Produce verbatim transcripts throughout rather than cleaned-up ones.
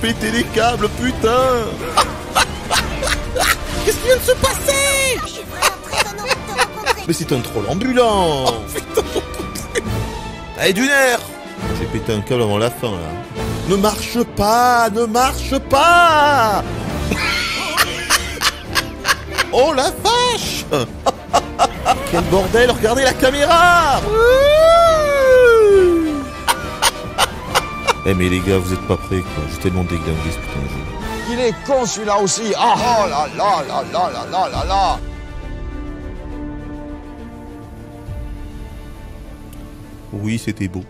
péter les câbles, putain. Qu'est-ce qui vient de se passer? Je suis vraiment très honoré de te rencontrer. Mais c'est un troll ambulant. Oh putain, j'en peux plus. Allez, d'une heure. J'ai pété un câble avant la fin, là. Ne marche pas, ne marche pas. Oh la vache. Quel bordel, regardez la caméra. Eh hey, mais les gars, vous êtes pas prêts quoi, j'ai tellement déglingué ce putain de jeu. Il est con celui-là aussi. Ah oh, oh là là là là là là là là. Oui, c'était beau.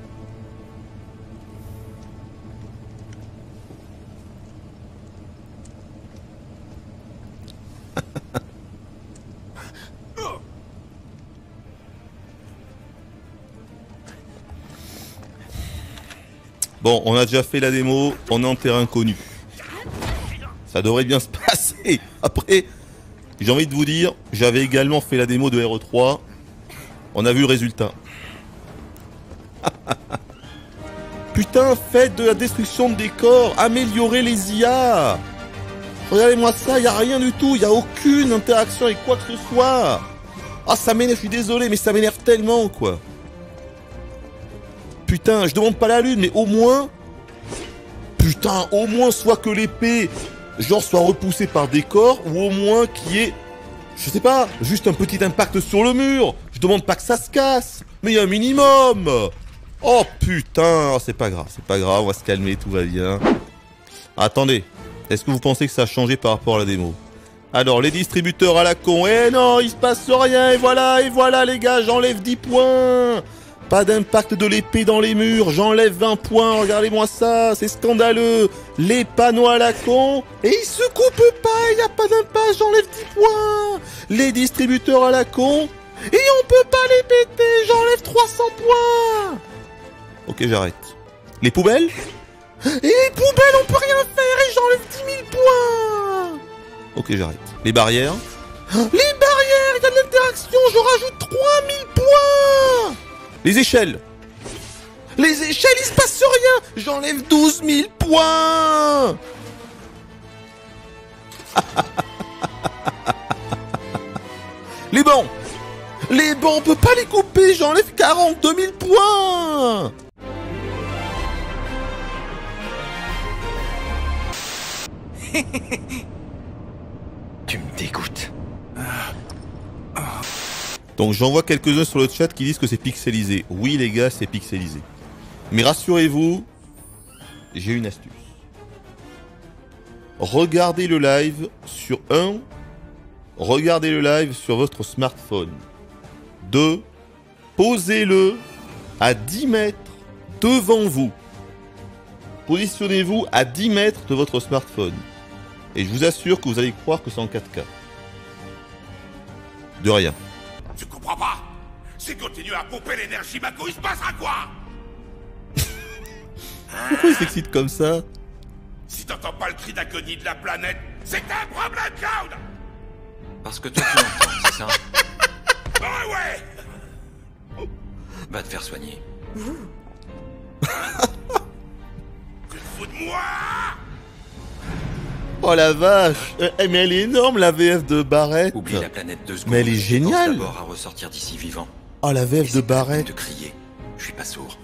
Bon, on a déjà fait la démo, on est en terrain connu. Ça devrait bien se passer. Après, j'ai envie de vous dire, j'avais également fait la démo de R E trois. On a vu le résultat. Putain, faites de la destruction de décors, améliorez les I A. Regardez-moi ça, il n'y a rien du tout, il n'y a aucune interaction avec quoi que ce soit. Ah, ça m'énerve, je suis désolé, mais ça m'énerve tellement, quoi. Putain, je demande pas la lune, mais au moins... Putain, au moins soit que l'épée, genre, soit repoussée par des corps, ou au moins qu'il y ait... Je sais pas, juste un petit impact sur le mur. Je demande pas que ça se casse, mais il y a un minimum. Oh putain, oh, c'est pas grave, c'est pas grave, on va se calmer, tout va bien. Attendez, est-ce que vous pensez que ça a changé par rapport à la démo? Alors, les distributeurs à la con, eh non, il se passe rien, et voilà, et voilà les gars, j'enlève dix points. Pas d'impact de l'épée dans les murs, j'enlève vingt points, regardez-moi ça, c'est scandaleux. Les panneaux à la con, et ils se coupent pas, il n'y a pas d'impact, j'enlève dix points. Les distributeurs à la con, et on peut pas les péter, j'enlève trois cents points. Ok, j'arrête. Les poubelles? Et les poubelles, on peut rien faire, et j'enlève dix mille points. Ok, j'arrête. Les barrières? Les barrières, il y a de l'interaction, je rajoute trois mille points. Les échelles! Les échelles, il se passe rien! J'enlève douze mille points! Les bancs! Les bancs, on peut pas les couper! J'enlève quarante-deux mille points! Tu me dégoûtes. Donc j'en vois quelques-uns sur le chat qui disent que c'est pixelisé. Oui les gars, c'est pixelisé. Mais rassurez-vous, j'ai une astuce. Regardez le live sur un. Regardez le live sur votre smartphone. deux. Posez-le à dix mètres devant vous. Positionnez-vous à dix mètres de votre smartphone. Et je vous assure que vous allez croire que c'est en quatre K. De rien. Tu comprends pas? Si continue à pomper l'énergie Mako, il se passera quoi? Pourquoi il s'excite comme ça? Si t'entends pas le cri d'agonie de la planète, c'est un problème, Cloud! Parce que toi tu l'entends, c'est ça? Bah ouais! Va te faire soigner. Que te fous de moi? Oh la vache, eh, mais elle est énorme la V F de Barrett. Oublie la planète deux secondes. Mais elle est géniale. D'abord à ressortir d'ici vivant. Oh la V F de Barrett. De crier. Je suis pas sourd.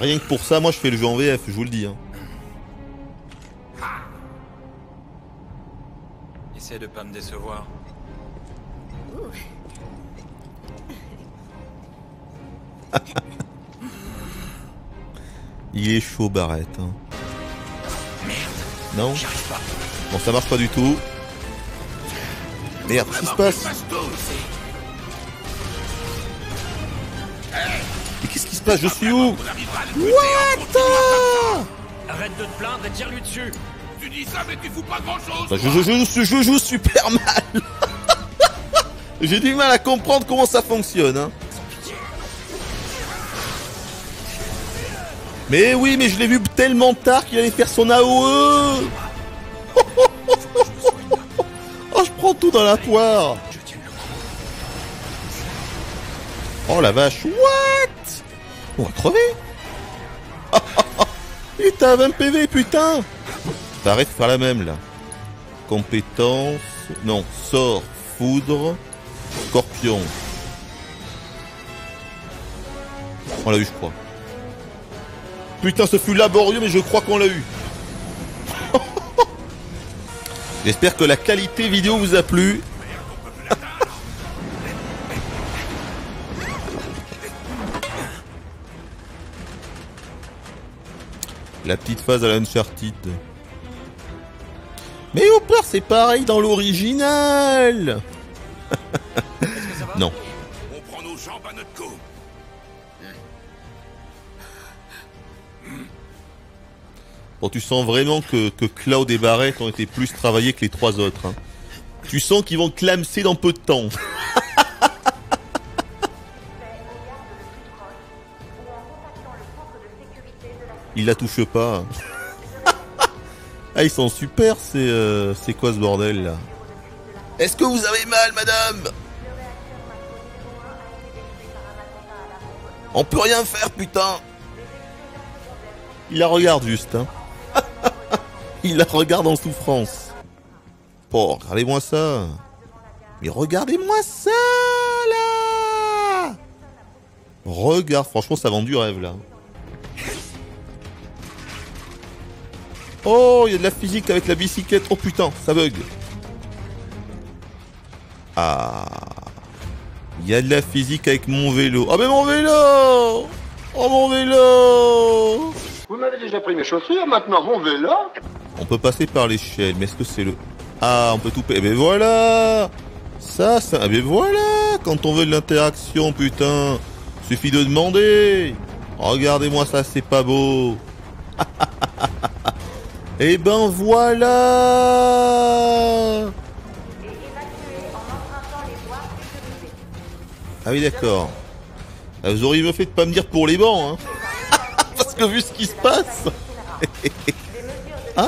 Rien que pour ça, moi je fais le jeu en V F, je vous le dis. Hein. Essaie de pas me décevoir. Il est chaud Barrett. Hein. Merde. Non. J'y arrive pas. Bon, ça marche pas du tout. Merde, qu'est-ce qui se passe? Mais qu'est-ce qui se passe? Je suis où? What? Arrête de te plaindre et tire-lui dessus. Tu dis ça, mais tu fous pas grand-chose. Bah, je, je, je, je joue super mal. J'ai du mal à comprendre comment ça fonctionne. Hein. Mais oui, mais je l'ai vu tellement tard qu'il allait faire son A O E. Oh, je prends tout dans la poire. Oh la vache, what? On va crever. Il est à vingt P V, putain. Bah, arrête de faire la même là. Compétence. Non, sort, foudre, scorpion. On l'a eu, je crois. Putain, ce fut laborieux, mais je crois qu'on l'a eu. J'espère que la qualité vidéo vous a plu. La petite phase à la Uncharted. Mais au pire, c'est pareil dans l'original. Non. On prend nos jambes à notre cou. Bon, tu sens vraiment que, que Cloud et Barrett ont été plus travaillés que les trois autres. Hein. Tu sens qu'ils vont clamser dans peu de temps. Il la touche pas. Ah, ils sont super, c'est euh, c'est quoi ce bordel là? Est-ce que vous avez mal, madame? On peut rien faire, putain. Il la regarde juste, hein. Il la regarde en souffrance. Bon, regardez-moi ça. Mais regardez-moi ça, là. Regarde, franchement, ça vend du rêve, là. Oh, il y a de la physique avec la bicyclette. Oh putain, ça bug. Ah. Il y a de la physique avec mon vélo. Oh mais mon vélo! Oh mon vélo! Vous m'avez déjà pris mes chaussures, maintenant mon vélo! On peut passer par l'échelle, mais est-ce que c'est le... Ah, on peut tout... Eh ben voilà! Ça, ça... Eh ben voilà! Quand on veut de l'interaction, putain! Suffit de demander! Regardez-moi ça, c'est pas beau! Et eh ben voilà. Ah oui d'accord. Ah, vous auriez mieux fait de pas me dire pour les bancs, hein. Parce que vu ce qui se passe. Ah.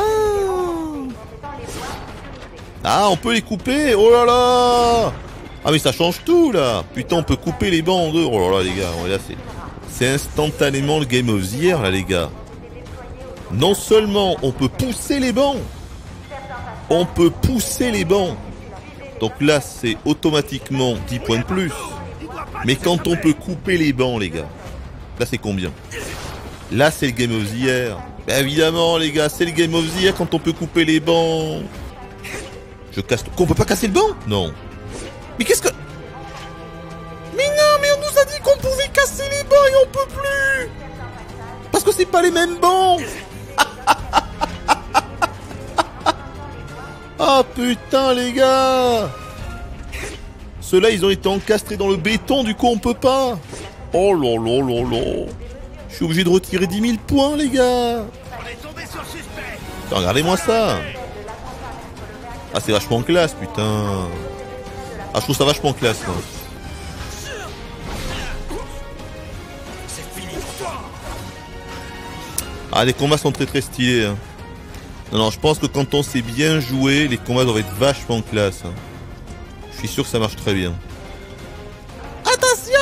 Ah on peut les couper. Oh là là. Ah mais ça change tout là. Putain on peut couper les bancs en deux. Oh là là les gars. Oh, là, c'est instantanément le Game of the Year là les gars. Non seulement on peut pousser les bancs, on peut pousser les bancs. Donc là, c'est automatiquement dix points de plus. Mais quand on peut couper les bancs, les gars, là, c'est combien? Là, c'est le Game of the Year. Ben évidemment, les gars, c'est le Game of the Year quand on peut couper les bancs. Je casse... Qu'on peut pas casser le banc? Non. Mais qu'est-ce que... Mais non, mais on nous a dit qu'on pouvait casser les bancs et on peut plus. Parce que c'est pas les mêmes bancs. Ah putain les gars. Ceux-là ils ont été encastrés dans le béton, du coup on peut pas. Oh là là là là. Je suis obligé de retirer dix mille points les gars. Regardez-moi ça. Ah c'est vachement classe putain. Ah je trouve ça vachement classe là. Ah les combats sont très très stylés hein. Non, non, je pense que quand on sait bien jouer, les combats doivent être vachement classe. Hein. Je suis sûr que ça marche très bien. Attention.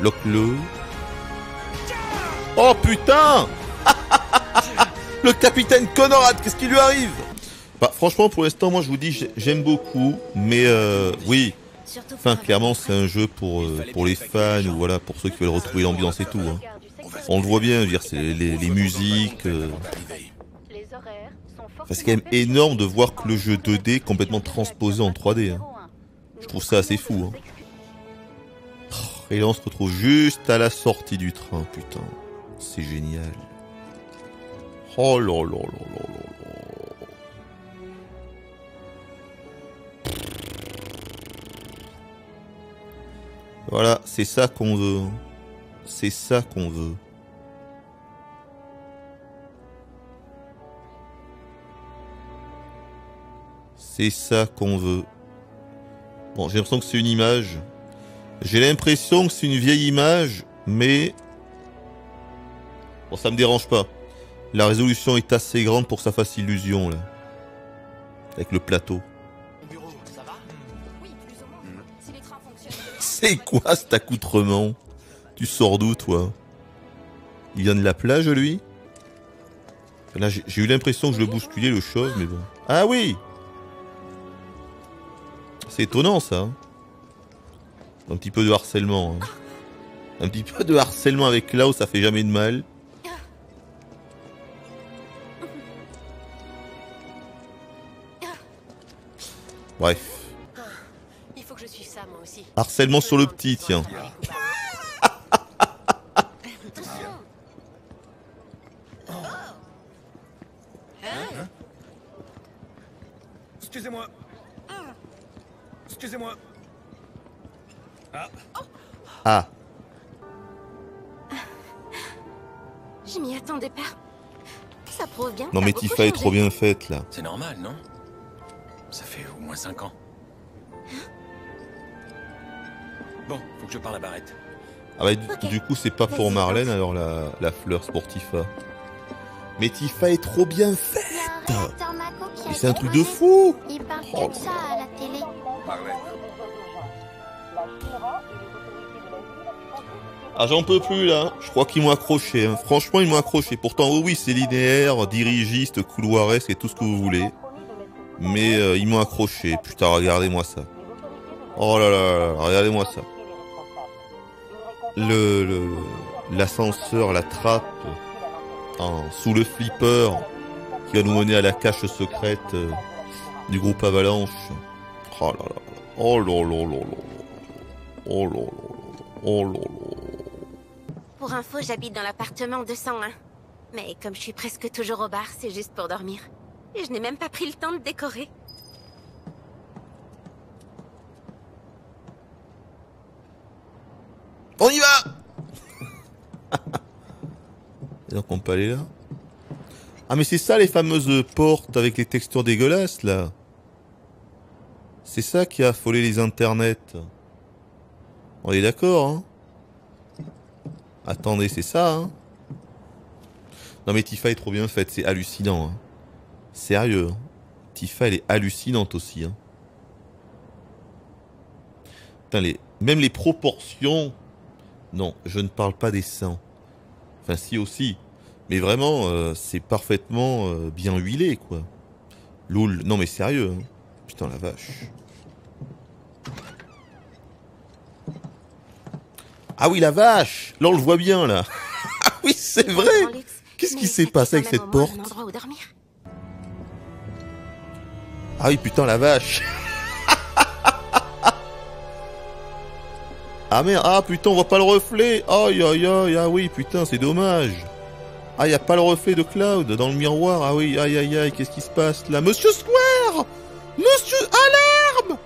Lock-le. Oh putain. Le capitaine Conrad, qu'est-ce qui lui arrive? Bah franchement pour l'instant moi je vous dis j'aime beaucoup, mais euh, oui. Enfin clairement c'est un jeu pour, euh, pour les fans, ou voilà, pour ceux qui veulent retrouver l'ambiance et tout. Hein. On le voit bien, je veux dire, c'est les, les, les musiques. Euh... Enfin, c'est quand même énorme de voir que le jeu deux D est complètement transposé en trois D. Hein. Je trouve ça assez fou. Hein. Et là, on se retrouve juste à la sortie du train, putain. C'est génial. Oh là là là là là. Voilà, c'est ça qu'on veut. C'est ça qu'on veut. C'est ça qu'on veut. Bon, j'ai l'impression que c'est une image. J'ai l'impression que c'est une vieille image, mais... Bon, ça me dérange pas. La résolution est assez grande pour que ça fasse illusion, là. Avec le plateau. C'est quoi cet accoutrement ? Tu sors d'où, toi? Il vient de la plage, lui. Là, j'ai eu l'impression que je le bousculais, le chose, mais bon. Ah oui! C'est étonnant, ça. Un petit peu de harcèlement. Hein. Un petit peu de harcèlement avec Cloud, ça fait jamais de mal. Bref. Il faut que je suive ça, moi aussi. Harcèlement sur le petit, tiens. Excusez-moi. Excusez-moi. Ah. Ah. Je m'y attendais pas. Ça prouve bien. Non mais Tifa est trop bien faite là. C'est normal, non? Ça fait au moins cinq ans. Bon, faut que je parle à Barrett. Ah bah du, okay. du coup c'est pas pour Marlène alors la, la fleur, c'est pour Tifa. Mais Tifa est trop bien faite. Mais c'est un truc de fou. Il parle comme ça à la télé. Marlène. Ah j'en peux plus là, je crois qu'ils m'ont accroché, hein. Franchement ils m'ont accroché, pourtant oh oui c'est linéaire, dirigiste, couloiresque et tout ce que vous voulez. Mais euh, ils m'ont accroché, putain regardez-moi ça. Oh là là, là regardez-moi ça. Le, le, l'ascenseur, la trappe, hein, sous le flipper, qui va nous mener à la cache secrète euh, du groupe Avalanche. Oh là là, oh là là là là, oh là là, oh là là. Pour info, j'habite dans l'appartement deux cent un. Mais comme je suis presque toujours au bar, c'est juste pour dormir. Et je n'ai même pas pris le temps de décorer. On y va. Donc on peut aller là. Ah mais c'est ça les fameuses portes avec les textures dégueulasses là. C'est ça qui a affolé les internets. On est d'accord, hein? Attendez, c'est ça, hein? Non mais Tifa est trop bien faite, c'est hallucinant, hein. Sérieux, hein. Tifa elle est hallucinante aussi, hein. Putain, les... même les proportions... Non, je ne parle pas des seins. Enfin si aussi. Mais vraiment, euh, c'est parfaitement euh, bien huilé, quoi. Loul, non mais sérieux, hein. Putain la vache. Ah oui, la vache! Là, on le voit bien, là! Ah oui, c'est vrai! Qu'est-ce qui s'est passé avec cette porte? Ah oui, putain, la vache! Ah merde! Ah putain, on voit pas le reflet! Aïe, aïe, aïe! Ah oui, putain, c'est dommage! Ah, y a pas le reflet de Cloud dans le miroir! Ah oui, aïe, aïe, aïe, qu'est-ce qui se passe, là? Monsieur Square! Monsieur... Alarme!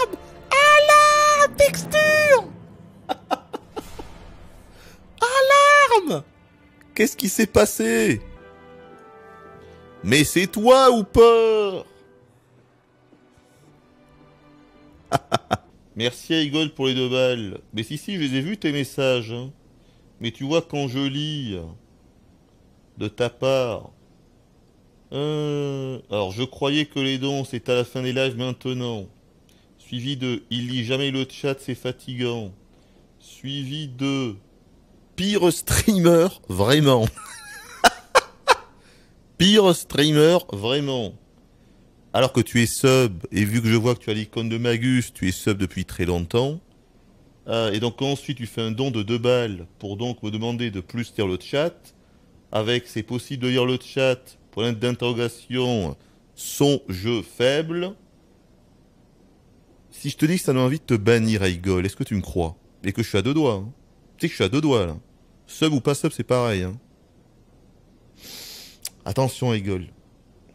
Alarme! Alarme! Texture! Alarme! Qu'est-ce qui s'est passé? Mais c'est toi ou pas? Merci à Igor pour les deux balles. Mais si, si, je les ai vus tes messages. Hein. Mais tu vois, quand je lis de ta part... Euh... Alors, je croyais que les dons, c'est à la fin des lives maintenant. Suivi de... Il lit jamais le chat, c'est fatigant. Suivi de... Pire streamer, vraiment. Pire streamer, vraiment. Alors que tu es sub, et vu que je vois que tu as l'icône de Magus, tu es sub depuis très longtemps. Euh, et donc ensuite, tu fais un don de deux balles pour donc me demander de plus lire le chat. Avec, c'est possible de lire le chat, point d'interrogation, son jeu faible. Si je te dis que ça m'a envie de te bannir, Aigol, est-ce que tu me crois? Et que je suis à deux doigts, hein. Tu sais que je suis à deux doigts là. Sub ou pas sub, c'est pareil. Hein. Attention, Aigol.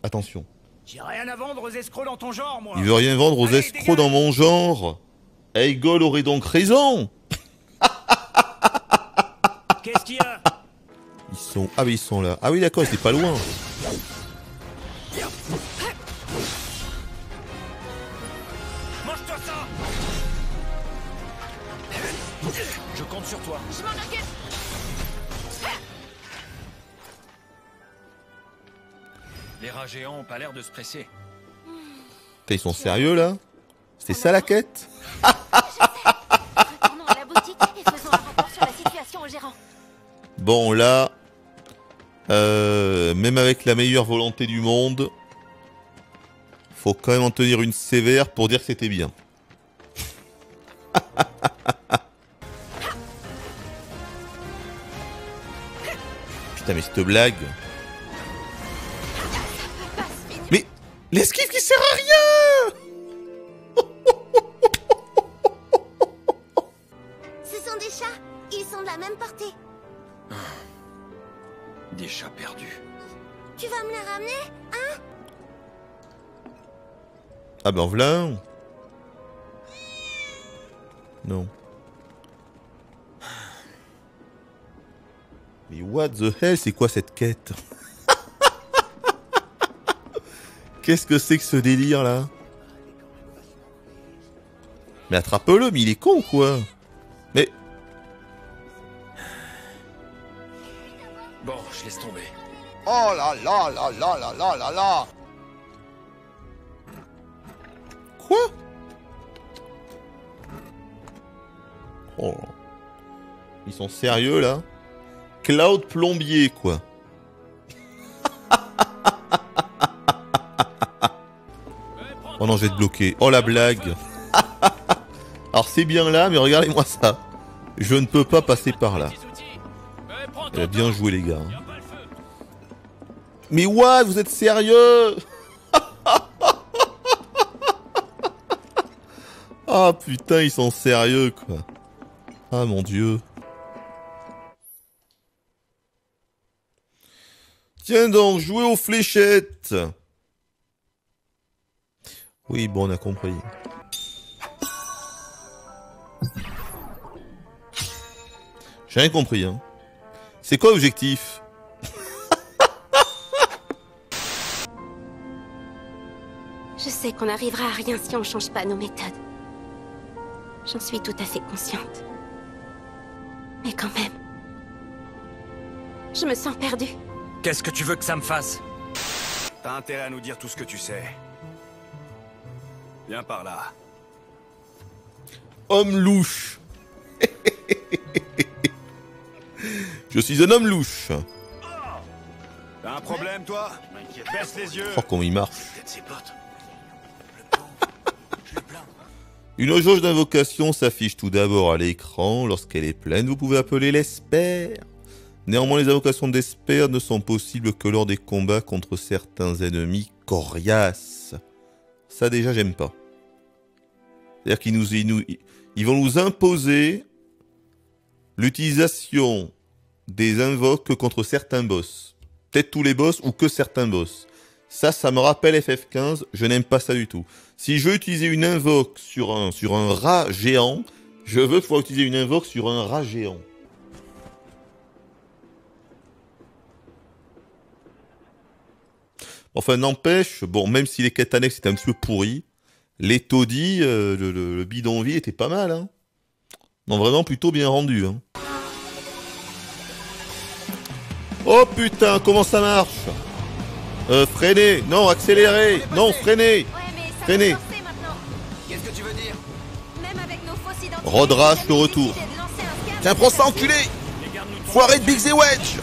Attention. J'ai rien à vendre aux escrocs dans ton genre, moi. Il veut rien vendre aux Allez, escrocs dégage. Dans mon genre. Aigol aurait donc raison. Qu'est-ce qu'il y a? Ils sont. Ah, mais ils sont là. Ah, oui, d'accord, c'est pas loin. Mange-toi ça. Je compte sur toi. Je m'en inquiète. Les rats géants ont pas l'air de se presser. Putain, ils sont sérieux là? C'est ça la quête? Je sais. Retournons à la boutique et faisons un rapport sur la situation au gérant. Bon, là... Euh, même avec la meilleure volonté du monde... Faut quand même en tenir une sévère pour dire que c'était bien. Putain, mais cette blague... Mais... L'esquive qui sert à rien! Même portée. Des chats perdus. Tu vas me les ramener, hein? Ah ben voilà. Non. Mais what the hell, c'est quoi cette quête? Qu'est-ce que c'est que ce délire là? Mais attrape-le, mais il est con ou quoi? Mais... Bon, je laisse tomber. Oh là là là là là là là là. Quoi? Oh. Ils sont sérieux là? Cloud plombier quoi. Oh non, je vais te bloquer. Oh la blague. Alors c'est bien là, mais regardez-moi ça. Je ne peux pas passer par là. Elle a bien joué les gars. Mais what, vous êtes sérieux? Ah putain, ils sont sérieux quoi. Ah mon dieu. Tiens donc, jouez aux fléchettes. Oui bon, on a compris. J'ai rien compris hein. C'est quoi l'objectif? Je sais qu'on n'arrivera à rien si on ne change pas nos méthodes. J'en suis tout à fait consciente. Mais quand même... Je me sens perdue. Qu'est-ce que tu veux que ça me fasse? T'as intérêt à nous dire tout ce que tu sais. Viens par là. Homme louche. Je suis un homme louche. T'as un problème, toi? Baisse les yeux. Oh, comment il marche. Une jauge d'invocation s'affiche tout d'abord à l'écran. Lorsqu'elle est pleine, vous pouvez appeler l'espère. Néanmoins, les invocations d'espère ne sont possibles que lors des combats contre certains ennemis coriaces. Ça, déjà, j'aime pas. C'est-à-dire qu'ils nous, ils nous, ils vont nous imposer l'utilisation des invoques contre certains boss. Peut-être tous les boss ou que certains boss. Ça, ça me rappelle F F quinze, je n'aime pas ça du tout. Si je veux utiliser une invoque sur un, sur un rat géant, je veux pouvoir utiliser une invoque sur un rat géant. Enfin, n'empêche, bon, même si les quêtes annexes étaient un petit peu pourries, les taudis, euh, le, le, le bidonville était pas mal, hein. Non, vraiment plutôt bien rendu, hein. Oh putain, comment ça marche? Euh, freinez, non, accélérez, non, freinez, freinez. Qu'est-ce que tu veux dire? Même avec nos fausses identités. Rodrace le retour. Tiens, prends ça, enculé! Foiré de Biggs et Wedge!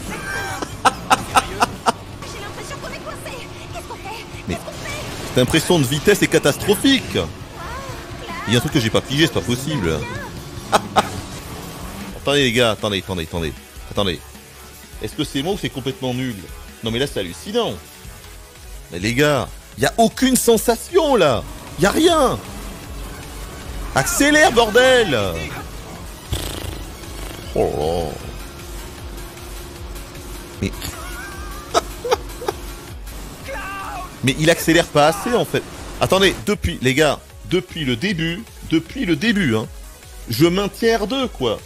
Mais cette impression de vitesse est catastrophique! Il y a un truc que j'ai pas pigé, c'est pas possible. Attendez les gars, attendez, attendez, attendez, attendez. Est-ce que c'est moi ou c'est complètement nul? Non mais là c'est hallucinant. Mais les gars, y a aucune sensation là. Y a rien. Accélère bordel. Oh là. Mais... mais il accélère pas assez en fait. Attendez, depuis les gars, depuis le début, depuis le début hein, je maintiens R deux quoi.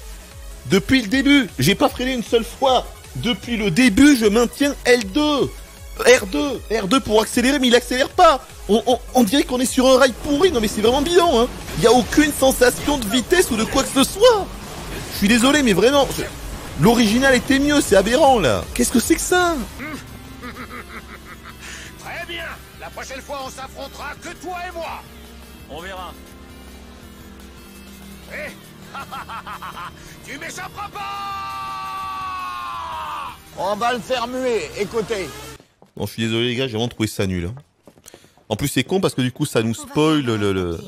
Depuis le début, j'ai pas freiné une seule fois. Depuis le début, je maintiens L deux, R deux, R deux pour accélérer, mais il accélère pas. On, on, on dirait qu'on est sur un rail pourri. Non mais c'est vraiment bidon, hein. Il n'y a aucune sensation de vitesse ou de quoi que ce soit. Je suis désolé, mais vraiment, je... l'original était mieux. C'est aberrant là. Qu'est-ce que c'est que ça? Très bien. La prochaine fois, on s'affrontera que toi et moi. On verra. Eh, tu m'échapperas pas. On va le faire muer, écoutez. Bon, je suis désolé les gars, j'ai vraiment trouvé ça nul. Hein. En plus c'est con parce que du coup ça nous spoil le... le...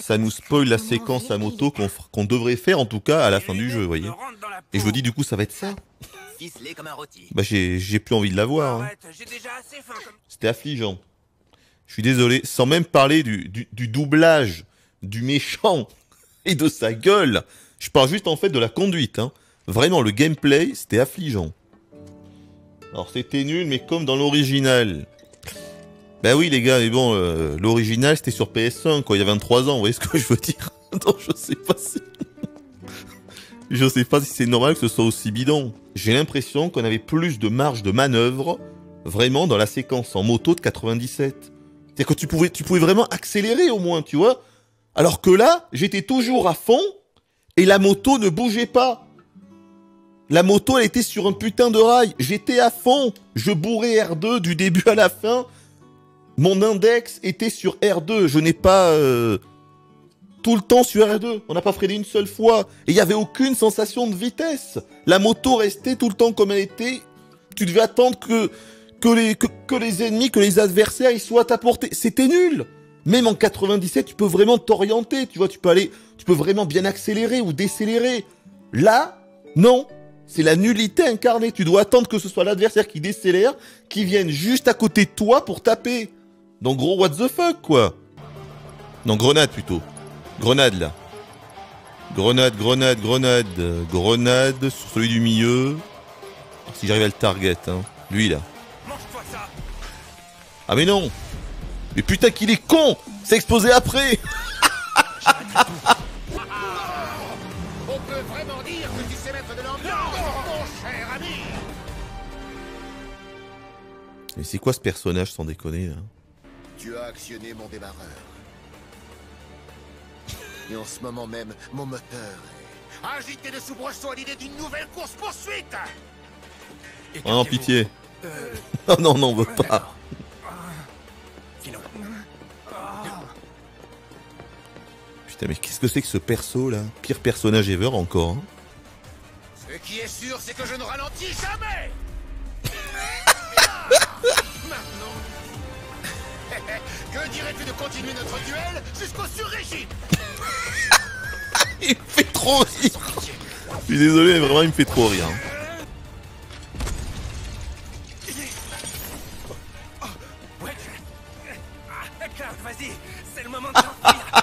Ça nous spoil la séquence à moto qu'on qu'on devrait faire en tout cas à la fin du jeu, vous voyez. Et je vous dis du coup ça va être ça. Bah j'ai plus envie de la voir. Hein. C'était affligeant. Je suis désolé, sans même parler du, du, du doublage, du méchant et de sa gueule. Je parle juste en fait de la conduite. Hein. Vraiment le gameplay, c'était affligeant. Alors c'était nul mais comme dans l'original. Bah ben oui les gars, mais bon, euh, l'original c'était sur P S un quoi, il y a vingt-trois ans, vous voyez ce que je veux dire. Donc je sais pas si... je sais pas si c'est normal que ce soit aussi bidon. J'ai l'impression qu'on avait plus de marge de manœuvre, vraiment dans la séquence en moto de quatre-vingt-dix-sept. C'est-à-dire que tu pouvais, tu pouvais vraiment accélérer au moins, tu vois. Alors que là, j'étais toujours à fond, et la moto ne bougeait pas. La moto elle était sur un putain de rail, j'étais à fond. Je bourrais R deux du début à la fin. Mon index était sur R deux, je n'ai pas... Euh, tout le temps sur R deux, on n'a pas freiné une seule fois. Et il n'y avait aucune sensation de vitesse. La moto restait tout le temps comme elle était. Tu devais attendre que, que, les, que, que les ennemis, que les adversaires, ils soient à portée. C'était nul. Même en quatre-vingt-dix-sept, tu peux vraiment t'orienter, tu vois, tu peux aller... Tu peux vraiment bien accélérer ou décélérer. Là, non. C'est la nullité incarnée. Tu dois attendre que ce soit l'adversaire qui décélère, qui vienne juste à côté de toi pour taper. Donc gros, what the fuck, quoi. Non, grenade, plutôt. Grenade, là. Grenade, grenade, grenade. Grenade sur celui du milieu. Si j'arrive à le target, hein. Lui, là. Ah, mais non. Mais putain qu'il est con. C'est explosé après. On peut vraiment dire que tu sais mettre de l'ambiance, mon cher ami. Mais c'est quoi ce personnage, sans déconner, là? Tu as actionné mon démarreur. Et en ce moment même, mon moteur est... agité de soubresaut à l'idée d'une nouvelle course-poursuite. Oh non, pitié. Euh... Oh non, non, on veut pas. Putain, mais qu'est-ce que c'est que ce perso, là? Pire personnage ever, encore. Hein. Ce qui est sûr, c'est que je ne ralentis jamais. Maintenant... Que dirais-tu de continuer notre duel jusqu'au sur-régime? Il me fait trop rire. Je suis désolé, mais vraiment, il me fait trop rire. Vas-y, c'est le moment de t'enfuir.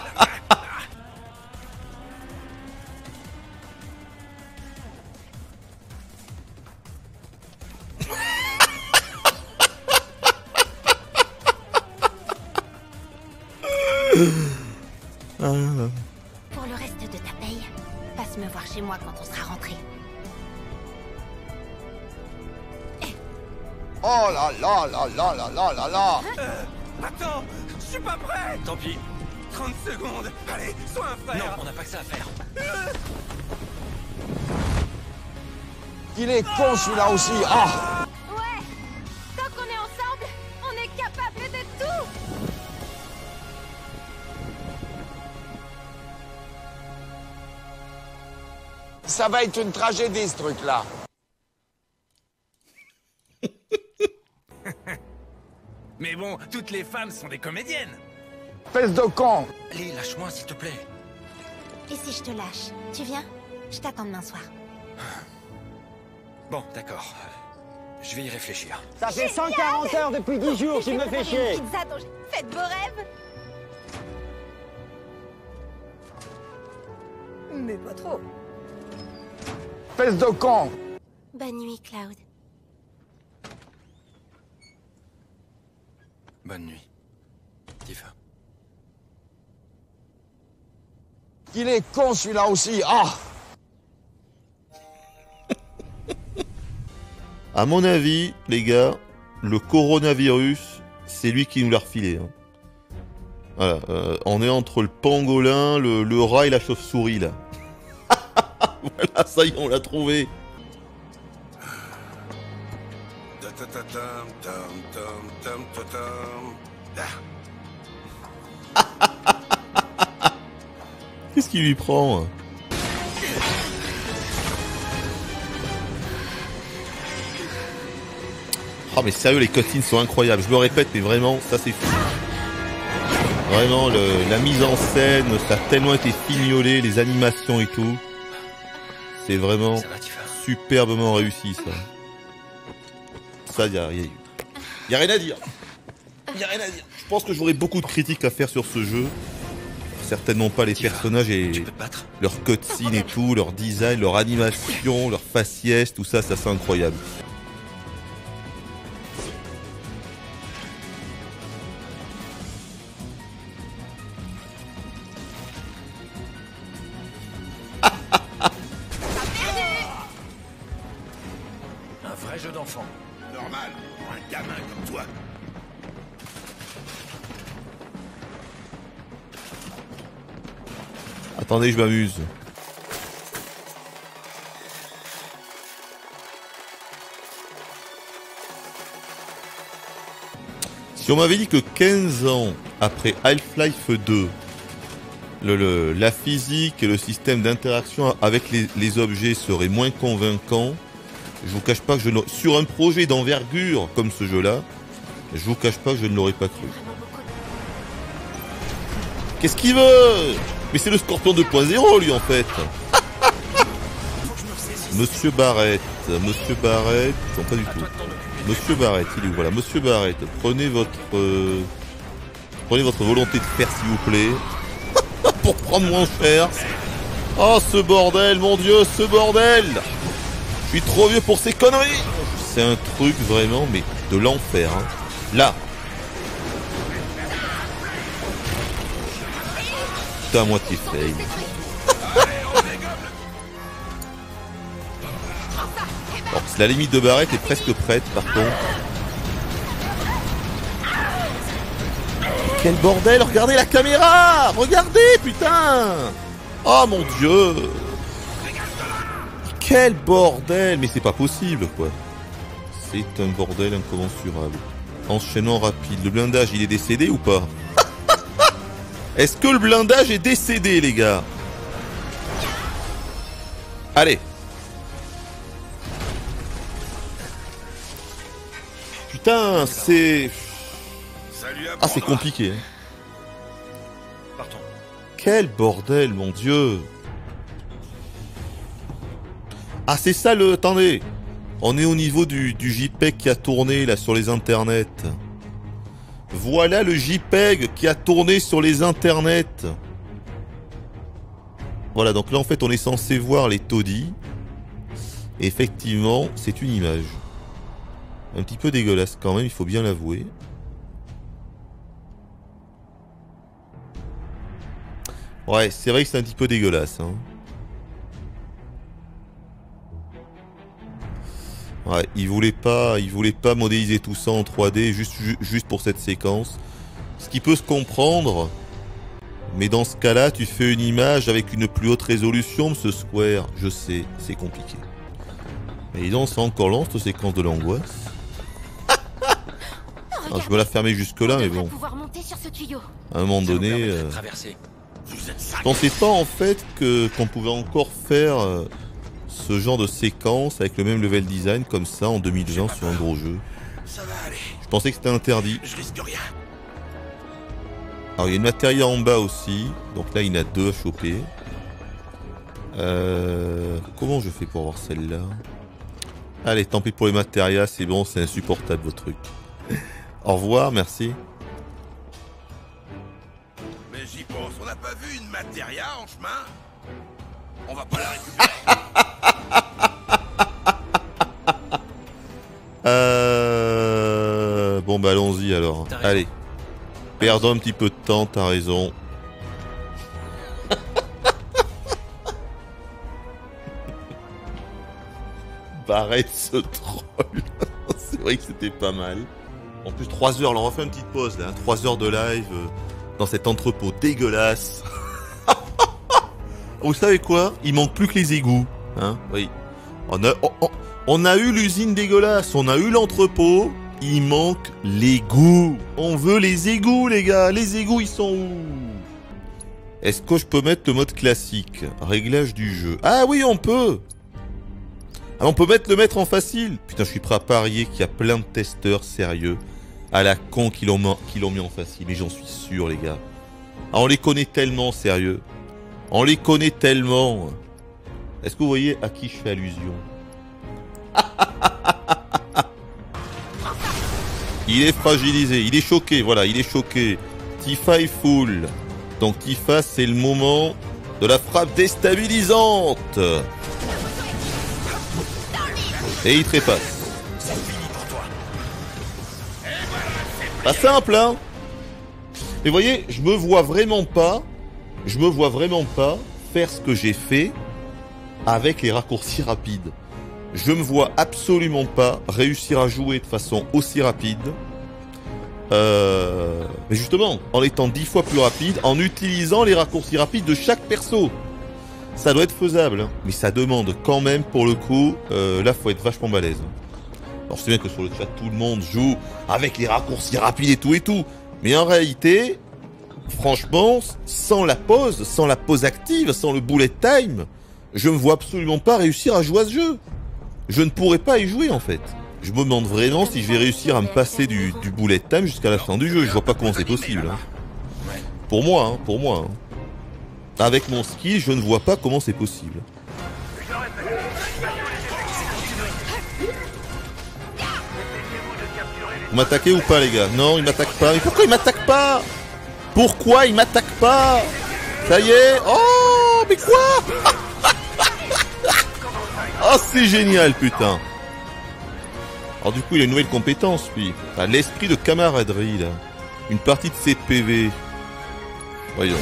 Pour le reste de ta paye, passe me voir chez moi quand on sera rentré. Oh là là là là là là là là. Euh, attends, je suis pas prêt. Tant pis. trente secondes. Allez, sois un frère. Non, on n'a pas que ça à faire. Euh. Il est con celui-là aussi. Ah. Ouais. Tant qu'on est ensemble, on est capable de tout. Ça va être une tragédie, ce truc-là. Mais bon, toutes les femmes sont des comédiennes. Peste de con. Allez, lâche-moi, s'il te plaît. Et si je te lâche, tu viens? Je t'attends demain soir. Bon, d'accord. Je vais y réfléchir. Ça fait cent quarante heures depuis dix jours qu'il me fait chier. Faites vos rêves. Mais pas trop. Espèce de con. Bonne nuit, Cloud. Bonne nuit, Tifa. Il est con celui-là aussi. Ah. À mon avis, les gars, le coronavirus, c'est lui qui nous l'a refilé. Hein. Voilà, euh, on est entre le pangolin, le, le rat et la chauve-souris là. Voilà, ça y est, on l'a trouvé. Qu'est-ce qu'il lui prend? Oh mais sérieux, les cutscenes sont incroyables. Je le répète, mais vraiment, ça c'est fou. Vraiment, le, la mise en scène, ça a tellement été fignolé, les animations et tout. C'est vraiment va, superbement réussi, ça. Ça, il y a, y, a, y a rien à dire. Y a rien à dire. Je pense que j'aurais beaucoup de critiques à faire sur ce jeu. Certainement pas les Tifa, personnages et leurs cutscenes et tout, leur design, leur animation, leur faciès, tout ça, ça c'est incroyable. Attendez, je m'amuse. Si on m'avait dit que quinze ans après Half-Life deux, le, le, la physique et le système d'interaction avec les, les objets seraient moins convaincants, je vous cache pas que je n'aurais... Sur un projet d'envergure comme ce jeu-là, je vous cache pas que je ne l'aurais pas cru. Qu'est-ce qu'il veut ? Mais c'est le Scorpion deux point zéro lui en fait. Monsieur Barrett, Monsieur Barrett, non pas du tout. Monsieur Barrett, il est où ? Voilà, Monsieur Barrett, prenez votre, euh, prenez votre volonté de faire s'il vous plaît, pour prendre moins cher. Oh ce bordel, mon Dieu, ce bordel ! Je suis trop vieux pour ces conneries. C'est un truc vraiment, mais de l'enfer. Hein. Là. À moitié fail. Bon, la limite de Barrett est presque prête par contre. Quel bordel, regardez la caméra, regardez putain. Oh mon Dieu, quel bordel, mais c'est pas possible quoi. C'est un bordel incommensurable. Enchaînement rapide, le blindage il est décédé ou pas? Est-ce que le blindage est décédé, les gars? Allez. Putain, c'est... Ah, c'est compliqué. Hein. Quel bordel, mon Dieu. Ah, c'est ça le... Attendez. On est au niveau du, du JPEG qui a tourné, là, sur les internets. Voilà le JPEG qui a tourné sur les internets. Voilà, donc là en fait on est censé voir les taudis. Et effectivement, c'est une image. Un petit peu dégueulasse quand même, il faut bien l'avouer. Ouais, c'est vrai que c'est un petit peu dégueulasse. Hein. Ouais, il voulait pas, il voulait pas modéliser tout ça en trois D juste, juste pour cette séquence. Ce qui peut se comprendre, mais dans ce cas-là, tu fais une image avec une plus haute résolution, ce Square. Je sais, c'est compliqué. Mais ils ont ça encore lent, cette séquence de l'angoisse. Alors, je me la fermais jusque-là, mais bon. À un moment donné, euh, je pensais pas en fait que qu'on pouvait encore faire. Euh, ce genre de séquence avec le même level design comme ça en deux mille vingt sur un gros jeu. Ça va aller. Je pensais que c'était interdit. Je risque rien. Alors il y a une Materia en bas aussi, donc là il y en a deux à choper. Euh, comment je fais pour voir celle-là? Allez, tant pis pour les Materia, c'est bon, c'est insupportable votre truc. Au revoir, merci. Mais j'y pense, on n'a pas vu une Materia en chemin? On va pas la récupérer. Euh... Bon bah allons-y alors. Allez. Perdons un petit peu de temps, t'as raison. Barrett ce troll. C'est vrai que c'était pas mal. En plus trois heures, là on va faire une petite pause là. trois heures de live euh, dans cet entrepôt dégueulasse. Vous savez quoi? Il manque plus que les égouts. Hein? Oui. On a... Oh, oh. On a eu l'usine dégueulasse, on a eu l'entrepôt, il manque l'égout. On veut les égouts, les gars, les égouts, ils sont où? Est-ce que je peux mettre le mode classique? Réglage du jeu. Ah oui, on peut. On peut mettre le maître en facile. Putain, je suis prêt à parier qu'il y a plein de testeurs sérieux à la con qui l'ont mis en facile. Mais j'en suis sûr, les gars. Ah, on les connaît tellement, sérieux. On les connaît tellement. Est-ce que vous voyez à qui je fais allusion? Il est fragilisé, il est choqué, voilà, il est choqué. Tifa est full. Donc Tifa, c'est le moment de la frappe déstabilisante. Et il trépasse. Pas simple, hein. Mais vous voyez, je me vois vraiment pas, je me vois vraiment pas faire ce que j'ai fait avec les raccourcis rapides. Je me vois absolument pas réussir à jouer de façon aussi rapide. Euh... Mais justement, en étant dix fois plus rapide, en utilisant les raccourcis rapides de chaque perso. Ça doit être faisable, hein. Mais ça demande quand même, pour le coup, euh, là, faut être vachement balèze. Alors, je sais bien que sur le chat, tout le monde joue avec les raccourcis rapides et tout et tout. Mais en réalité, franchement, sans la pause, sans la pause active, sans le bullet time, je me vois absolument pas réussir à jouer à ce jeu. Je ne pourrais pas y jouer en fait. Je me demande vraiment si je vais réussir à me passer du, du bullet time jusqu'à la fin du jeu. Je vois pas comment c'est possible. Hein. Pour moi, hein, pour moi. Hein. Avec mon ski, je ne vois pas comment c'est possible. Vous m'attaquez ou pas, les gars? Non, il m'attaque pas. Mais pourquoi il m'attaque pas? Pourquoi il m'attaque pas? Ça y est. Oh, mais quoi? Oh, c'est génial, putain. Alors du coup, il a une nouvelle compétence, lui. Enfin, l'esprit de camaraderie, là. Une partie de ses P V. Voyons.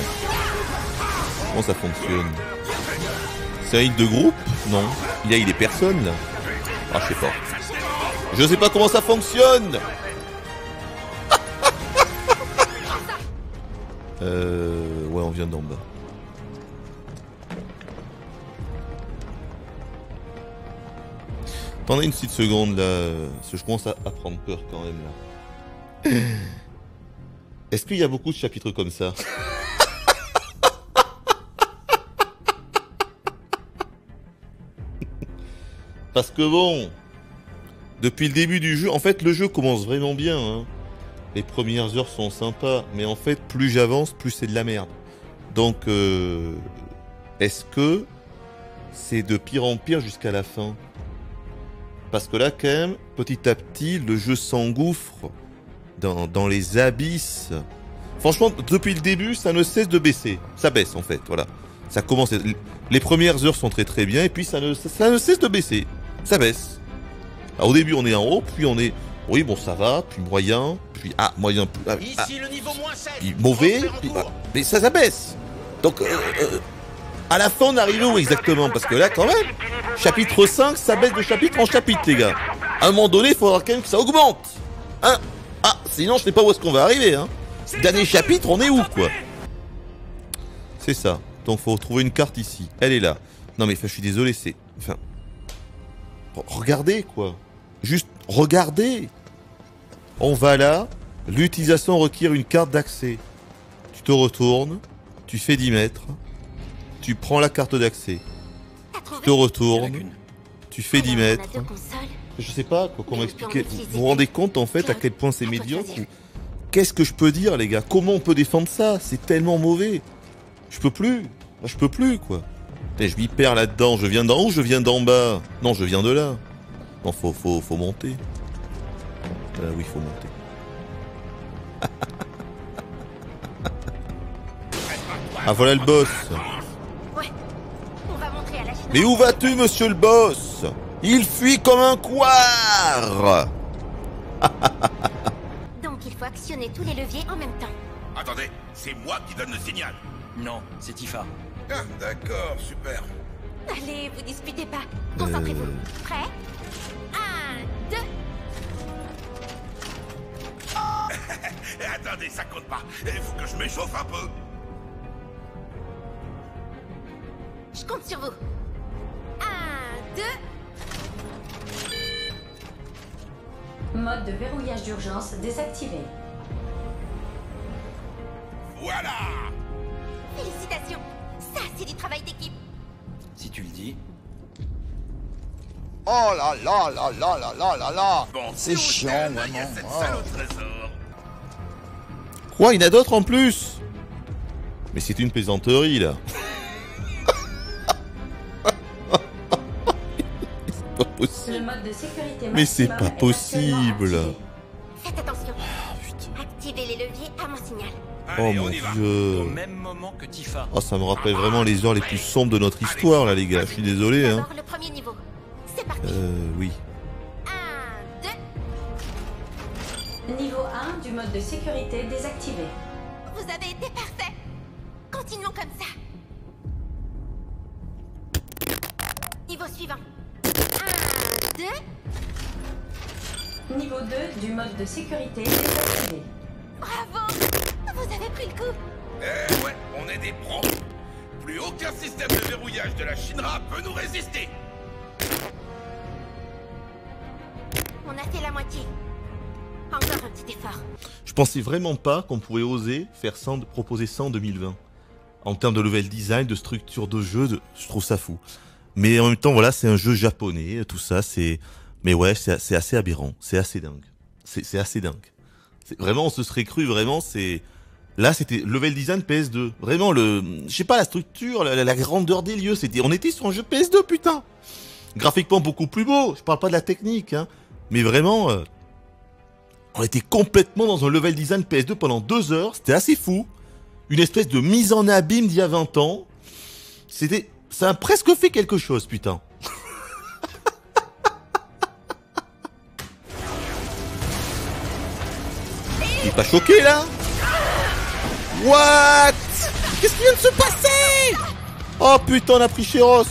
Comment ça fonctionne? C'est un hit de groupe? Non. Il a il est personne, là. Ah, je sais pas. Je sais pas comment ça fonctionne. euh... Ouais, on vient d'en bas. Attendez une petite seconde là, parce que je commence à, à prendre peur quand même là. Est-ce qu'il y a beaucoup de chapitres comme ça? Parce que bon, depuis le début du jeu, en fait le jeu commence vraiment bien. Hein. Les premières heures sont sympas, mais en fait plus j'avance, plus c'est de la merde. Donc, euh, est-ce que c'est de pire en pire jusqu'à la fin? Parce que là, quand même, petit à petit, le jeu s'engouffre dans, dans les abysses. Franchement, depuis le début, ça ne cesse de baisser. Ça baisse, en fait, voilà. Ça commence... Les premières heures sont très très bien, et puis ça ne, ça ne cesse de baisser. Ça baisse. Alors, au début, on est en haut, puis on est... Oui, bon, ça va, puis moyen, puis... Ah, moyen... Puis, ah, ici, ah, le niveau moins sept, puis mauvais, puis... Ah, mais ça, ça baisse. Donc... Euh, euh, à la fin, on arrive où exactement? Parce que là, quand même, chapitre cinq, ça baisse de chapitre en chapitre, les gars. À un moment donné, il faudra quand même que ça augmente. Hein? Ah, sinon, je sais pas où est-ce qu'on va arriver, hein. Dernier chapitre, on est où, quoi? C'est ça. Donc, faut trouver une carte ici. Elle est là. Non, mais je suis désolé, c'est... Enfin... Regardez, quoi. Juste, regardez. On va là. L'utilisation requiert une carte d'accès. Tu te retournes. Tu fais dix mètres. Tu prends la carte d'accès, tu te retournes, tu fais dix mètres. Je sais pas quoi, comment expliquer. Vous vous rendez compte en fait à quel point c'est médiocre? Qu'est-ce que je peux dire, les gars? Comment on peut défendre ça? C'est tellement mauvais. Je peux plus. Je peux plus, quoi. Putain, je m'y perds là-dedans. Je viens d'en haut, je viens d'en bas. Non, je viens de là. Non, faut, faut, faut monter. Euh, oui, faut monter. Ah, voilà le boss. Mais où vas-tu, monsieur le boss? Il fuit comme un couard. Donc il faut actionner tous les leviers en même temps. Attendez, c'est moi qui donne le signal. Non, c'est Tifa. Ah, d'accord, super. Allez, vous disputez pas. Concentrez-vous. Euh... Prêt? un, deux. Oh. Attendez, ça compte pas. Il faut que je m'échauffe un peu. Je compte sur vous. deux. Mode de verrouillage d'urgence désactivé. Voilà. Félicitations. Ça, c'est du travail d'équipe. Si tu le dis. Oh là là là là là là là là. Bon, c'est si chiant, vraiment. Il y a cette oh. salle au trésor. Quoi, il y en a d'autres en plus? Mais c'est une plaisanterie, là. C'est pas possible. Le mode de sécurité. Mais c'est pas possible. Faites attention. Ah, putain. Activez les leviers à mon signal. Oh Allez, mon dieu. Au même moment que Tifa. Oh, ça me rappelle vraiment les heures les plus sombres de notre histoire, là, les gars. Je suis désolé, hein. Le premier niveau. C'est parti. Euh, oui. un, deux. Niveau un du mode de sécurité désactivé. Vous avez été parfait. Continuons comme ça. Niveau suivant. un, deux. Niveau deux du mode de sécurité désactivé. Bravo! Vous avez pris le coup. Eh ouais, on est des pros. Plus aucun système de verrouillage de la Shinra peut nous résister. On a fait la moitié. Encore un petit effort. Je pensais vraiment pas qu'on pouvait oser faire cent, proposer ça en deux mille vingt. En termes de level design, de structure de jeu, de... je trouve ça fou. Mais en même temps, voilà, c'est un jeu japonais, tout ça, c'est... Mais ouais, c'est assez aberrant, c'est assez dingue. C'est assez dingue. Vraiment, on se serait cru, vraiment, c'est... Là, c'était level design P S deux. Vraiment, le... Je sais pas, la structure, la, la grandeur des lieux, c'était... On était sur un jeu P S deux, putain. Graphiquement, beaucoup plus beau, je parle pas de la technique, hein. Mais vraiment... Euh... On était complètement dans un level design P S deux pendant deux heures, c'était assez fou. Une espèce de mise en abîme d'il y a vingt ans. C'était... Ça a presque fait quelque chose, putain. Il est pas choqué, là? What? Qu'est-ce qui vient de se passer? Oh, putain, on a pris Chéros.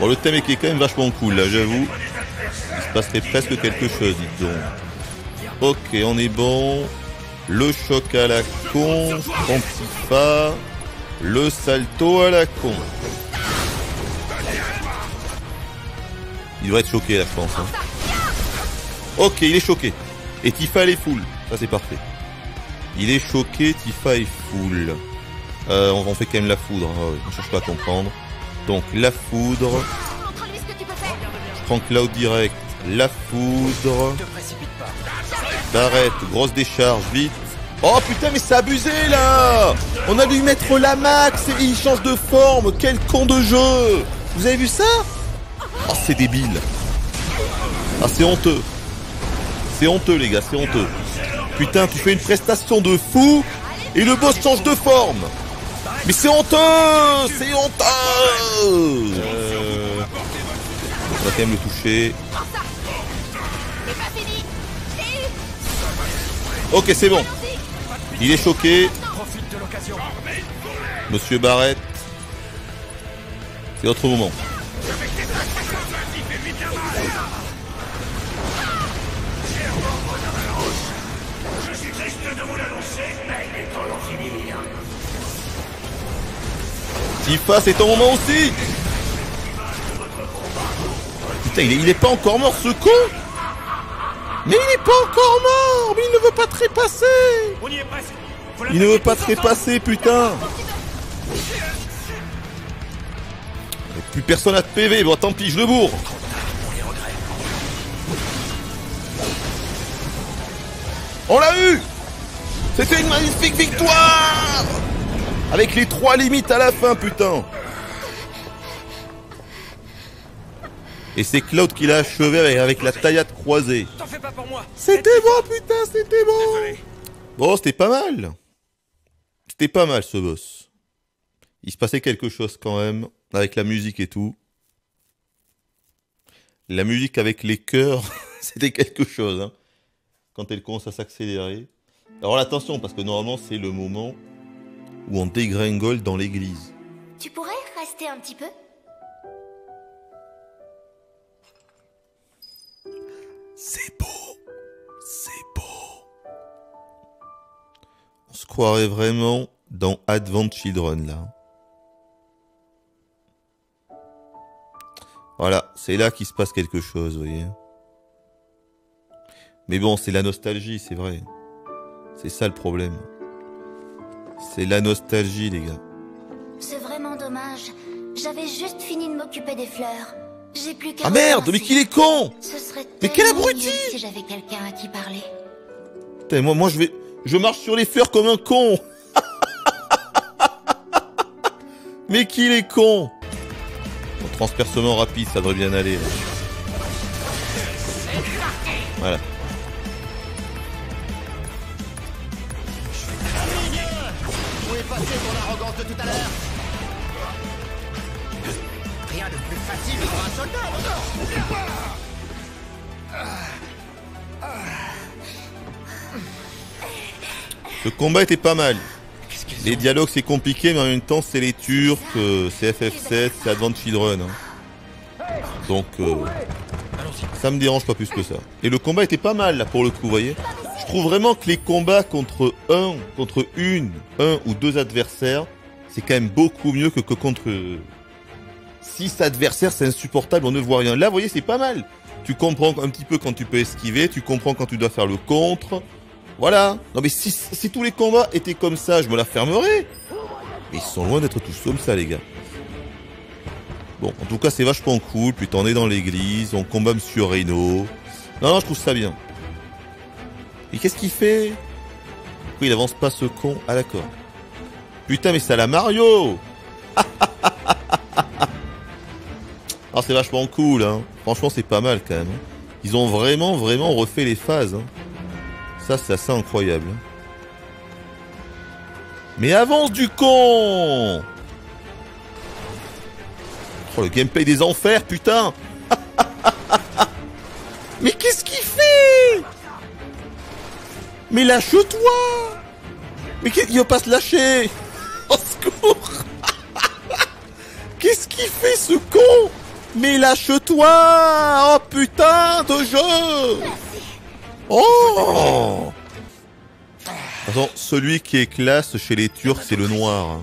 Bon, le thème est quand même vachement cool, là, j'avoue. Il se passerait presque quelque chose, dites donc. Ok, on est bon. Le choc à la con. Antifa. Le salto à la con. Il devrait être choqué là, je pense. Hein. Ok, il est choqué. Et Tifa, elle est full. Ça, c'est parfait. Il est choqué, Tifa est full. Euh, on en fait quand même la foudre. Hein. On cherche pas à comprendre. Donc, la foudre. Je prends Cloud direct. La foudre. Barrett, grosse décharge, vite. Oh putain mais c'est abusé là. On a dû mettre la max et il change de forme. Quel con de jeu. Vous avez vu ça? Oh c'est débile. Ah c'est honteux. C'est honteux les gars, c'est honteux. Putain tu fais une prestation de fou et le boss change de forme. Mais c'est honteux. C'est honteux euh... On va quand même le toucher. Ok c'est bon. Il est choqué. Monsieur Barrett. C'est autre moment. Tifa, c'est ton moment aussi. Putain, il est, il est pas encore mort ce con. Mais il n'est pas encore mort. Mais il ne veut pas trépasser. Il ne veut pas trépasser, putain. Plus personne à te P V. Bon, tant pis, je le bourre. On l'a eu. C'était une magnifique victoire. Avec les trois limites à la fin, putain. Et c'est Cloud qui l'a achevé avec, avec la taillade croisée. C'était bon, putain, c'était bon. Bon, c'était pas mal. C'était pas mal, ce boss. Il se passait quelque chose, quand même, avec la musique et tout. La musique avec les cœurs, c'était quelque chose, hein. Quand elle commence à s'accélérer. Alors, attention, parce que normalement, c'est le moment où on dégringole dans l'église. Tu pourrais rester un petit peu ? C'est beau, c'est beau. On se croirait vraiment dans Advent Children là. Voilà, c'est là qu'il se passe quelque chose, vous voyez. Mais bon, c'est la nostalgie, c'est vrai. C'est ça le problème. C'est la nostalgie, les gars. C'est vraiment dommage. J'avais juste fini de m'occuper des fleurs. J'ai plus qu'à... Ah merde, mais qu'il est con! Ce serait... Mais quel abruti! Si j'avais quelqu'un à qui parler. Putain, moi, moi je vais... Je marche sur les fleurs comme un con. Mais qu'il est con! Mon transpercement rapide, ça devrait bien aller. Là. Voilà. Vous pouvez passer ton arrogance de tout à l'heure. Rien de plus facile pour un soldat, non. Le combat était pas mal. Les dialogues c'est compliqué, mais en même temps c'est les Turcs, euh, c'est F F sept, c'est Advent Children. Hein. Donc euh, ça me dérange pas plus que ça. Et le combat était pas mal là pour le coup, vous voyez. Je trouve vraiment que les combats contre un, contre une, un ou deux adversaires, c'est quand même beaucoup mieux que, que contre euh, six adversaires, c'est insupportable, on ne voit rien. Là, vous voyez, c'est pas mal. Tu comprends un petit peu quand tu peux esquiver, tu comprends quand tu dois faire le contre. Voilà. Non mais si, si tous les combats étaient comme ça, je me la fermerais. Mais ils sont loin d'être tous comme ça, les gars. Bon, en tout cas, c'est vachement cool. Puis t'en es dans l'église, on combat Monsieur Reno. Non, non, je trouve ça bien. Mais qu'est-ce qu'il fait? Pourquoi il avance pas ce con? Ah d'accord. Putain, mais c'est à la Mario. Ah, c'est vachement cool, hein. Franchement, c'est pas mal, quand même. Ils ont vraiment, vraiment refait les phases, hein. Ça, c'est assez incroyable. Mais avance du con! Oh, le gameplay des enfers, putain! Mais qu'est-ce qu'il fait? Mais lâche-toi! Mais il va pas se lâcher! Au secours! Qu'est-ce qu'il fait, ce con? Mais lâche-toi! Oh, putain de jeu! Oh! Attends, celui qui est classe chez les Turcs, c'est le noir.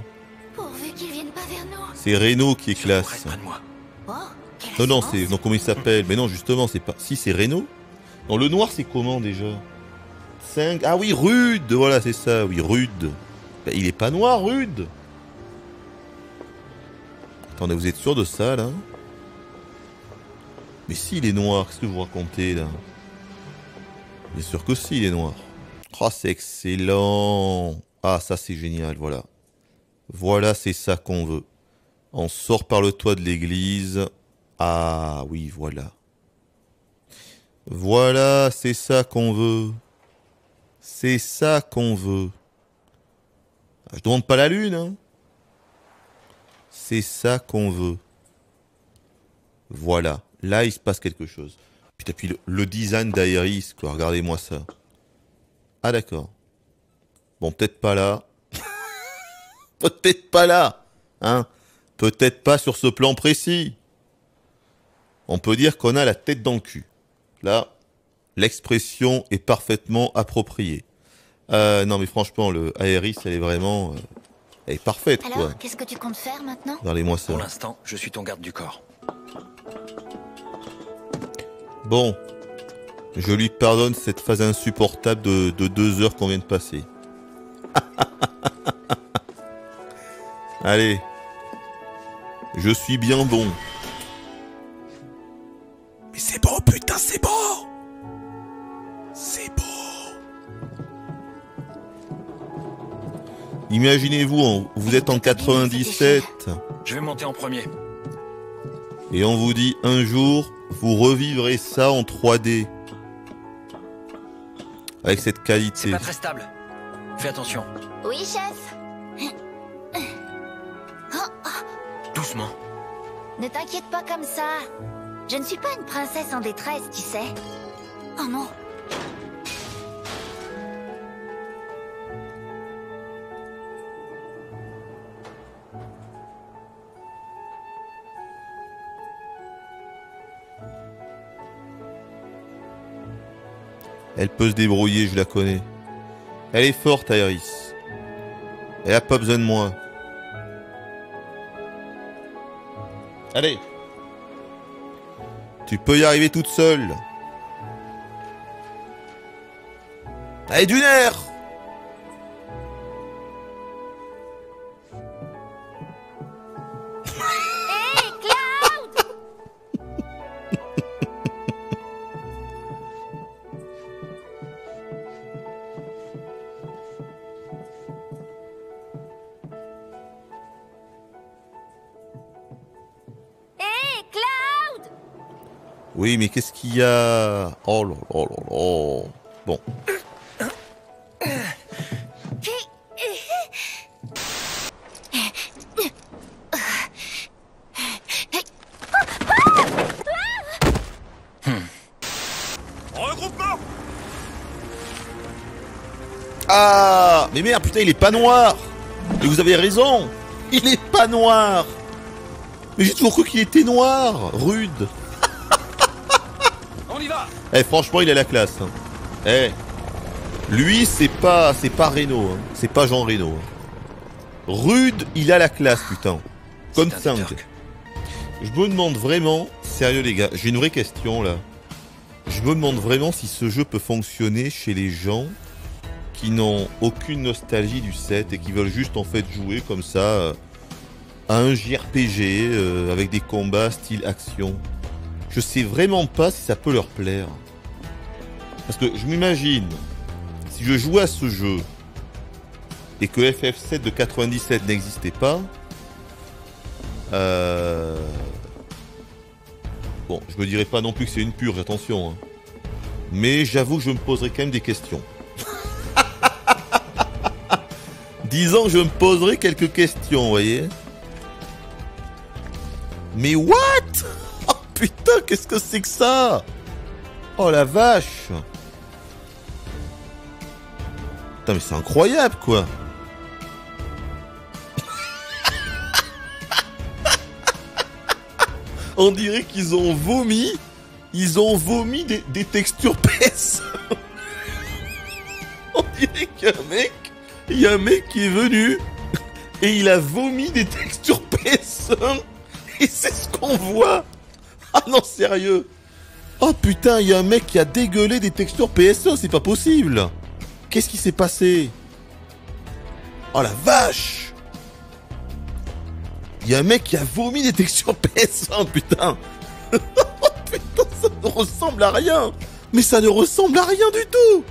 C'est Reno qui est classe. Non, non, c'est... Non, comment il s'appelle? Mais non, justement, c'est pas... Si, c'est Reno. Non, le noir, c'est comment, déjà? cinq... Ah oui, Rude! Voilà, c'est ça, oui, Rude. Ben, il est pas noir, Rude! Attendez, vous êtes sûr de ça, là? Mais si, il est noir, qu'est-ce que vous racontez, là? Bien sûr que si, il est noir. Oh, c'est excellent. Ah, ça, c'est génial, voilà. Voilà, c'est ça qu'on veut. On sort par le toit de l'église. Ah, oui, voilà. Voilà, c'est ça qu'on veut. C'est ça qu'on veut. Je demande pas la lune, hein. C'est ça qu'on veut. Voilà. Là, il se passe quelque chose. Putain, puis le, le design d'Aerith, quoi, regardez-moi ça. Ah d'accord. Bon, peut-être pas là. Peut-être pas là, hein. Peut-être pas sur ce plan précis. On peut dire qu'on a la tête dans le cul. Là, l'expression est parfaitement appropriée. Euh, non mais franchement, le Aerith, elle est vraiment... Euh, elle est parfaite, quoi. Alors, qu'est-ce que tu comptes faire maintenant? Regardez-moi ça. Pour l'instant, je suis ton garde du corps. Bon, je lui pardonne cette phase insupportable de, de deux heures qu'on vient de passer. Allez, je suis bien bon. Mais c'est beau, putain, c'est beau. C'est beau. Imaginez-vous, vous êtes en quatre-vingt-dix-sept. Je vais monter en premier. Et on vous dit un jour... Vous revivrez ça en trois D. Avec cette qualité. C'est pas très stable. Fais attention. Oui, chef. Doucement. Ne t'inquiète pas comme ça. Je ne suis pas une princesse en détresse, tu sais. Oh non. Elle peut se débrouiller, je la connais. Elle est forte, Aerith. Elle a pas besoin de moi. Allez. Tu peux y arriver toute seule. Allez, d'une heure. Oui, mais qu'est-ce qu'il y a? Oh là là là là. Bon. Regroupement. Ah, mais merde, putain, il est pas noir. Et vous avez raison, il est pas noir. Mais j'ai toujours cru qu'il était noir, Rude. On y va. Eh, franchement, il a la classe. Hein. Eh, lui, c'est pas, c'est pas Reno, hein. C'est pas Jean Reno. Hein. Rude, il a la classe, putain. Comme ça. Je me demande vraiment, sérieux les gars, j'ai une vraie question là. Je me demande vraiment si ce jeu peut fonctionner chez les gens qui n'ont aucune nostalgie du set et qui veulent juste en fait jouer comme ça euh, à un J R P G euh, avec des combats style action. Je sais vraiment pas si ça peut leur plaire. Parce que je m'imagine, si je jouais à ce jeu et que F F sept de quatre-vingt-dix-sept n'existait pas, euh... bon, je me dirais pas non plus que c'est une purge, attention. Hein. Mais j'avoue que je me poserais quand même des questions. Disons que je me poserais quelques questions, vous voyez. Mais what? Oh putain, qu'est-ce que c'est que ça? Oh la vache! Putain, mais c'est incroyable quoi! On dirait qu'ils ont vomi, ils ont vomi des, des textures P S. On dirait qu'il y a un mec, il y a un mec qui est venu et il a vomi des textures P S un et c'est ce qu'on voit. Ah non, sérieux. Oh putain, il y a un mec qui a dégueulé des textures P S un, c'est pas possible. Qu'est-ce qui s'est passé? Oh la vache! Y'a un mec qui a vomi des textures P S un, putain. Putain, ça ne ressemble à rien. Mais ça ne ressemble à rien du tout.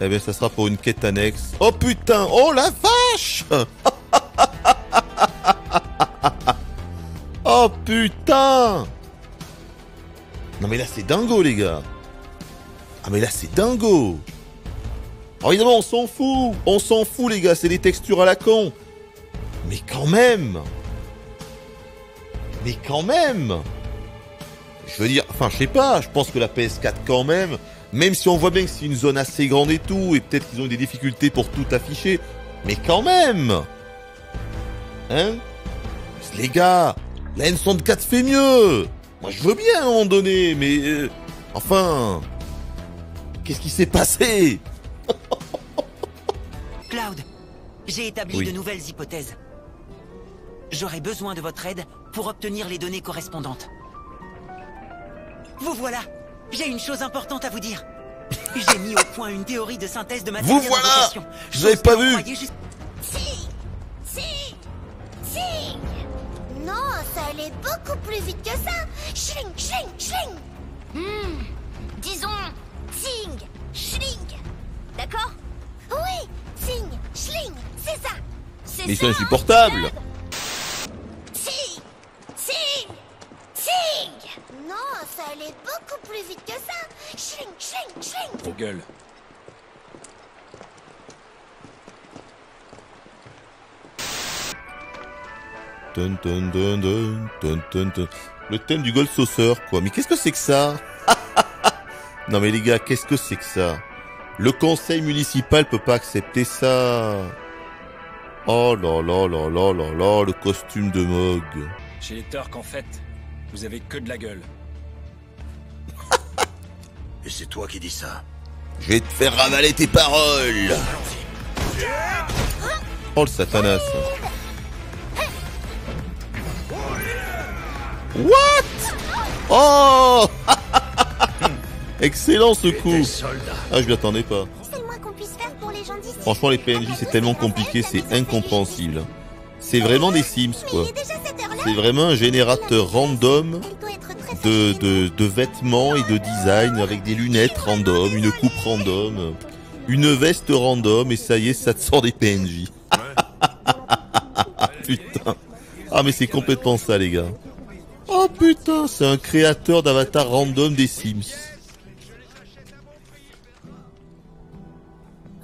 Eh bien, ça sera pour une quête annexe. Oh putain, oh la vache. Oh putain. Non mais là, c'est dingo, les gars. Ah mais là, c'est dingo. Alors évidemment, on s'en fout. On s'en fout, les gars, c'est des textures à la con. Mais quand même. Mais quand même, je veux dire, enfin je sais pas, je pense que la P S quatre quand même, même si on voit bien que c'est une zone assez grande et tout, et peut-être qu'ils ont eu des difficultés pour tout afficher, mais quand même, hein, les gars, la N soixante-quatre fait mieux, moi je veux bien à un moment donné, mais euh, enfin, qu'est-ce qui s'est passé? Cloud, j'ai établi oui. de nouvelles hypothèses. J'aurai besoin de votre aide pour obtenir les données correspondantes. Vous voilà. J'ai une chose importante à vous dire. J'ai mis au point une théorie de synthèse de matière. Vous voilà. Je l'avais pas vu. Juste... Si, si, si. Non, ça allait beaucoup plus vite que ça. Schling, schling, schling. Hmm. Disons, sing, schling. D'accord? Oui, sing, schling, c'est ça. C'est Mais c'est insupportable. Non, ça allait beaucoup plus vite que ça. Chling, chling, chling. Gros gueule. Dun, dun, dun, dun, dun, dun, dun. Le thème du Gold Saucer, quoi. Mais qu'est-ce que c'est que ça? Non mais les gars, qu'est-ce que c'est que ça? Le conseil municipal peut pas accepter ça. Oh là là là là là là, le costume de Mog. Chez les Turcs, en fait. Vous avez que de la gueule. Et c'est toi qui dis ça. Je vais te faire ravaler tes paroles. Oh le satanas. What? Oh. Excellent ce coup. Ah je m'y attendais pas. Franchement les P N J c'est tellement compliqué, c'est incompréhensible. C'est vraiment des Sims quoi. C'est vraiment un générateur random de, de, de vêtements et de design avec des lunettes random, une coupe random, une veste random et ça y est, ça te sort des P N J. Putain. Ah mais c'est complètement ça les gars. Oh putain, c'est un créateur d'avatar random des Sims.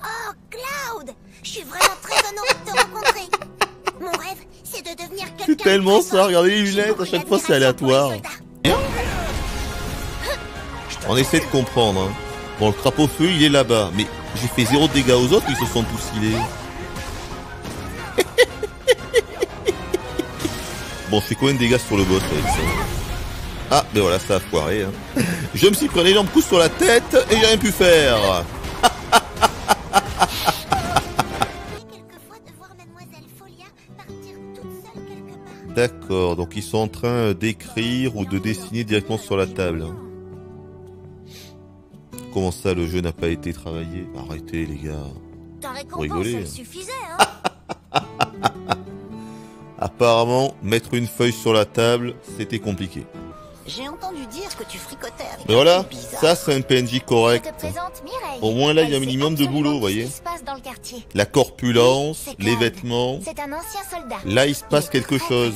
Oh Cloud, je suis vraiment très honorée de te rencontrer. Mon rêve, c'est de devenir quelqu'un. C'est tellement ça, regardez les lunettes, à chaque fois c'est aléatoire. On essaie de comprendre. Hein. Bon, le crapaud feu, il est là-bas. Mais j'ai fait zéro dégâts aux autres, ils se sont tous healés. Bon, je fais combien de dégâts sur le boss avec ça? Ah, ben voilà, ça a foiré. Hein. Je me suis pris un énorme coup sur la tête et j'ai rien pu faire. D'accord, donc ils sont en train d'écrire ou de dessiner directement sur la table. Comment ça, le jeu n'a pas été travaillé? Arrêtez, les gars. Ta récompense, rigoler, elle suffisait, hein. Apparemment, mettre une feuille sur la table, c'était compliqué. J'ai entendu dire que tu fricotais avec. Mais voilà, ça c'est un P N J correct. Au moins là, il y a un minimum de boulot, vous voyez. La corpulence, les vêtements. Là, il se passe quelque chose.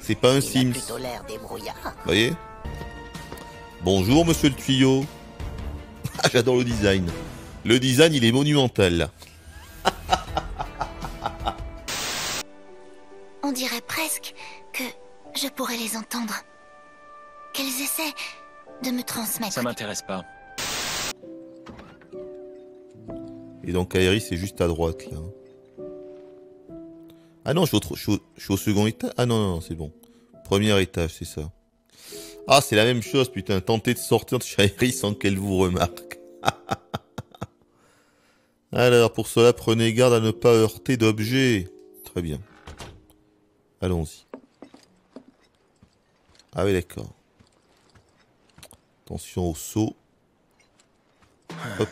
C'est pas un Sims. Vous voyez? Bonjour, monsieur le tuyau. J'adore le design. Le design, il est monumental. On dirait presque que je pourrais les entendre. Qu'elles essaient de me transmettre. Ça m'intéresse pas. Et donc Aerith, c'est juste à droite, là. Ah non, je suis au, je suis au, je suis au second étage. Ah non, non, non, c'est bon. Premier étage, c'est ça. Ah, c'est la même chose, putain. Tentez de sortir de chez Aerith sans qu'elle vous remarque. Alors, pour cela, prenez garde à ne pas heurter d'objets. Très bien. Allons-y. Ah oui, d'accord. Attention au saut. Hop.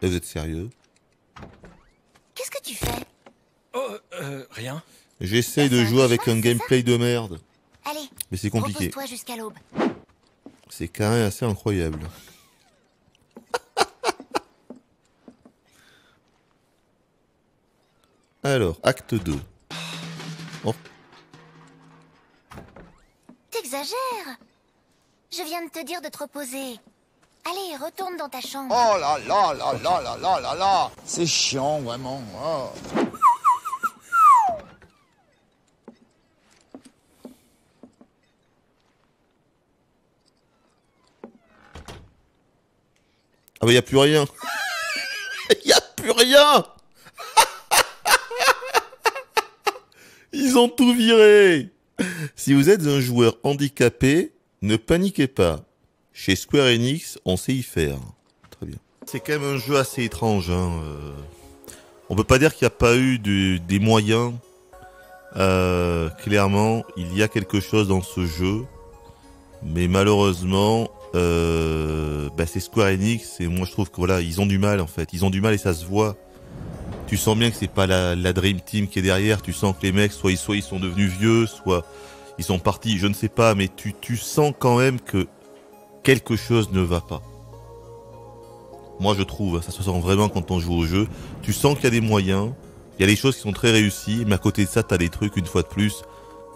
Et vous êtes sérieux? Qu'est-ce que tu fais? Oh, euh, rien. J'essaye de jouer avec un gameplay de merde. Allez, mais c'est compliqué. C'est quand même assez incroyable. Alors, acte deux. Oh. T'exagères. Je viens de te dire de te reposer. Allez, retourne dans ta chambre. Oh là là là là là là là là. C'est chiant, vraiment. Oh. Ah bah y'a plus rien. Y'a plus rien. Ils ont tout viré. Si vous êtes un joueur handicapé, ne paniquez pas. Chez Square Enix, on sait y faire. Très bien. C'est quand même un jeu assez étrange. Hein. Euh, on peut pas dire qu'il n'y a pas eu de, des moyens. Euh, clairement, il y a quelque chose dans ce jeu. Mais malheureusement, euh, bah c'est Square Enix. Et moi, je trouve que voilà, ils ont du mal en fait. Ils ont du mal et ça se voit. Tu sens bien que c'est pas la, la Dream Team qui est derrière. Tu sens que les mecs, soit ils, soit ils sont devenus vieux, soit ils sont partis, je ne sais pas. Mais tu, tu sens quand même que quelque chose ne va pas. Moi, je trouve, ça se sent vraiment quand on joue au jeu. Tu sens qu'il y a des moyens, il y a des choses qui sont très réussies, mais à côté de ça, tu as des trucs, une fois de plus,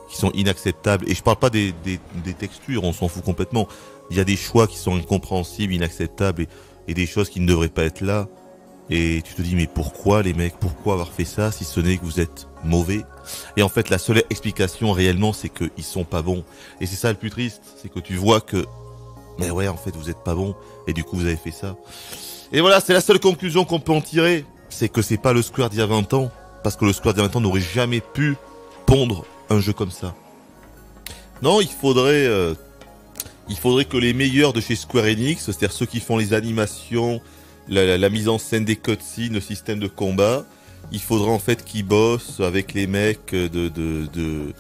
qui sont inacceptables. Et je parle pas des, des, des textures, on s'en fout complètement. Il y a des choix qui sont incompréhensibles, inacceptables, et, et des choses qui ne devraient pas être là. Et tu te dis, mais pourquoi les mecs, pourquoi avoir fait ça si ce n'est que vous êtes mauvais? Et en fait, la seule explication réellement, c'est qu'ils sont pas bons. Et c'est ça le plus triste, c'est que tu vois que, mais ouais, en fait, vous êtes pas bons. Et du coup, vous avez fait ça. Et voilà, c'est la seule conclusion qu'on peut en tirer. C'est que c'est pas le Square d'il y a vingt ans. Parce que le Square d'il y a vingt ans n'aurait jamais pu pondre un jeu comme ça. Non, il faudrait, euh, il faudrait que les meilleurs de chez Square Enix, c'est-à-dire ceux qui font les animations, La, la, la mise en scène des cutscenes, le système de combat, il faudra en fait qu'ils bossent avec les mecs de de, de,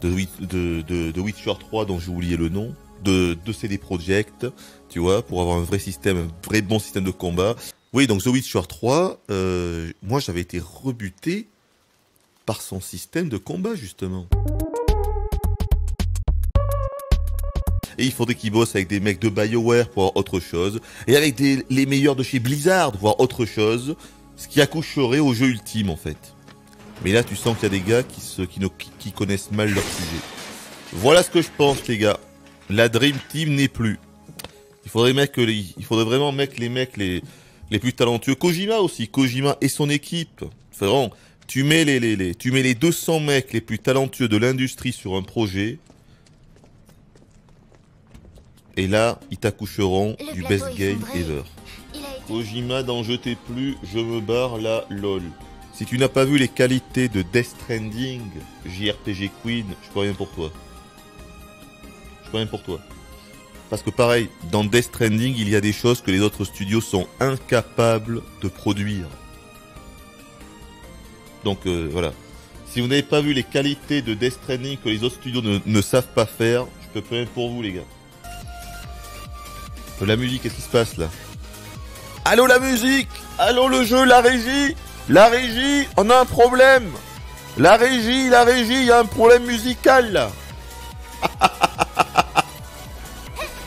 de, de, de, de Witcher trois dont j'ai oublié le nom, de, de C D Projekt, tu vois, pour avoir un vrai système, un vrai bon système de combat. Oui, donc The Witcher trois, euh, moi j'avais été rebuté par son système de combat justement. Et il faudrait qu'ils bossent avec des mecs de BioWare pour avoir autre chose. Et avec des, les meilleurs de chez Blizzard pour avoir autre chose. Ce qui accoucherait au jeu ultime en fait. Mais là tu sens qu'il y a des gars qui, se, qui, ne, qui, qui connaissent mal leur sujet. Voilà ce que je pense, les gars. La Dream Team n'est plus. Il faudrait, mec, les... Il faudrait vraiment mettre les mecs les... les plus talentueux. Kojima aussi. Kojima et son équipe. Ferrand, tu mets les, les, les... tu mets les deux cents mecs les plus talentueux de l'industrie sur un projet. Et là, ils t'accoucheront du best game ever. Kojima, d'en jeter plus, je me barre la lol. Si tu n'as pas vu les qualités de Death Stranding, J R P G Queen, je peux rien pour toi. Je peux rien pour toi. Parce que pareil, dans Death Stranding, il y a des choses que les autres studios sont incapables de produire. Donc euh, voilà. Si vous n'avez pas vu les qualités de Death Stranding que les autres studios ne, ne savent pas faire, je peux plus rien pour vous, les gars. La musique, qu'est-ce qui se passe là? Allô la musique? Allô le jeu, la régie? La régie, on a un problème! La régie, la régie, il y a un problème musical là!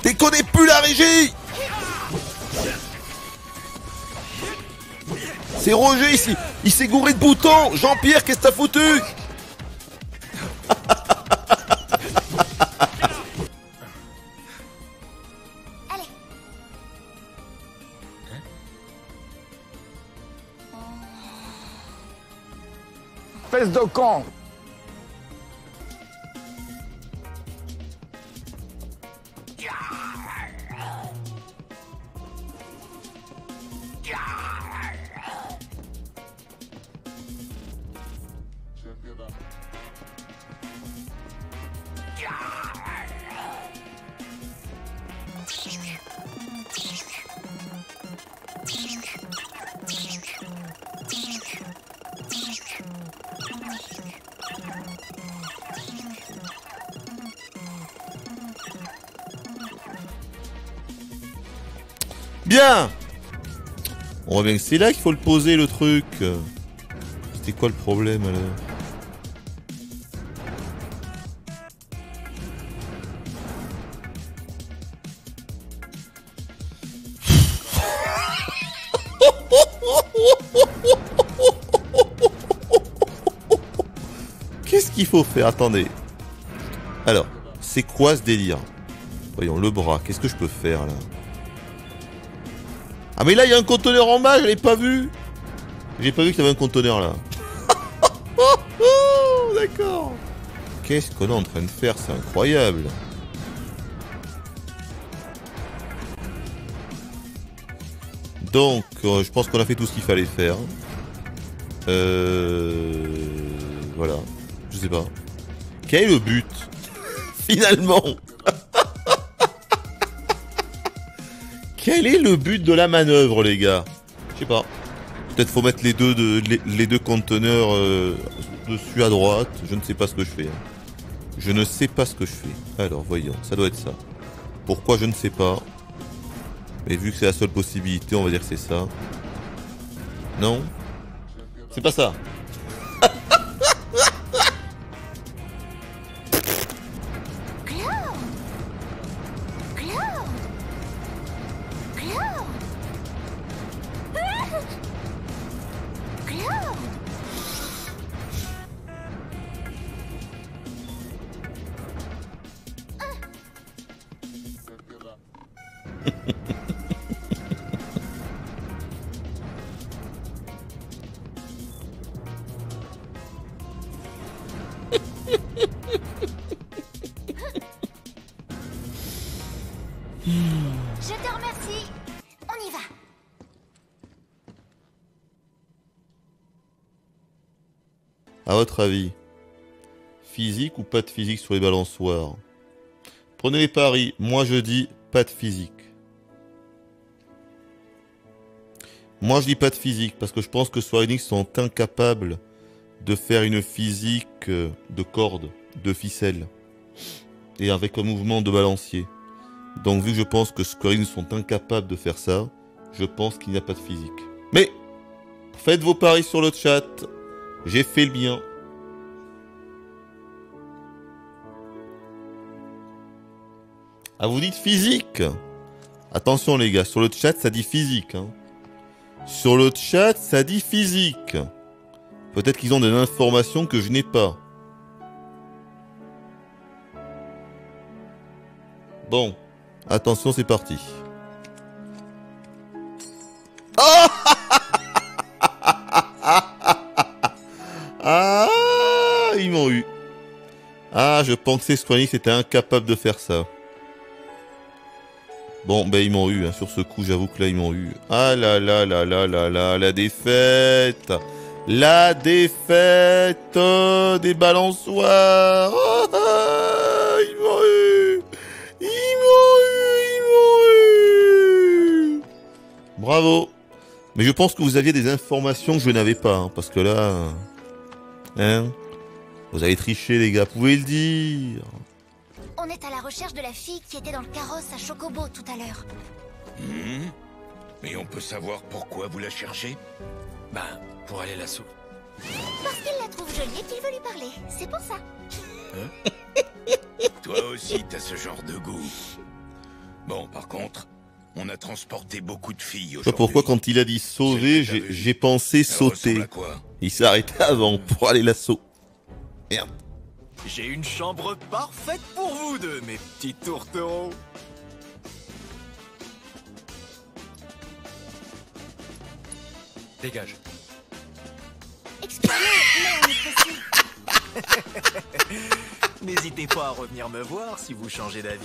Déconnez plus la régie! C'est Roger ici! Il s'est gouré de boutons! Jean-Pierre, qu'est-ce que t'as foutu? Fesse de con. Bien. On revient, c'est là qu'il faut le poser le truc. C'était quoi le problème alors? Qu'est-ce qu'il faut faire? Attendez. Alors, c'est quoi ce délire? Voyons, le bras, qu'est-ce que je peux faire là? Ah mais là il y a un conteneur en bas, je l'ai pas vu. J'ai pas vu qu'il y avait un conteneur là. D'accord. Qu'est-ce qu'on est en train de faire, c'est incroyable. Donc euh, je pense qu'on a fait tout ce qu'il fallait faire. Euh... Voilà. Je sais pas. Quel est le but? Finalement. Quel est le but de la manœuvre, les gars? Je sais pas. Peut-être faut mettre les deux, de, les, les deux conteneurs euh, dessus à droite. Je ne sais pas ce que je fais. Hein. Je ne sais pas ce que je fais. Alors, voyons. Ça doit être ça. Pourquoi, je ne sais pas. Mais vu que c'est la seule possibilité, on va dire que c'est ça. Non? C'est pas ça. Votre avis, physique ou pas de physique sur les balançoires? Prenez les paris, moi je dis pas de physique. Moi je dis pas de physique parce que je pense que Square Enix sont incapables de faire une physique de corde, de ficelle et avec un mouvement de balancier. Donc vu que je pense que Square Enix sont incapables de faire ça, je pense qu'il n'y a pas de physique. Mais faites vos paris sur le chat, j'ai fait le bien. Ah, vous dites physique? Attention les gars, sur le chat ça dit physique. Hein. Sur le chat ça dit physique. Peut-être qu'ils ont des informations que je n'ai pas. Bon, attention, c'est parti. Oh ah, ils m'ont eu. Ah, je pensais que Square Enix était incapable de faire ça. Bon, ben ils m'ont eu, hein. Sur ce coup, j'avoue que là, ils m'ont eu. Ah là là là là là là, la défaite. La défaite euh, des balançoires. Oh, ah, ils m'ont eu. Ils m'ont eu, ils m'ont eu. Bravo. Mais je pense que vous aviez des informations que je n'avais pas, hein, parce que là... Hein, vous avez triché, les gars, pouvez le dire. On est à la recherche de la fille qui était dans le carrosse à Chocobo tout à l'heure. Mmh. Mais on peut savoir pourquoi vous la cherchez? Bah, pour aller la sauver. Parce qu'il la trouve jolie et qu'il veut lui parler, c'est pour ça. Hein? Toi aussi, t'as ce genre de goût. Bon, par contre, on a transporté beaucoup de filles aujourd'hui. Pourquoi quand il a dit sauver, j'ai pensé sauter. Il s'est arrêté avant pour aller la sauver. Merde. J'ai une chambre parfaite pour vous deux, mes petits tourtereaux. Dégage. N'hésitez pas à revenir me voir si vous changez d'avis.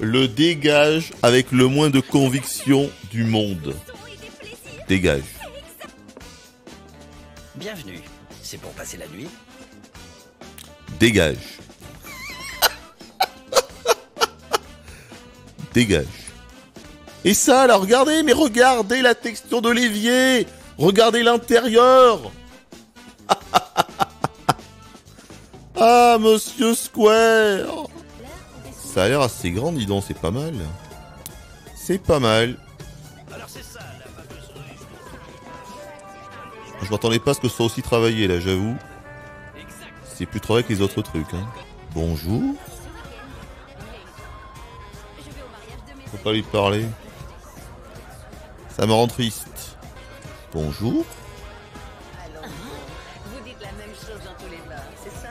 Le dégage avec le moins de conviction du monde. Dégage. Bienvenue. C'est pour passer la nuit. Dégage. Dégage. Et ça, là, regardez, mais regardez la texture de l'évier. Regardez l'intérieur. Ah, monsieur Square. Ça a l'air assez grand, dis donc, c'est pas mal. C'est pas mal. Je m'attendais pas à ce que ce soit aussi travaillé, là, j'avoue. C'est plus travail que les autres trucs, hein. Bonjour. Faut pas lui parler. Ça me rend triste. Bonjour. Alors, vous dites la même chose dans tous les bars, c'est ça?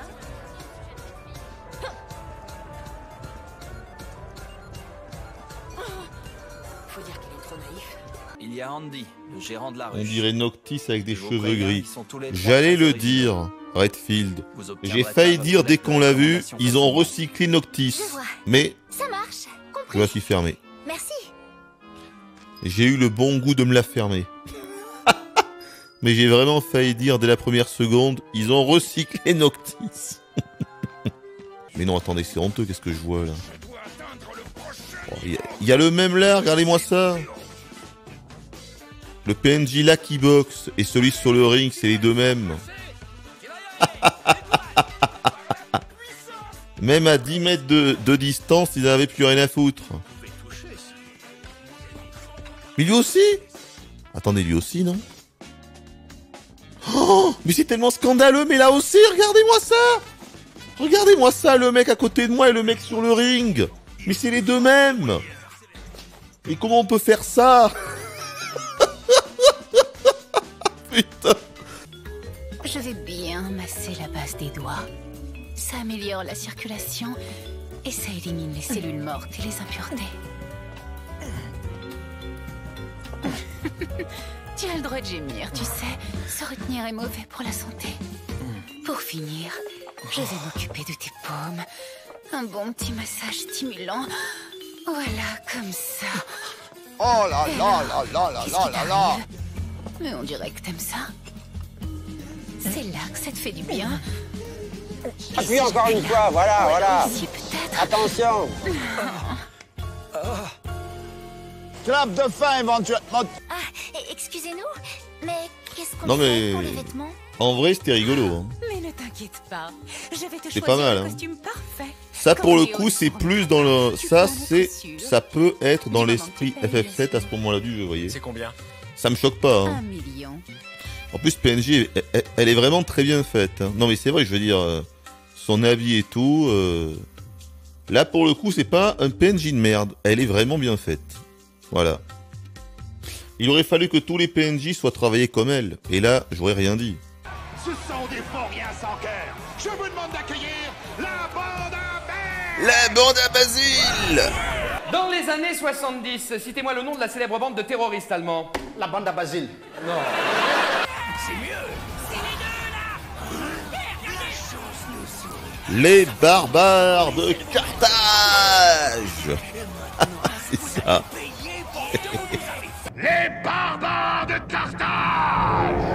Faut dire qu'il est trop naïf. Il y a Andy, le gérant de la rue. On dirait Noctis avec des cheveux gris. J'allais le dire. Redfield. J'ai failli dire dès qu'on l'a vu, ils ont recyclé Noctis. Mais ça marche, compris. Je la suis fermée. Merci. J'ai eu le bon goût de me la fermer. Mais j'ai vraiment failli dire dès la première seconde, ils ont recyclé Noctis. Mais non, attendez, c'est honteux, qu'est-ce que je vois là? Il oh, y, y a le même là, regardez-moi ça. Le P N J là qui boxe et celui sur le ring, c'est les deux mêmes. Même à dix mètres de, de distance, ils n'avaient plus rien à foutre. Mais lui aussi? Attendez, lui aussi, non? Oh, mais c'est tellement scandaleux, mais là aussi, regardez-moi ça! Regardez-moi ça, le mec à côté de moi et le mec sur le ring! Mais c'est les deux mêmes! Mais comment on peut faire ça? Putain! Je vais bien masser la base des doigts. Ça améliore la circulation et ça élimine les cellules mortes et les impuretés. Tu as le droit de gémir, tu sais. Se retenir est mauvais pour la santé. Pour finir, je vais m'occuper de tes paumes. Un bon petit massage stimulant. Voilà, comme ça. Oh là là là là là là là là. Mais on dirait que t'aimes ça. C'est là que ça te fait du bien. Appuie encore une fois, voilà, voilà. Attention. Clap de fin éventuellement. Ah, excusez-nous, mais qu'est-ce qu'on fait pour les vêtements? En vrai, c'était rigolo. Mais ne t'inquiète pas, je vais te choisir le costume parfait. Ça, pour le coup, c'est plus dans le... Ça, c'est... Ça peut être dans l'esprit F F sept à ce moment-là du jeu, vous voyez. C'est combien? Ça me choque pas. Un million. En plus, P N J, elle, elle est vraiment très bien faite. Hein. Non, mais c'est vrai, je veux dire, euh, son habit et tout. Euh, là, pour le coup, c'est pas un P N J de merde. Elle est vraiment bien faite. Voilà. Il aurait fallu que tous les P N J soient travaillés comme elle. Et là, j'aurais rien dit. Ce sont des pauvres sans cœur. Je vous demande d'accueillir la bande à Basile. La bande à Basile. Dans les années soixante-dix, citez-moi le nom de la célèbre bande de terroristes allemands. La bande à Basile. Non. C'est mieux. C'est les deux, là. Les choses nous sourient. Les barbares de Carthage. C'est ça. Les barbares de Carthage.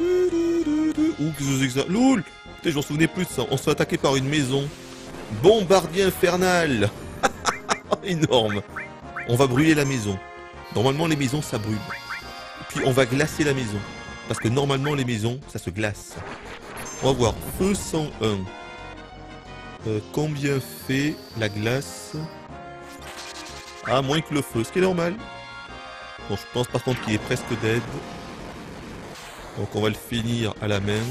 Ouh, qu'est-ce que c'est que ça? Loul! Putain, je m'en souvenais plus de ça. On se fait attaquer par une maison. Bombardier infernal. Énorme. On va brûler la maison. Normalement, les maisons, ça brûle. Et puis, on va glacer la maison. Parce que normalement, les maisons, ça se glace. On va voir. Feu cent un. Euh, combien fait la glace? Ah, moins que le feu, ce qui est normal. Bon, je pense par contre qu'il est presque dead. Donc on va le finir à la main.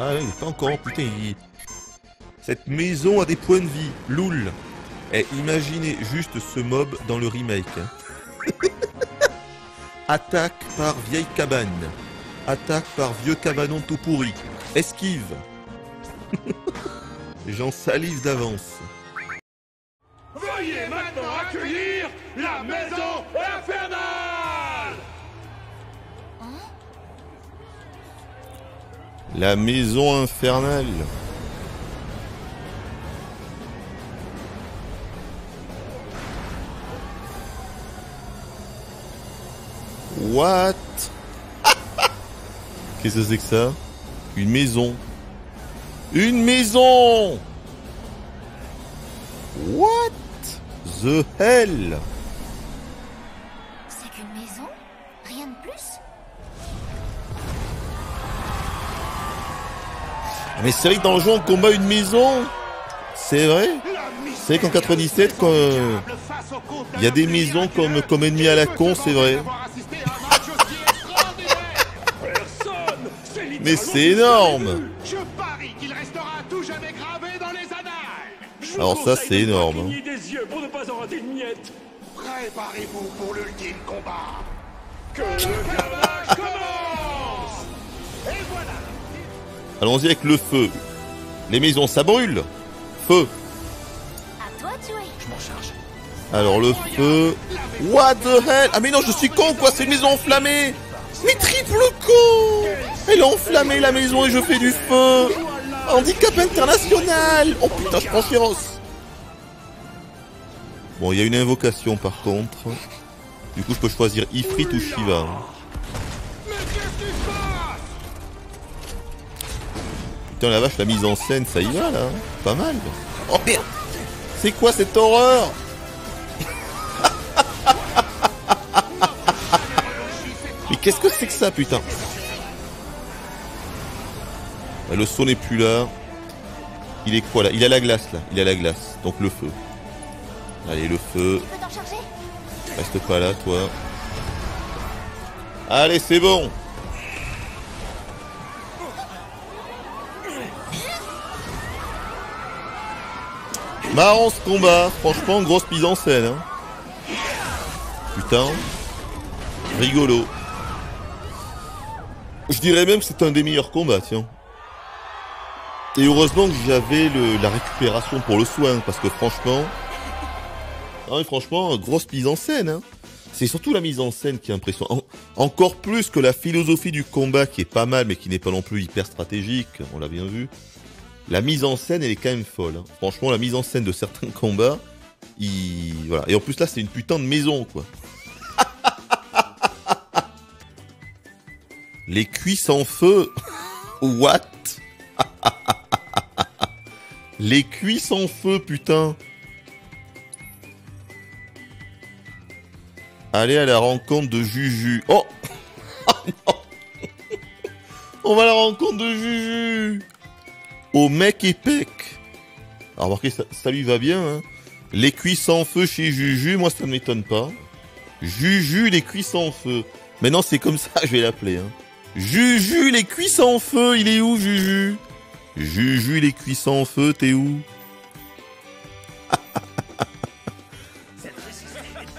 Ah là, il est pas encore, putain, il... Cette maison a des points de vie, loul. Eh, imaginez juste ce mob dans le remake. Hein. Attaque par vieille cabane. Attaque par vieux cabanon tout pourri. Esquive. J'en salive d'avance. Veuillez maintenant accueillir la maison infernale. Hein? La maison infernale. What? Qu'est-ce que c'est que ça? Une maison. Une maison! What the hell? C'est qu'une maison? Rien de plus? Mais c'est vrai que dans le jeu on combat une maison? C'est vrai? C'est vrai qu'en quatre-vingt-dix-sept, quand, euh, il y a des maisons comme, comme ennemis à la con, c'est vrai. Mais c'est énorme! Alors ça c'est énorme. Préparez-vous pour l'ultime combat. Que le carnage commence. Et voilà. Allons-y avec le feu. Les maisons ça brûle. Feu. À toi de jouer. Je m'en charge. Alors le feu. What the hell? Ah mais non, je suis con quoi, c'est une maison enflammée. Mais triple con. Elle a enflammé la maison et je fais du feu. Handicap international! Oh putain, je prends Féros. Bon, il y a une invocation par contre. Du coup, je peux choisir Ifrit ou Shiva. Putain, la vache, la mise en scène, ça y va là. Pas mal. Oh merde! C'est quoi cette horreur? Mais qu'est-ce que c'est que ça, putain? Le son n'est plus là. Il est quoi là? Il a la glace là. Il a la glace. Donc le feu. Allez, le feu. Reste pas là, toi. Allez, c'est bon. Marrant ce combat. Franchement, grosse mise en scène. Hein. Putain. Rigolo. Je dirais même que c'est un des meilleurs combats, tiens. Et heureusement que j'avais la récupération pour le soin, parce que franchement, hein, franchement, grosse mise en scène. Hein. C'est surtout la mise en scène qui est impressionnante. En, encore plus que la philosophie du combat qui est pas mal, mais qui n'est pas non plus hyper stratégique, on l'a bien vu. La mise en scène, elle est quand même folle. Hein. Franchement, la mise en scène de certains combats, il... voilà. Et en plus là, c'est une putain de maison, quoi. Les cuisses en feu. What? Les cuisses en feu, putain. Allez à la rencontre de Juju. Oh, oh non. On va à la rencontre de Juju. Au mec épec. Alors remarquez, ça, ça lui va bien. Hein. Les cuisses en feu chez Juju, moi ça ne m'étonne pas. Juju, les cuisses en feu. Maintenant c'est comme ça, je vais l'appeler. Hein. Juju, les cuisses en feu, il est où Juju? Juju, les cuisses en feu, t'es où?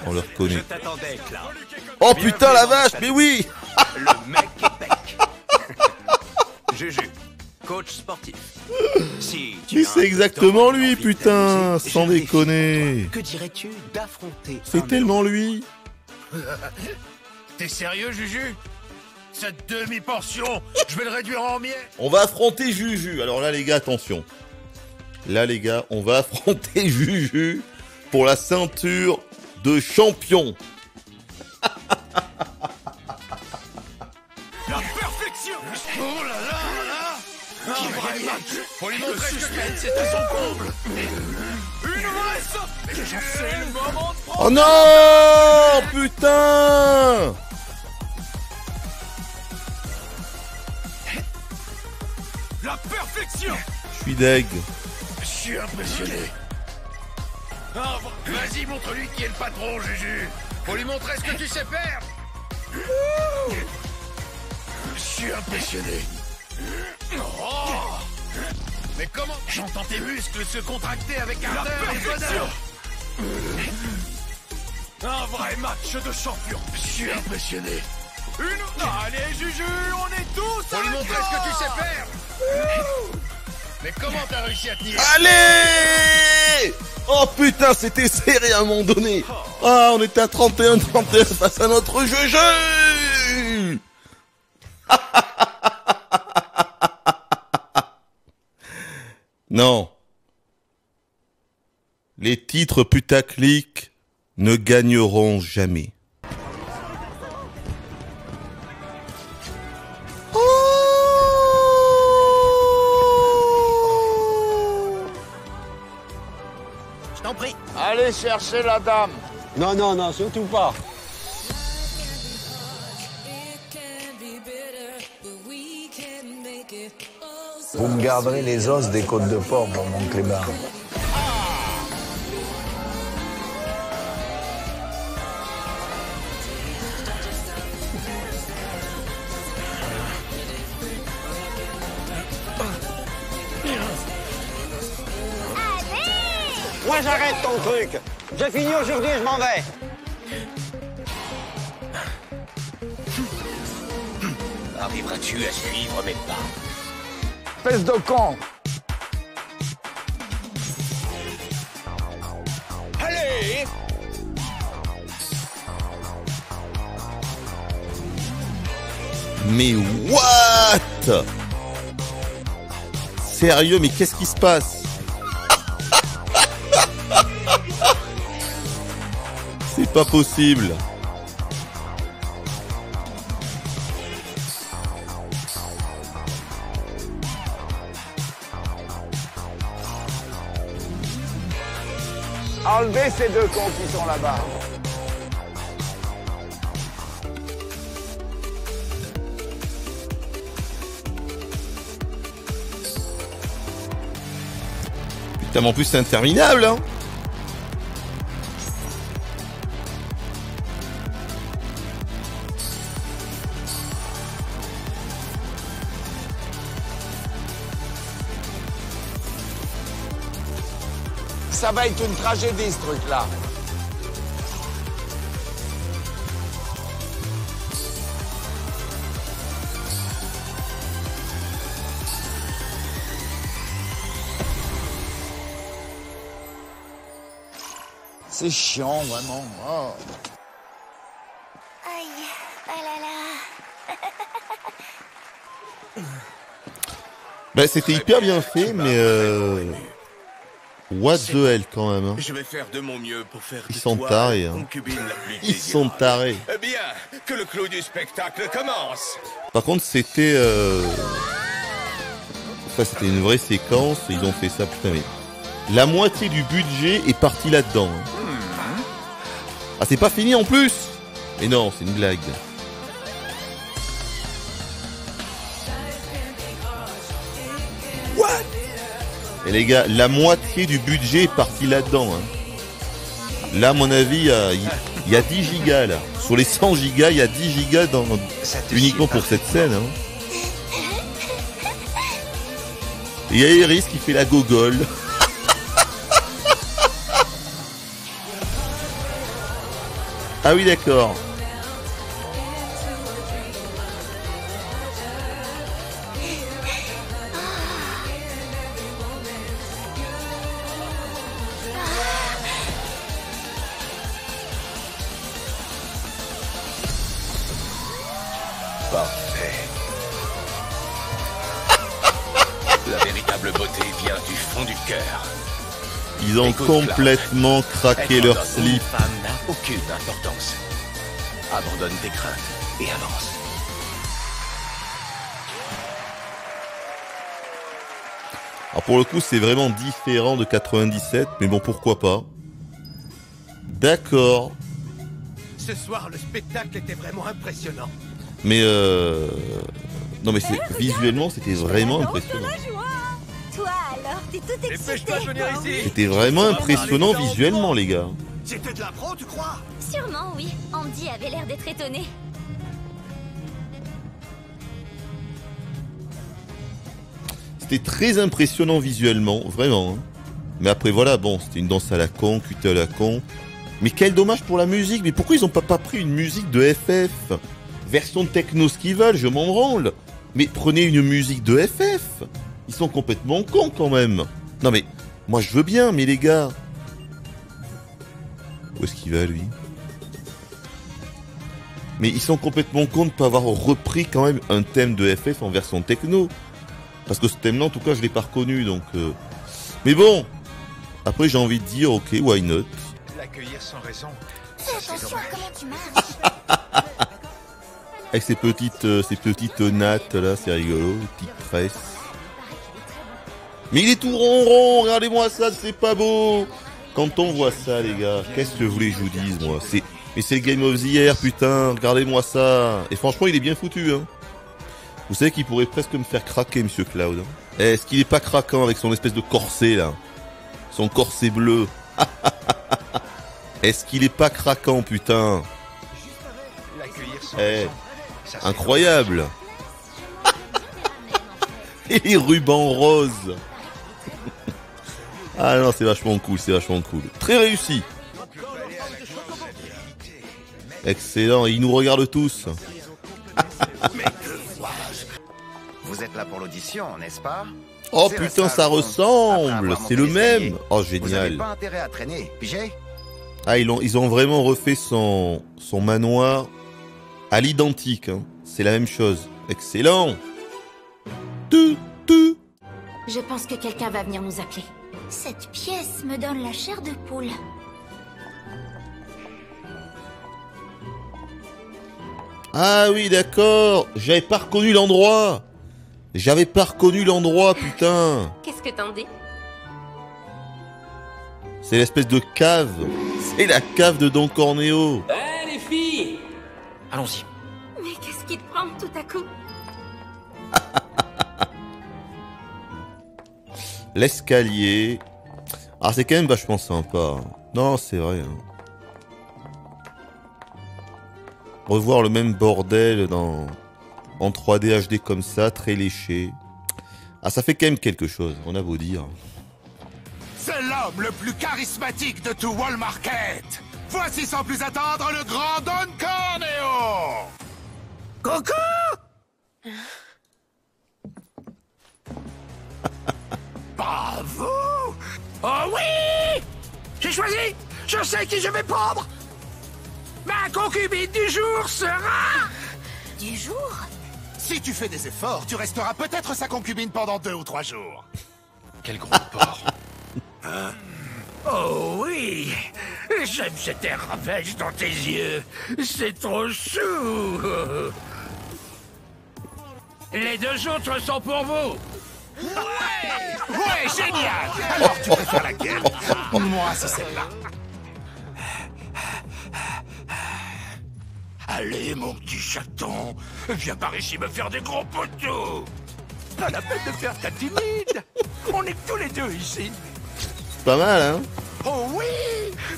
On le reconnaît. Oh putain la vache, mais oui! Le mec est bec. Juju, coach sportif. Si Mais c'est exactement lui, putain, sans déconner. Que dirais-tu d'affronter C'est tellement lui. T'es sérieux, Juju? Cette demi-portion, je vais le réduire en miettes. On va affronter Juju. Alors là, les gars, attention. Là, les gars, on va affronter Juju pour la ceinture de champion. La perfection. Oh là là là là. Faut lui montrer que Kait Sith à son comble. Une race. C'est le moment de prendre. Oh non, putain. La perfection. Je suis deg. Je suis impressionné. Vas-y, montre-lui qui est le patron, Juju. Faut lui montrer ce que tu sais faire. Ouh. Je suis impressionné. Oh. Mais comment... J'entends tes muscles se contracter avec ardeur et bonheur. Un vrai match de champion. Je suis impressionné. Une... Non, allez, Juju, on est tous... Faut lui montrer ce que tu sais faire. Ouh. Mais comment t'as réussi à tenir? Allez! Oh putain, c'était serré à un moment donné. Ah, on était à trente et un trente et un face à notre Juju. Non. Les titres putaclic ne gagneront jamais. Allez chercher la dame. Non, non, non, surtout pas. Vous me garderez les os des côtes de porc, mon oncle Clébar. Moi j'arrête ton truc. J'ai fini aujourd'hui, je m'en vais. Arriveras-tu à suivre mes pas? Espèce de con. Allez. Mais what? Sérieux, mais qu'est-ce qui se passe? C'est pas possible. Enlevez ces deux cons qui sont là-bas. Putain, mais en plus c'est interminable, hein. Ça va être une tragédie, ce truc-là. C'est chiant, vraiment. Oh. Aïe, ah là là. Ben, c'était hyper bien fait, mais... Euh... What the hell quand même. Hein. Je vais faire de mon mieux pour faire Ils de sont toi tarés. Hein. Ils sont tarés. Bien, que le clou du spectacle commence. Par contre, c'était euh... ça c'était une vraie séquence, ils ont fait ça putain mais la moitié du budget est partie là-dedans. Hein. Ah, c'est pas fini en plus. Mais non, c'est une blague. Et les gars, la moitié du budget est partie là-dedans. Hein. Là, à mon avis, euh, il y a dix gigas, là. Sur les cent gigas, il y a dix gigas dans, uniquement pour cette scène. Hein. Et Aerith qui fait la gogole. Ah oui, d'accord. Parfait. La véritable beauté vient du fond du cœur. Ils ont Écoute, complètement Cloud. craqué leur slip. Femme n'a aucune importance. Abandonne tes craintes et avance. Alors pour le coup, c'est vraiment différent de quatre-vingt-dix-sept, mais bon, pourquoi pas. D'accord. Ce soir, le spectacle était vraiment impressionnant. Mais euh... Non mais hey, visuellement, c'était vraiment impressionnant. Toi alors, t'es tout excité. C'était vraiment impressionnant visuellement, les gars. C'était de la pro, tu crois? Sûrement, oui. Andy avait l'air d'être étonné. C'était très impressionnant visuellement, vraiment. Mais après voilà, bon, c'était une danse à la con, culte à la con. Mais quel dommage pour la musique. Mais pourquoi ils ont pas, pas pris une musique de F F? Version techno ce qu'ils veulent, je m'en branle. Mais prenez une musique de F F. Ils sont complètement cons quand même. Non mais, moi je veux bien, mais les gars... Où est-ce qu'il va, lui? Mais ils sont complètement cons de ne pas avoir repris quand même un thème de F F en version techno. Parce que ce thème-là, en tout cas, je ne l'ai pas reconnu, donc... Euh... Mais bon. Après, j'ai envie de dire, ok, why not? L'accueillir sans raison. Fais attention à comment tu marches. Avec ces petites, euh, ces petites nattes, là, c'est rigolo. Petite tresse. Mais il est tout rond-rond, regardez-moi ça, c'est pas beau. Quand on voit ça, les gars, qu'est-ce que vous voulez que je vous dise, moi? C'est... Mais c'est le Game of the Year, putain, regardez-moi ça. Et franchement, il est bien foutu, hein. Vous savez qu'il pourrait presque me faire craquer, monsieur Cloud. Est-ce qu'il est pas craquant avec son espèce de corset, là? Son corset bleu. Est-ce qu'il est pas craquant, putain? Eh, incroyable. Et les rubans roses. Ah non, c'est vachement cool, c'est vachement cool. Très réussi. Excellent, ils nous regardent tous. Vous êtes là pour l'audition, n'est-ce pas? Oh putain, ça ressemble, c'est le même. Oh génial. Pas intérêt à traîner, pigé? Ah, ils ont, ils ont vraiment refait son, son manoir à l'identique. Hein. C'est la même chose. Excellent. Tu, tu. Je pense que quelqu'un va venir nous appeler. Cette pièce me donne la chair de poule. Ah oui, d'accord. J'avais pas reconnu l'endroit. J'avais pas reconnu l'endroit, putain. Qu'est-ce que t'en dis? C'est l'espèce de cave. C'est la cave de Don Corneo. Hé, hey, les filles, allons-y. Mais qu'est-ce qui te prend tout à coup? L'escalier. Ah, c'est quand même vachement sympa. Non, c'est vrai. Revoir le même bordel dans... en trois D H D comme ça, très léché. Ah, ça fait quand même quelque chose, on a beau dire. C'est l'homme le plus charismatique de tout Wall Market. Voici sans plus attendre le grand Don Corneo. Coucou. Bravo. Oh oui. J'ai choisi. Je sais qui je vais prendre. Ma concubine du jour sera... Du jour? Si tu fais des efforts, tu resteras peut-être sa concubine pendant deux ou trois jours. Quel gros porc. Hein? Oh oui. J'aime cet air ravage dans tes yeux. C'est trop chou. Les deux autres sont pour vous. Ouais. Ouais, génial. Alors tu préfères laquelle? Moi, c'est celle-là. Allez, mon petit chaton, viens par ici me faire des gros poteaux. Pas la peine de faire ta timide. On est tous les deux ici. C'est pas mal, hein? Oh oui.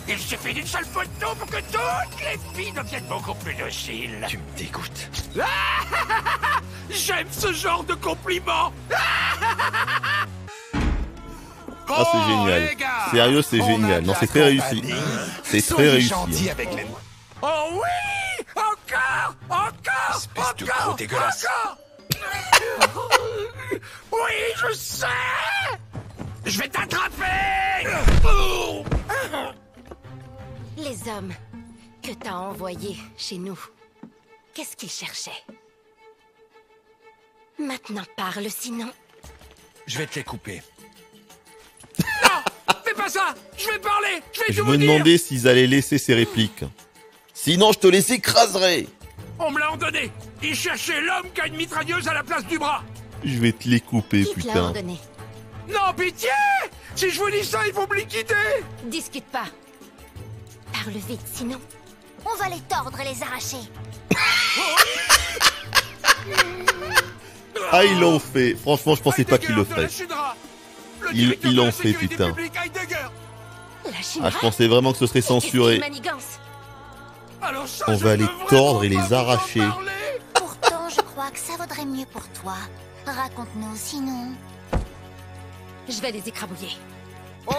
Il suffit d'une seule photo pour que toutes les filles deviennent beaucoup plus dociles. Tu me dégoûtes. J'aime ce genre de compliment. Ah, c'est génial. Sérieux, c'est génial. Non, c'est très réussi. C'est très réussi. Oh oui. Encore, encore, espèce encore, de gros dégueulasse. Encore. Oui, je sais. Je vais t'attraper. Les hommes que t'as envoyés chez nous, qu'est-ce qu'ils cherchaient? Maintenant parle, sinon... Je vais te les couper. Non, fais pas ça. Je vais parler. Je vais je tout vous dire. Je me demandais s'ils allaient laisser ces répliques. Sinon, je te les écraserai. On me l'a ordonné. Ils cherchaient l'homme qui a une mitrailleuse à la place du bras. Je vais te les couper, qui putain. Te l'a ordonné ? Non, pitié. Si je vous dis ça, ils vont me liquider. Discute pas. Parle vite, sinon... On va les tordre et les arracher. Ah, ils l'ont fait. Franchement, je pensais pas qu'ils le feraient. Ils l'ont fait, putain. Ah, je pensais vraiment que ce serait censuré. On va les tordre et les arracher. Pourtant, je crois que ça vaudrait mieux pour toi. Raconte-nous, sinon... Je vais les écrabouiller. Oh.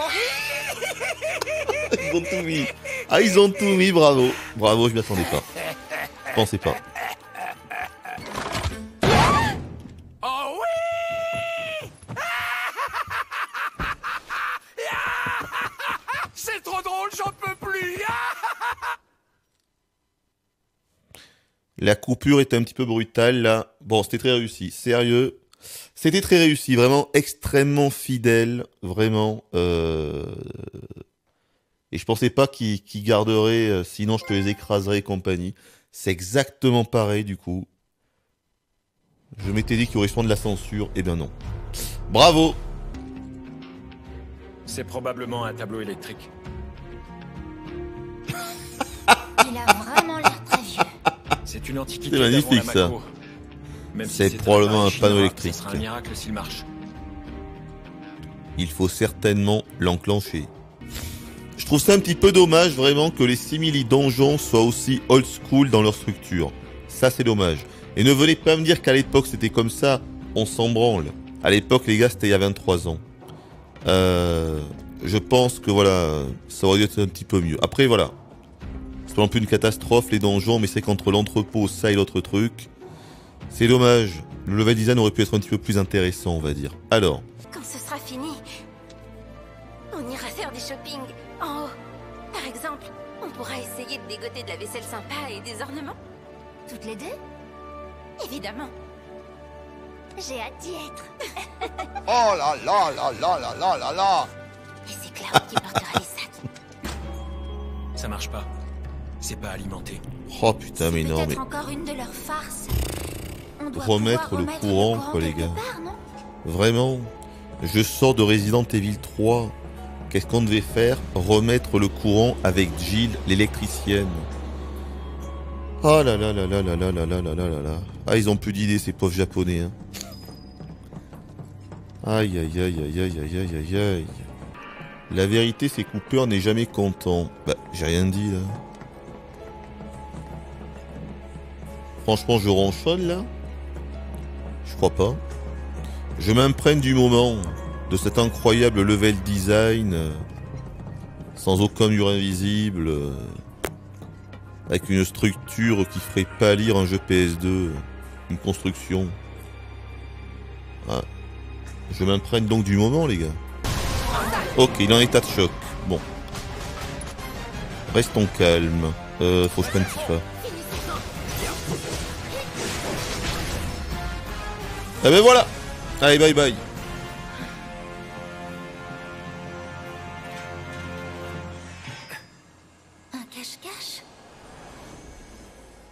Ils ont tout mis. Ah, ils ont tout mis, bravo. Bravo, je m'y attendais pas. Je pensais pas. Oh oui. C'est trop drôle, j'en peux plus. La coupure était un petit peu brutale, là. Bon, c'était très réussi, sérieux. C'était très réussi, vraiment extrêmement fidèle, vraiment. Euh... Et je pensais pas qu'ils qu'ils garderaient, euh, sinon je te les écraserais et compagnie. C'est exactement pareil du coup. Je m'étais dit qu'il aurait sûrement de la censure, et bien non. Bravo! C'est probablement un tableau électrique. Il a vraiment l'air très vieux. C'est une antiquité. C'est magnifique ça. C'est si probablement un panneau électrique. Un miracle s'il marche. Il faut certainement l'enclencher. Je trouve ça un petit peu dommage vraiment que les simili donjons soient aussi old school dans leur structure. Ça c'est dommage. Et ne venez pas me dire qu'à l'époque c'était comme ça. On s'en branle. À l'époque les gars c'était il y a vingt-trois ans. Euh, je pense que voilà, ça aurait dû être un petit peu mieux. Après voilà, c'est pas non plus une catastrophe les donjons, mais c'est qu'entre l'entrepôt ça et l'autre truc. C'est dommage. Le level design aurait pu être un petit peu plus intéressant, on va dire. Alors... Quand ce sera fini, on ira faire du shopping en haut. Par exemple, on pourra essayer de dégoter de la vaisselle sympa et des ornements. Toutes les deux? Évidemment. J'ai hâte d'y être. Oh là là là là là là là là. Et c'est Cloud qui portera les sacs. Ça marche pas. C'est pas alimenté. Oh putain, mais non, mais... encore une de leurs farces. Remettre le courant, quoi, les gars. Vraiment, je sors de Resident Evil trois. Qu'est-ce qu'on devait faire? Remettre le courant avec Jill, l'électricienne. Oh là là là là là là là là là là là. Ah, ils ont plus d'idées, ces pauvres japonais, hein. Aïe aïe aïe aïe aïe aïe aïe aïe. La vérité, c'est que Cooper n'est jamais content. Bah, j'ai rien dit, là. Franchement, je ronchonne, là. Je crois pas. Je m'imprègne du moment, de cet incroyable level design, euh, sans aucun mur invisible, euh, avec une structure qui ferait pâlir un jeu P S deux, une construction. Ah. Je m'imprègne donc du moment, les gars. Ok, il est en état de choc. Bon. Restons calmes. Euh, faut que je prenne Tifa. Et eh ben voilà. Allez, bye bye. Un cache-cache.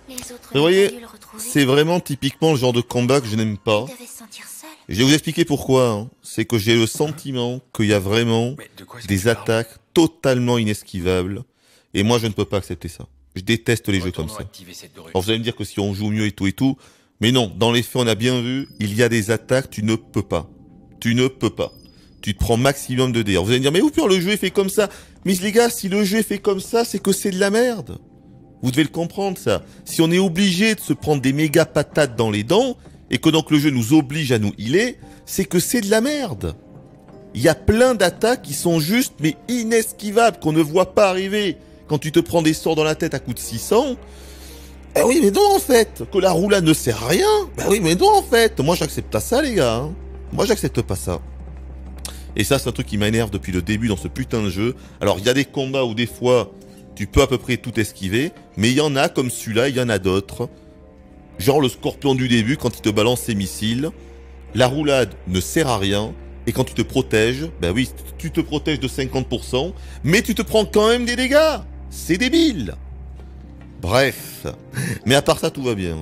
Les autres. Vous voyez, c'est vraiment typiquement le genre de combat que je n'aime pas. Je vais vous expliquer pourquoi. Hein. C'est que j'ai le sentiment qu'il y a vraiment des attaques totalement inesquivables. Et moi, je ne peux pas accepter ça. Je déteste les jeux comme ça. Alors, vous allez me dire que si on joue mieux et tout et tout... Mais non, dans les faits, on a bien vu, il y a des attaques, tu ne peux pas. Tu ne peux pas. Tu te prends maximum de dés. Alors vous allez me dire, mais où pire, le jeu est fait comme ça. Mais les gars, si le jeu est fait comme ça, c'est que c'est de la merde. Vous devez le comprendre, ça. Si on est obligé de se prendre des méga patates dans les dents, et que donc le jeu nous oblige à nous healer, c'est que c'est de la merde. Il y a plein d'attaques qui sont justes, mais inesquivables, qu'on ne voit pas arriver. Quand tu te prends des sorts dans la tête à coups de six cents... Eh oui, mais non, en fait, que la roulade ne sert à rien. Ben oui, mais non, en fait, moi j'accepte pas ça, les gars. Hein. Moi j'accepte pas ça. Et ça, c'est un truc qui m'énerve depuis le début dans ce putain de jeu. Alors, il y a des combats où des fois, tu peux à peu près tout esquiver, mais il y en a comme celui-là, il y en a d'autres. Genre le scorpion du début quand il te balance ses missiles. La roulade ne sert à rien. Et quand tu te protèges, ben oui, tu te protèges de cinquante pour cent, mais tu te prends quand même des dégâts. C'est débile. Bref. Mais à part ça, tout va bien.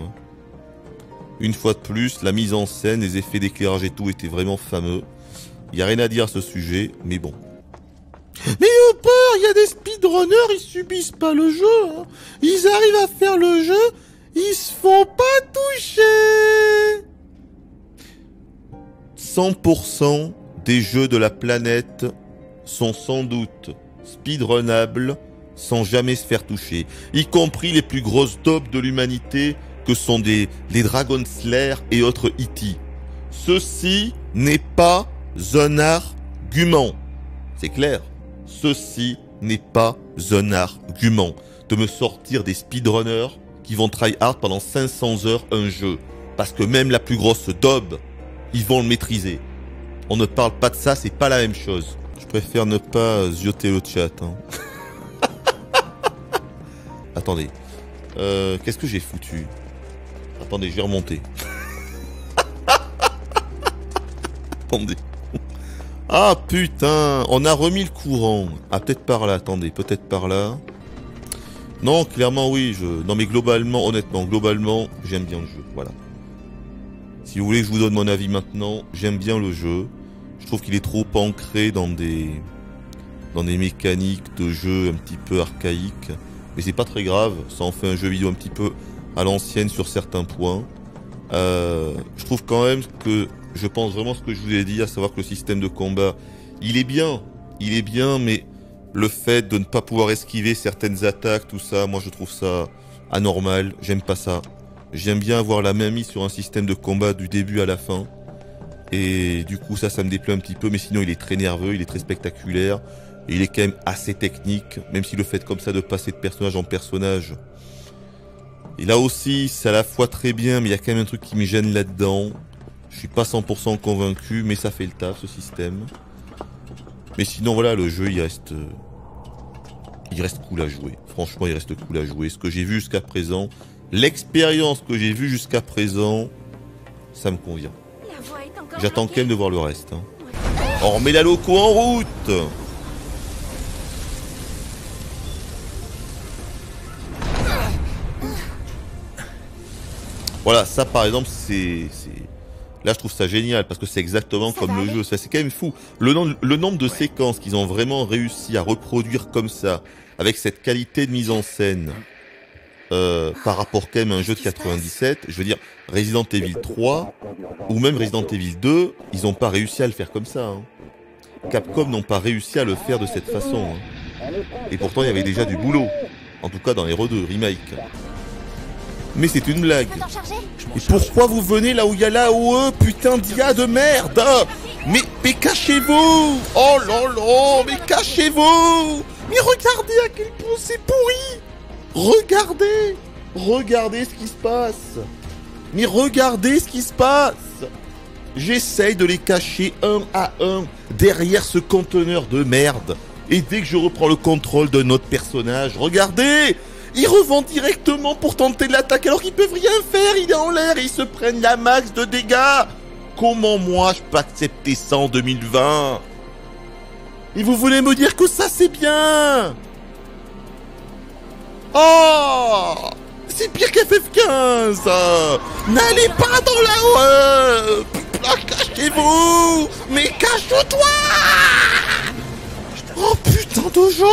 Une fois de plus, la mise en scène, les effets d'éclairage et tout étaient vraiment fameux. Il n'y a rien à dire à ce sujet, mais bon. Mais au pire, il y a des speedrunners, ils subissent pas le jeu. Hein. Ils arrivent à faire le jeu, ils se font pas toucher. cent pour cent des jeux de la planète sont sans doute speedrunnables sans jamais se faire toucher. Y compris les plus grosses taupes de l'humanité que sont des, des Dragon Slayer et autres E T. Ceci n'est pas un argument. C'est clair. Ceci n'est pas un argument de me sortir des speedrunners qui vont try hard pendant cinq cents heures un jeu. Parce que même la plus grosse daube, ils vont le maîtriser. On ne parle pas de ça, c'est pas la même chose. Je préfère ne pas zioter le chat. Hein. Attendez. Euh, Qu'est-ce que j'ai foutu? Attendez, je vais remonter. Attendez. Ah putain, on a remis le courant. Ah peut-être par là, attendez, peut-être par là. Non, clairement oui, je... Non mais globalement, honnêtement, globalement, j'aime bien le jeu, voilà. Si vous voulez que je vous donne mon avis maintenant, j'aime bien le jeu. Je trouve qu'il est trop ancré dans des... dans des mécaniques de jeu un petit peu archaïques. Mais c'est pas très grave, ça en fait un jeu vidéo un petit peu à l'ancienne sur certains points. Euh, je trouve quand même que... Je pense vraiment ce que je vous ai dit, à savoir que le système de combat, il est bien, il est bien, mais le fait de ne pas pouvoir esquiver certaines attaques, tout ça, moi je trouve ça anormal, j'aime pas ça. J'aime bien avoir la main mise sur un système de combat du début à la fin, et du coup ça, ça me déplaît un petit peu, mais sinon il est très nerveux, il est très spectaculaire, et il est quand même assez technique, même si le fait comme ça de passer de personnage en personnage... Et là aussi, c'est à la fois très bien, mais il y a quand même un truc qui me gêne là-dedans... Je suis pas cent pour cent convaincu, mais ça fait le taf, ce système. Mais sinon, voilà, le jeu, il reste... Il reste cool à jouer. Franchement, il reste cool à jouer. Ce que j'ai vu jusqu'à présent, l'expérience que j'ai vue jusqu'à présent, ça me convient. J'attends quand même de voir le reste. Hein. On remet la loco en route! Voilà, ça, par exemple, c'est... Là, je trouve ça génial parce que c'est exactement comme le jeu. C'est quand même fou. Le, nom, le nombre de séquences qu'ils ont vraiment réussi à reproduire comme ça, avec cette qualité de mise en scène, euh, par rapport quand même à un jeu de quatre-vingt-dix-sept, je veux dire, Resident Evil trois ou même Resident Evil deux, ils n'ont pas réussi à le faire comme ça. Hein. Capcom n'ont pas réussi à le faire de cette façon. Hein. Et pourtant, il y avait déjà du boulot. En tout cas, dans les Hero deux, remake. Mais c'est une blague. Et pourquoi vous venez là où il y a la O E, putain d'I A de merde? Mais, mais cachez-vous! Oh là là, mais cachez-vous! Mais regardez à quel point c'est pourri! Regardez! Regardez ce qui se passe! Mais regardez ce qui se passe! J'essaye de les cacher un à un derrière ce conteneur de merde. Et dès que je reprends le contrôle de notre personnage, regardez! Ils revendent directement pour tenter de l'attaque alors qu'ils peuvent rien faire, il est en l'air et ils se prennent la max de dégâts. Comment moi je peux accepter ça en deux mille vingt? Et vous voulez me dire que ça c'est bien? Oh, c'est pire qu'F F quinze. N'allez pas dans la O E. Cachez-vous. Mais cache-toi. Oh putain de jeu.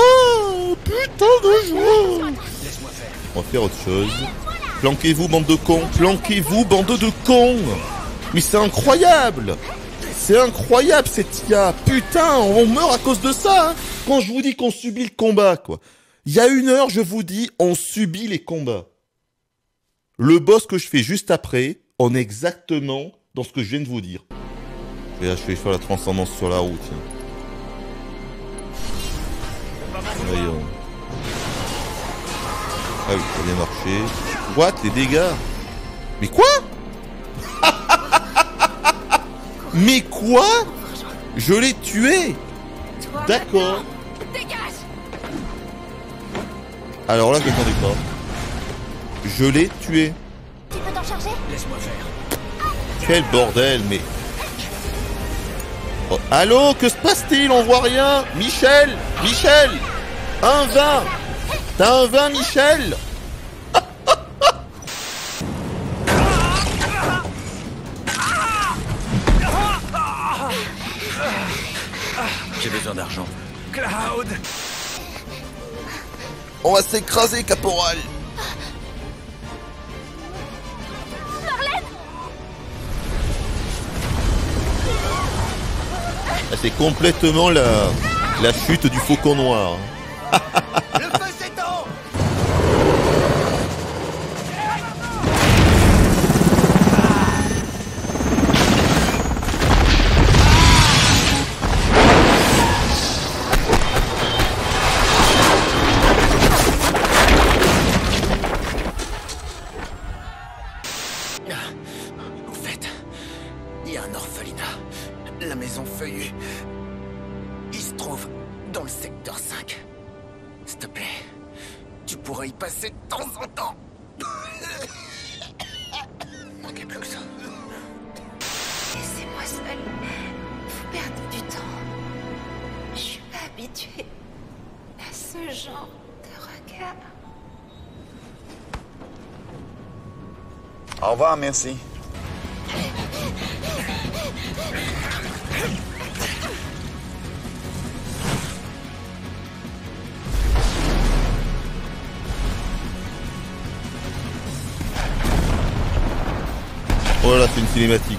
Putain de jeu. On va faire autre chose. Planquez-vous, bande de cons. Planquez-vous, bande de cons. Mais c'est incroyable. C'est incroyable, cette I A. Putain, on meurt à cause de ça. Hein. Quand je vous dis qu'on subit le combat, quoi. Il y a une heure, je vous dis, on subit les combats. Le boss que je fais juste après, on est exactement dans ce que je viens de vous dire. Et là, je vais faire la transcendance sur la route. Hein. Voyons. Ah oui, ça a bien marché. What, les dégâts? Mais quoi? Mais quoi? Je l'ai tué. D'accord. Alors là, je ne m'attendais pas. Je l'ai tué. Tu peux t'en charger? Laisse-moi faire. Quel bordel, mais... Oh, allô, que se passe-t-il? On voit rien. Michel, Michel, un vin. T'as un vin, Michel? J'ai besoin d'argent. Cloud. On va s'écraser, caporal. C'est complètement la, la chute du faucon noir. Le feu s'étend. Au fait, il y a un orphelinat. La maison feuillue. Il se trouve dans le secteur cinq. S'il te plaît, tu pourrais y passer de temps en temps. Manquez plus que ça. Laissez-moi seul. Vous perdez du temps. Je suis pas habituée à ce genre de regard. Au revoir, merci. Oh là là, c'est une cinématique.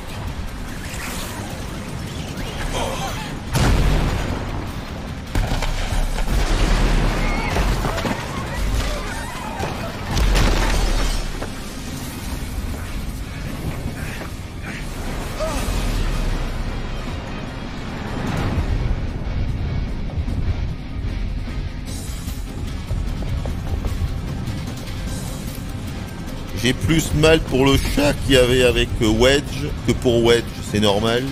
J'ai plus mal pour le chat qu'il y avait avec Wedge que pour Wedge, c'est normal.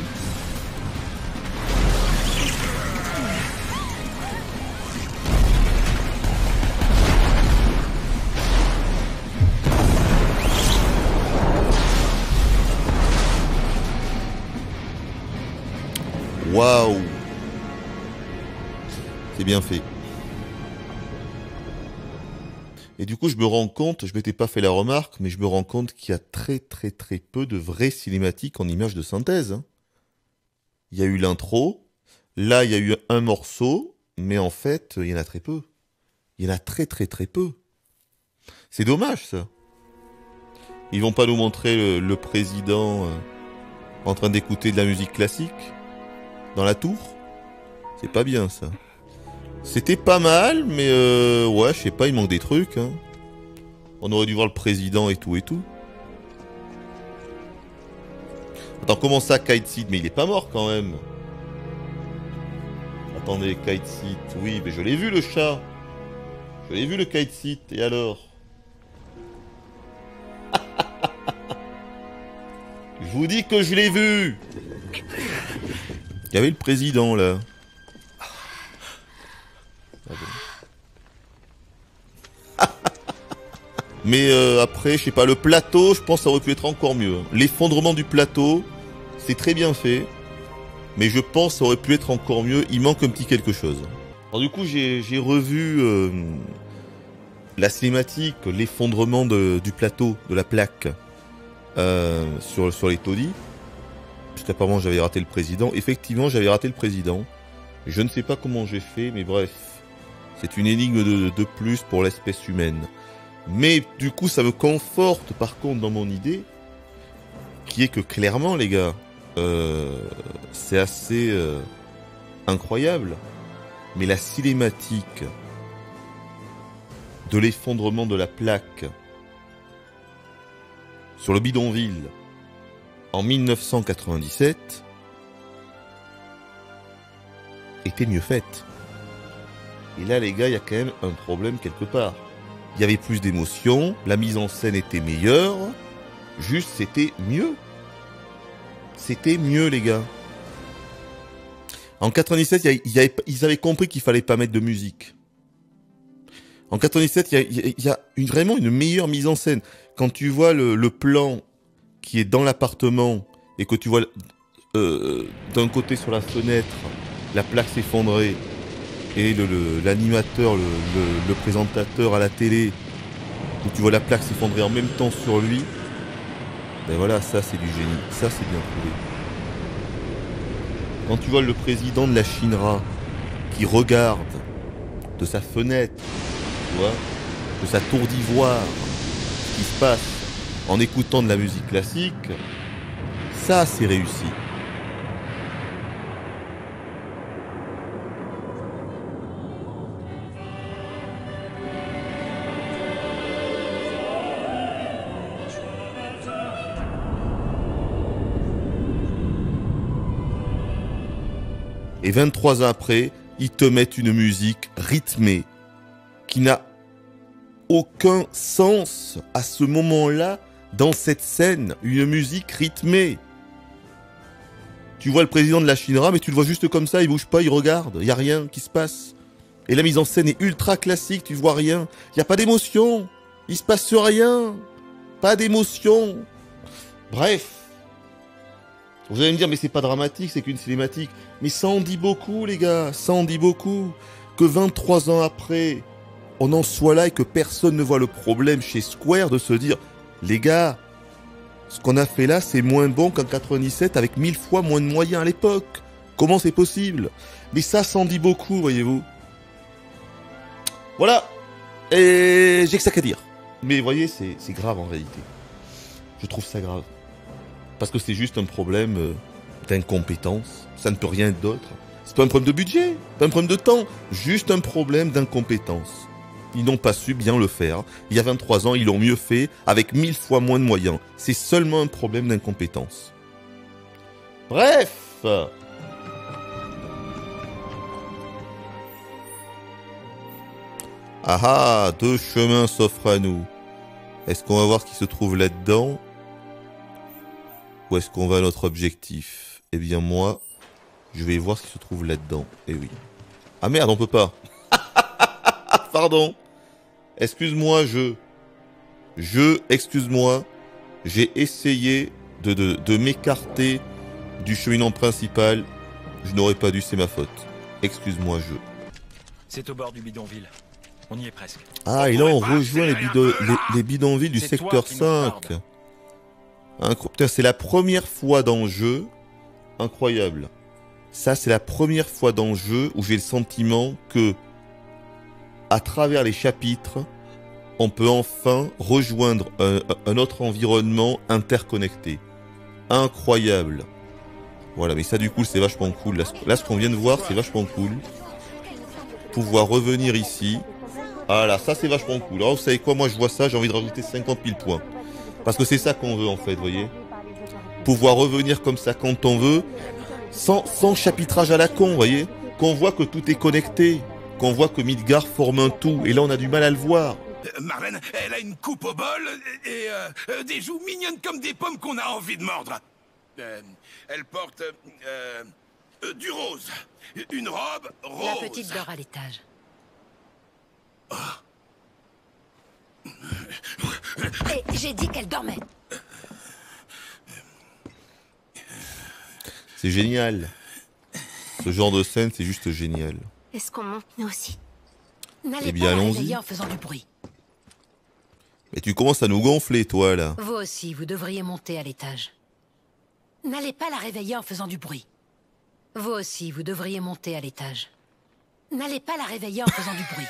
Waouh! C'est bien fait. Et du coup, je me rends compte, je m'étais pas fait la remarque, mais je me rends compte qu'il y a très très très peu de vraies cinématiques en images de synthèse. Il y a eu l'intro, là il y a eu un morceau, mais en fait, il y en a très peu. Il y en a très très très peu. C'est dommage ça. Ils vont pas nous montrer le, le président euh, en train d'écouter de la musique classique dans la tour. C'est pas bien ça. C'était pas mal, mais euh, ouais, je sais pas, il manque des trucs. Hein. On aurait dû voir le président et tout et tout. Attends, comment ça, Cait Sith? Mais il est pas mort quand même. Attendez, Cait Sith, oui, mais je l'ai vu le chat. Je l'ai vu le Cait Sith, et alors? Je vous dis que je l'ai vu. Il y avait le président là. Mais euh, après, je sais pas, le plateau, je pense que ça aurait pu être encore mieux. L'effondrement du plateau, c'est très bien fait. Mais je pense que ça aurait pu être encore mieux. Il manque un petit quelque chose. Alors du coup, j'ai revu euh, la cinématique, l'effondrement du plateau, de la plaque, euh, sur, sur les taudis. Puisqu'apparemment, j'avais raté le président. Effectivement, j'avais raté le président. Je ne sais pas comment j'ai fait, mais bref. C'est une énigme de, de plus pour l'espèce humaine. Mais du coup, ça me conforte par contre dans mon idée, qui est que clairement, les gars, euh, c'est assez euh, incroyable, mais la cinématique de l'effondrement de la plaque sur le bidonville en mille neuf cent quatre-vingt-dix-sept était mieux faite. Et là, les gars, il y a quand même un problème quelque part. Il y avait plus d'émotion, la mise en scène était meilleure, juste c'était mieux. C'était mieux, les gars. En quatre-vingt-dix-sept, il y avait, il y avait, ils avaient compris qu'il fallait pas mettre de musique. En quatre-vingt-dix-sept, il y a, y a, y a une, vraiment une meilleure mise en scène. Quand tu vois le, le plan qui est dans l'appartement et que tu vois euh, d'un côté sur la fenêtre la plaque s'effondrer et l'animateur, le, le, le, le, le présentateur à la télé, où tu vois la plaque s'effondrer en même temps sur lui, ben voilà, ça c'est du génie, ça c'est bien trouvé. Quand tu vois le président de la Shinra qui regarde de sa fenêtre, tu vois, de sa tour d'ivoire, ce qui se passe en écoutant de la musique classique, ça c'est réussi. Et vingt-trois ans après, ils te mettent une musique rythmée qui n'a aucun sens à ce moment-là dans cette scène. Une musique rythmée. Tu vois le président de la Shinra, mais tu le vois juste comme ça, il bouge pas, il regarde, il n'y a rien qui se passe. Et la mise en scène est ultra classique, tu vois rien. Il n'y a pas d'émotion, il se passe rien, pas d'émotion. Bref. Vous allez me dire, mais c'est pas dramatique, c'est qu'une cinématique. Mais ça en dit beaucoup, les gars, ça en dit beaucoup. Que vingt-trois ans après, on en soit là et que personne ne voit le problème chez Square de se dire, les gars, ce qu'on a fait là, c'est moins bon qu'en quatre-vingt-dix-sept avec mille fois moins de moyens à l'époque. Comment c'est possible? Mais ça, ça en dit beaucoup, voyez-vous. Voilà. Et j'ai que ça qu'à dire. Mais vous voyez, c'est grave en réalité. Je trouve ça grave. Parce que c'est juste un problème d'incompétence, ça ne peut rien être d'autre. C'est pas un problème de budget, pas un problème de temps, juste un problème d'incompétence. Ils n'ont pas su bien le faire. Il y a vingt-trois ans, ils l'ont mieux fait, avec mille fois moins de moyens. C'est seulement un problème d'incompétence. Bref! Ah ah, deux chemins s'offrent à nous. Est-ce qu'on va voir ce qui se trouve là-dedans ? Où est-ce qu'on va à notre objectif? Eh bien moi, je vais voir ce qui se trouve là-dedans. Eh oui. Ah merde, on peut pas. Pardon. Excuse-moi, je... Je, excuse-moi. J'ai essayé de, de, de m'écarter du cheminant principal. Je n'aurais pas dû, c'est ma faute. Excuse-moi, je... C'est au bord du bidonville. On y est presque. Ah, et là on rejoint les, bidon... les, les bidonvilles du secteur cinq. Putain, c'est la première fois dans le jeu, incroyable. Ça, c'est la première fois dans le jeu où j'ai le sentiment que, à travers les chapitres, on peut enfin rejoindre un, un autre environnement interconnecté. Incroyable. Voilà, mais ça du coup, c'est vachement cool. Là, ce, là, ce qu'on vient de voir, c'est vachement cool. Pouvoir revenir ici. Ah là, ça, c'est vachement cool. Alors, vous savez quoi, moi, je vois ça, j'ai envie de rajouter cinquante mille points. Parce que c'est ça qu'on veut en fait, vous voyez. Pouvoir revenir comme ça quand on veut, sans, sans chapitrage à la con, vous voyez. Qu'on voit que tout est connecté, qu'on voit que Midgar forme un tout, et là on a du mal à le voir. Euh, Marlène, elle a une coupe au bol, et euh, euh, des joues mignonnes comme des pommes qu'on a envie de mordre. Euh, elle porte euh, euh, euh, du rose, une robe rose. La petite dort à l'étage. Oh. J'ai dit qu'elle dormait. C'est génial. Ce genre de scène, c'est juste génial. Est-ce qu'on monte nous aussi? N'allez pas allons-y en faisant du bruit. Mais tu commences à nous gonfler, toi, là. Vous aussi, vous devriez monter à l'étage. N'allez pas la réveiller en faisant du bruit. Vous aussi, vous devriez monter à l'étage. N'allez pas la réveiller en faisant du bruit.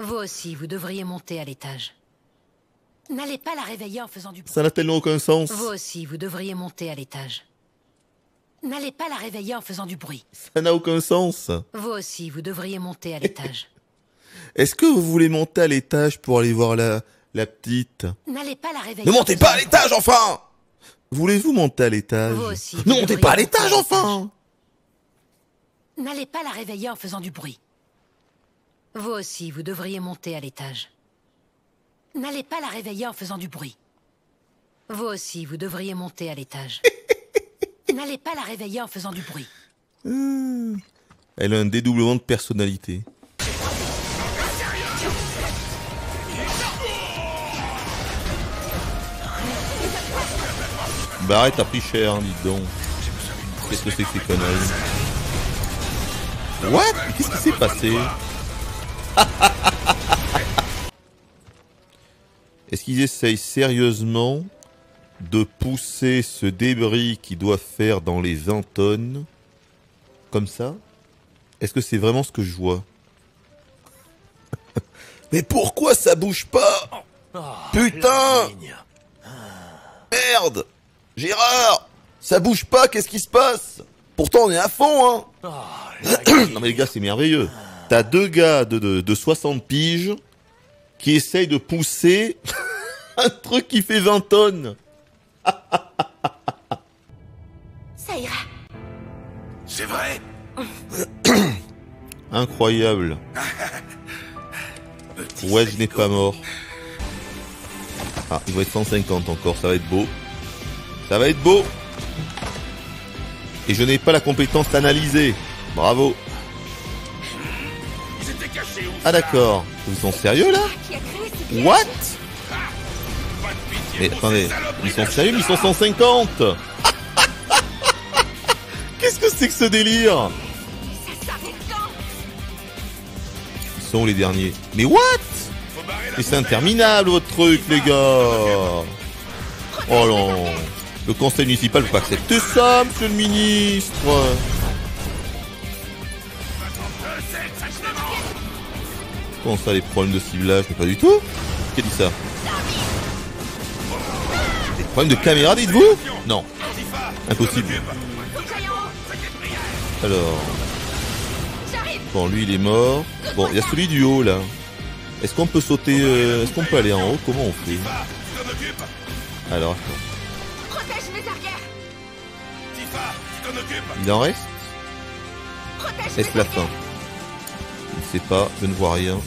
Vous aussi, vous devriez monter à l'étage. N'allez pas la réveiller en faisant du bruit. Ça n'a tellement aucun sens. Vous aussi, vous devriez monter à l'étage. N'allez pas la réveiller en faisant du bruit. Ça n'a aucun sens. Vous aussi, vous devriez monter à l'étage. Est-ce que vous voulez monter à l'étage pour aller voir la, la petite? N'allez pas la réveiller. Ne montez pas à l'étage, enfin. Voulez-vous monter à l'étage? Vous aussi. Ne montez pas à l'étage, enfin. N'allez pas la réveiller en faisant du bruit. Vous aussi, vous devriez monter à l'étage. N'allez pas la réveiller en faisant du bruit. Vous aussi, vous devriez monter à l'étage. N'allez pas la réveiller en faisant du bruit. Mmh. Elle a un dédoublement de personnalité. Barrett a pris cher, hein, dis donc. Qu'est-ce que c'est que ces conneries? What? Qu'est-ce qui s'est passé? Est-ce qu'ils essayent sérieusement de pousser ce débris qui doit faire dans les vingt tonnes comme ça? Est-ce que c'est vraiment ce que je vois? Mais pourquoi ça bouge pas? Oh, putain! Merde! Gérard! Ça bouge pas, qu'est-ce qui se passe? Pourtant on est à fond, hein. Oh, non mais les gars, c'est merveilleux. T'as deux gars de, de, de soixante piges qui essayent de pousser un truc qui fait vingt tonnes. Ça ira. C'est vrai. Incroyable. Ouais, je n'ai pas mort. Ah, il va être cent cinquante encore, ça va être beau. Ça va être beau. Et je n'ai pas la compétence d'analyser. Bravo. Ah d'accord. Vous sont sérieux là? What? Mais attendez, ils sont sérieux, mais ils sont cent cinquante. Qu'est-ce que c'est que ce délire? Ils sont les derniers. Mais what? Mais c'est interminable votre truc les gars. Oh non. Le conseil municipal ne peut pas accepter ça, monsieur le ministre. Comment ça, les problèmes de ciblage? Mais pas du tout. Qui a dit ça? Des problèmes de caméra, dites-vous? Non. Impossible. Alors... Bon, lui, il est mort. Bon, il y a celui du haut, là. Est-ce qu'on peut sauter... Euh... Est-ce qu'on peut aller en haut? Comment on fait? Alors... Il en reste? Est-ce la fin? Je ne sais pas, je ne vois rien.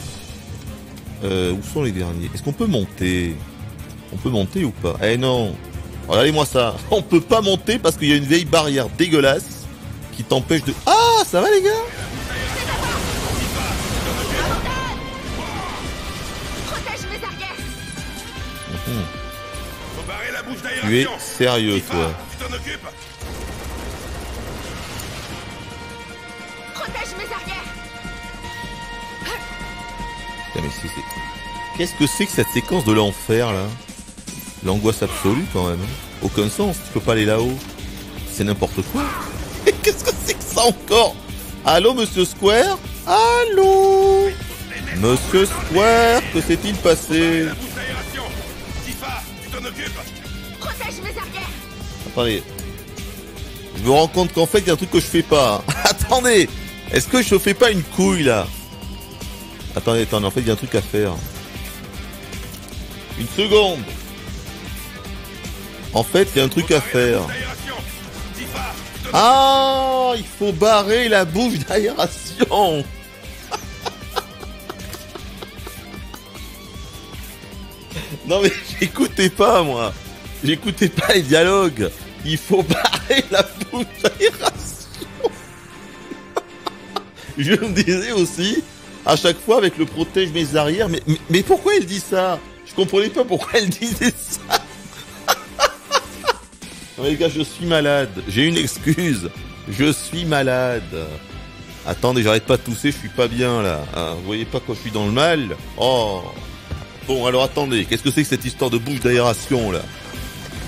Euh, où sont les derniers? Est-ce qu'on peut monter? On peut monter ou pas? Eh non! Regardez-moi ça! On peut pas monter parce qu'il y a une vieille barrière dégueulasse qui t'empêche de... Ah! Ça va les gars? Mmh. Tu es sérieux toi? Qu'est-ce que c'est que cette séquence de l'enfer là? L'angoisse absolue quand même. Aucun sens, tu peux pas aller là-haut. C'est n'importe quoi. Qu'est-ce que c'est que ça encore? Allô monsieur Square? Allô monsieur Square, que s'est-il passé? Attendez. Je me rends compte qu'en fait il y a un truc que je fais pas. Attendez. Est-ce que je fais pas une couille là? Attendez, attendez, en fait il y a un truc à faire. Une seconde. En fait il y a un truc à faire. Ah, il faut barrer la bouche d'aération. Non mais j'écoutais pas moi. J'écoutais pas les dialogues. Il faut barrer la bouche d'aération. Je me disais aussi... À chaque fois avec le protège mes arrières, mais, mais, mais pourquoi elle dit ça? Je comprenais pas pourquoi elle disait ça. Non, les gars, je suis malade. J'ai une excuse. Je suis malade. Attendez, j'arrête pas de tousser, je suis pas bien là. Hein, vous voyez pas quand je suis dans le mal? Oh. Bon, alors attendez, qu'est-ce que c'est que cette histoire de bouche d'aération là?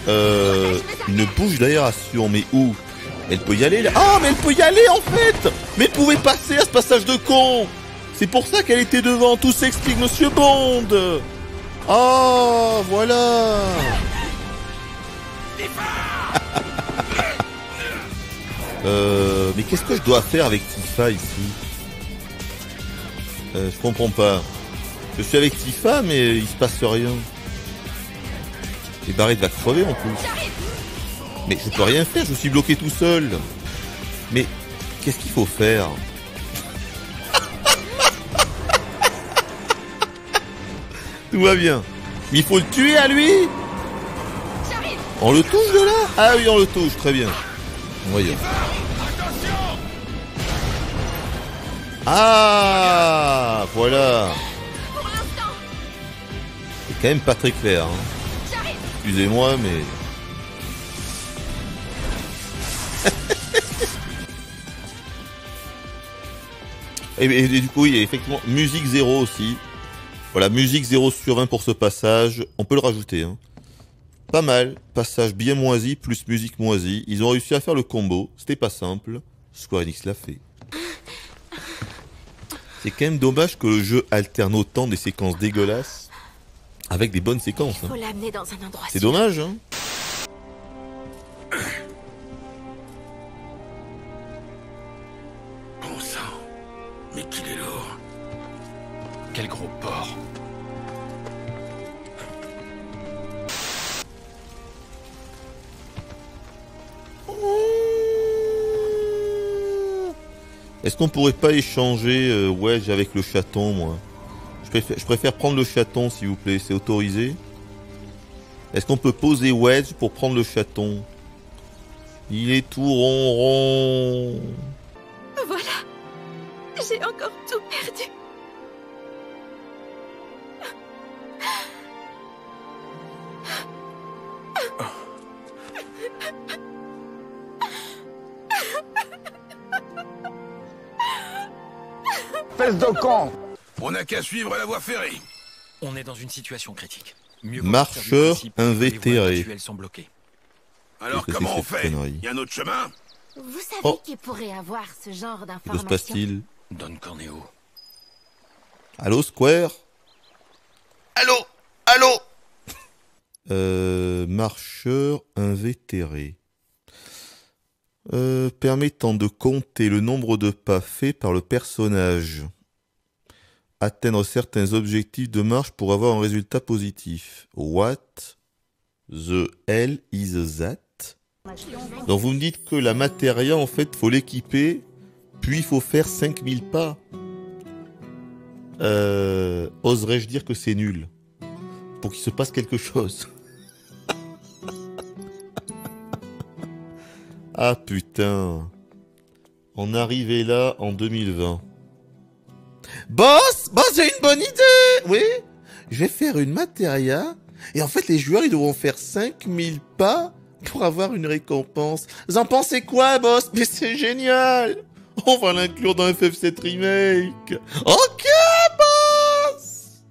Euh. Une bouche d'aération, mais où? Elle peut y aller là? Ah, mais elle peut y aller en fait! Mais elle pouvait passer à ce passage de con! C'est pour ça qu'elle était devant, tout s'explique, monsieur Bond. Oh, voilà. euh, mais qu'est-ce que je dois faire avec Tifa ici? euh, Je comprends pas. Je suis avec Tifa, mais il se passe rien. Et Barrett va crever en plus. Mais je peux rien faire, je suis bloqué tout seul. Mais qu'est-ce qu'il faut faire? Tout va bien. Mais il faut le tuer à lui. On le touche de là? Ah oui, on le touche, très bien. Voyons. Ah, voilà. C'est quand même pas très clair. Hein. Excusez-moi, mais... et, et, et du coup, il y a effectivement musique zéro aussi. Voilà, musique zéro sur vingt pour ce passage. On peut le rajouter. Hein. Pas mal. Passage bien moisi plus musique moisie. Ils ont réussi à faire le combo. C'était pas simple. Square Enix l'a fait. C'est quand même dommage que le jeu alterne autant des séquences dégueulasses avec des bonnes séquences. Il faut hein. l'amener dans un endroit. C'est dommage, hein. Bon sang, mais qu'il est lourd. Quel gros porc. Est-ce qu'on pourrait pas échanger euh, Wedge avec le chaton, moi? Je préfère, je préfère prendre le chaton, s'il vous plaît. C'est autorisé? Est-ce qu'on peut poser Wedge pour prendre le chaton? Il est tout rond, rond. Voilà. J'ai encore tout perdu. On n'a qu'à suivre la voie ferrée. On est dans une situation critique. Mieux marcheur invétéré. Les voies sont bloquées. Alors comment on fait? Il y a un autre chemin? Vous savez oh. qu'il pourrait avoir ce genre d'informations. Que se passe-t-il? Don Corneo. Allô Square. Allô. Allô. euh, marcheur invétéré. Euh, permettant de compter le nombre de pas faits par le personnage. Atteindre certains objectifs de marche pour avoir un résultat positif. What the hell is that? Donc vous me dites que la Materia, en fait, faut l'équiper, puis il faut faire cinq mille pas. Euh, Oserais-je dire que c'est nul? Pour qu'il se passe quelque chose. Ah putain. On arrivait là en deux mille vingt. Boss, boss, j'ai une bonne idée. Oui, je vais faire une Materia. Et en fait, les joueurs, ils devront faire cinq mille pas pour avoir une récompense. Vous en pensez quoi, boss? Mais c'est génial. On va l'inclure dans F F sept Remake. Ok, boss.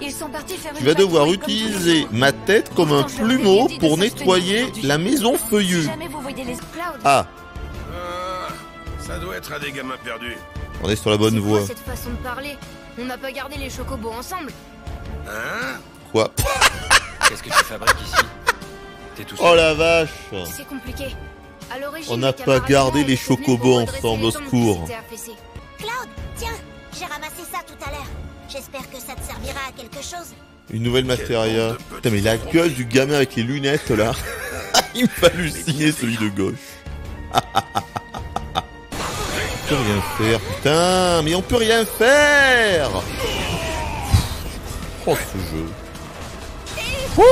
Ils sont partis faire une tu vas devoir utiliser ma tête comme un plumeau pour nettoyer la maison feuillue. Ah. Euh, ça doit être à des gamins perdus. On est sur la bonne voie. Cette façon de parler, on n'a pas gardé les chocobos ensemble. Hein? Quoi? Qu'est-ce que tu fabriques ici? T'es tout seul. Oh la vache! C'est compliqué. À l'origine, on n'a pas gardé les chocobos ensemble, au secours. Cloud, tiens, j'ai ramassé ça tout à l'heure. J'espère que ça te servira à quelque chose. Une nouvelle Materia. Putain, mais la gueule du gamin avec les lunettes là. Il m'a halluciné, celui de gauche. On peut rien faire, putain, mais on peut rien faire. Oh ce jeu. Ouh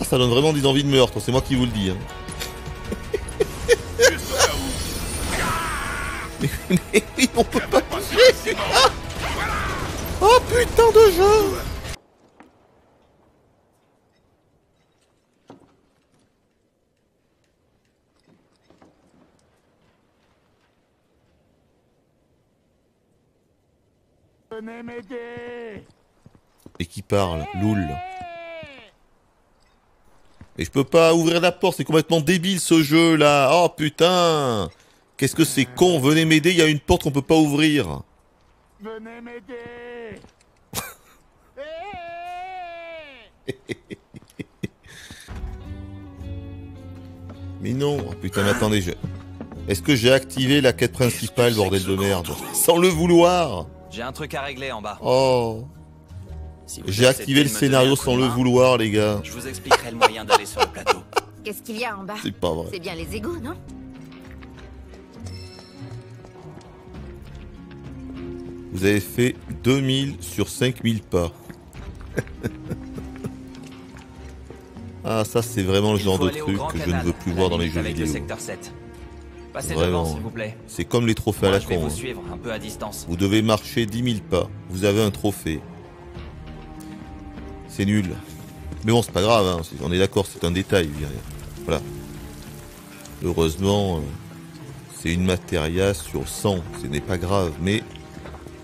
ah, ça donne vraiment des envies de meurtre, c'est moi qui vous le dis. Hein. mais, mais on peut pas toucher. Ah oh putain de jeu. Et qui parle, loul. Et je peux pas ouvrir la porte, c'est complètement débile ce jeu là. Oh putain. Qu'est-ce que c'est con, venez m'aider, il y a une porte qu'on peut pas ouvrir. Venez m'aider. Mais non, oh, putain, mais attendez, je... Est-ce que j'ai activé la quête principale, bordel de merde? Sans le vouloir. J'ai un truc à régler en bas. Oh. Si j'ai activé le scénario sans le vouloir, les gars. Je vous expliquerai le moyen d'aller sur le plateau. Qu'est-ce qu'il y a en bas? C'est pas vrai. C'est bien les égouts, non? Vous avez fait deux mille sur cinq mille pas. Ah, ça c'est vraiment le genre de truc que je ne veux plus voir dans les jeux vidéo. Passez devant, s'il vous plaît. C'est comme les trophées Moi, à la con. Vous, hein. suivre un peu à distance. Vous devez marcher dix mille pas. Vous avez un trophée. C'est nul. Mais bon, c'est pas grave. Hein. On est d'accord, c'est un détail. Voilà. Heureusement, c'est une Materia sur cent. Ce n'est pas grave. Mais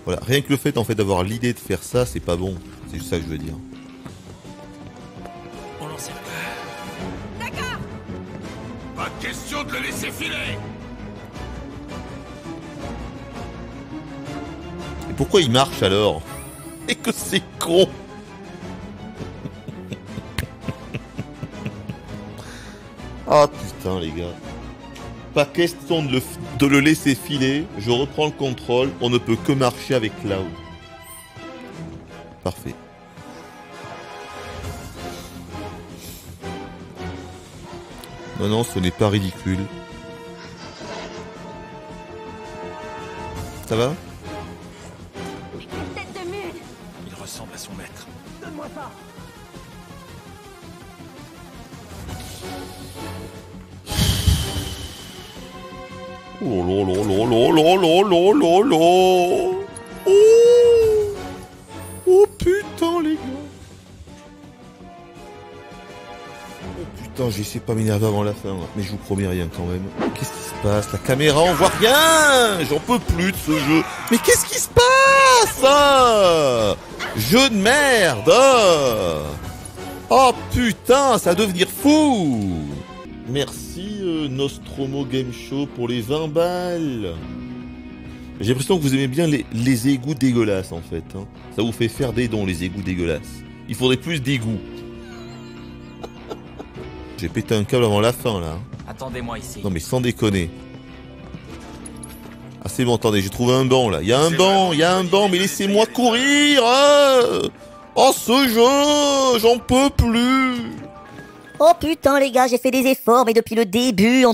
voilà, rien que le fait en fait d'avoir l'idée de faire ça, c'est pas bon. C'est juste ça que je veux dire. On l'en sert pas. D'accord. Pas question de le laisser filer. Et pourquoi il marche alors? Et que c'est con. Ah putain les gars. Pas question de le, de le laisser filer, je reprends le contrôle, on ne peut que marcher avec Cloud. Parfait. Non, non, ce n'est pas ridicule. Ça va? Tête de mule. Il ressemble à son maître. Donne-moi ça. Oh lo lo lo lo lo lo lo lo lo. Oh, oh putain les gars. Oh putain, j'essaie de pas m'énerver avant la fin, mais je vous promets rien quand même. Qu'est-ce qui se passe? La caméra on voit rien. J'en peux plus de ce jeu. Mais qu'est-ce qui se passe, ah, jeu de merde. Oh putain, ça va devenir fou. Merci euh, Nostromo Game Show pour les vingt balles. J'ai l'impression que vous aimez bien les, les égouts dégueulasses en fait. Hein. Ça vous fait faire des dons les égouts dégueulasses. Il faudrait plus d'égouts. J'ai pété un câble avant la fin là. Attendez-moi ici. Non mais sans déconner. Ah c'est bon, attendez, j'ai trouvé un banc là. Il y a un banc, il y a un banc, mais laissez-moi courir. Hein. Oh ce jeu, j'en peux plus. Oh putain les gars, j'ai fait des efforts, mais depuis le début,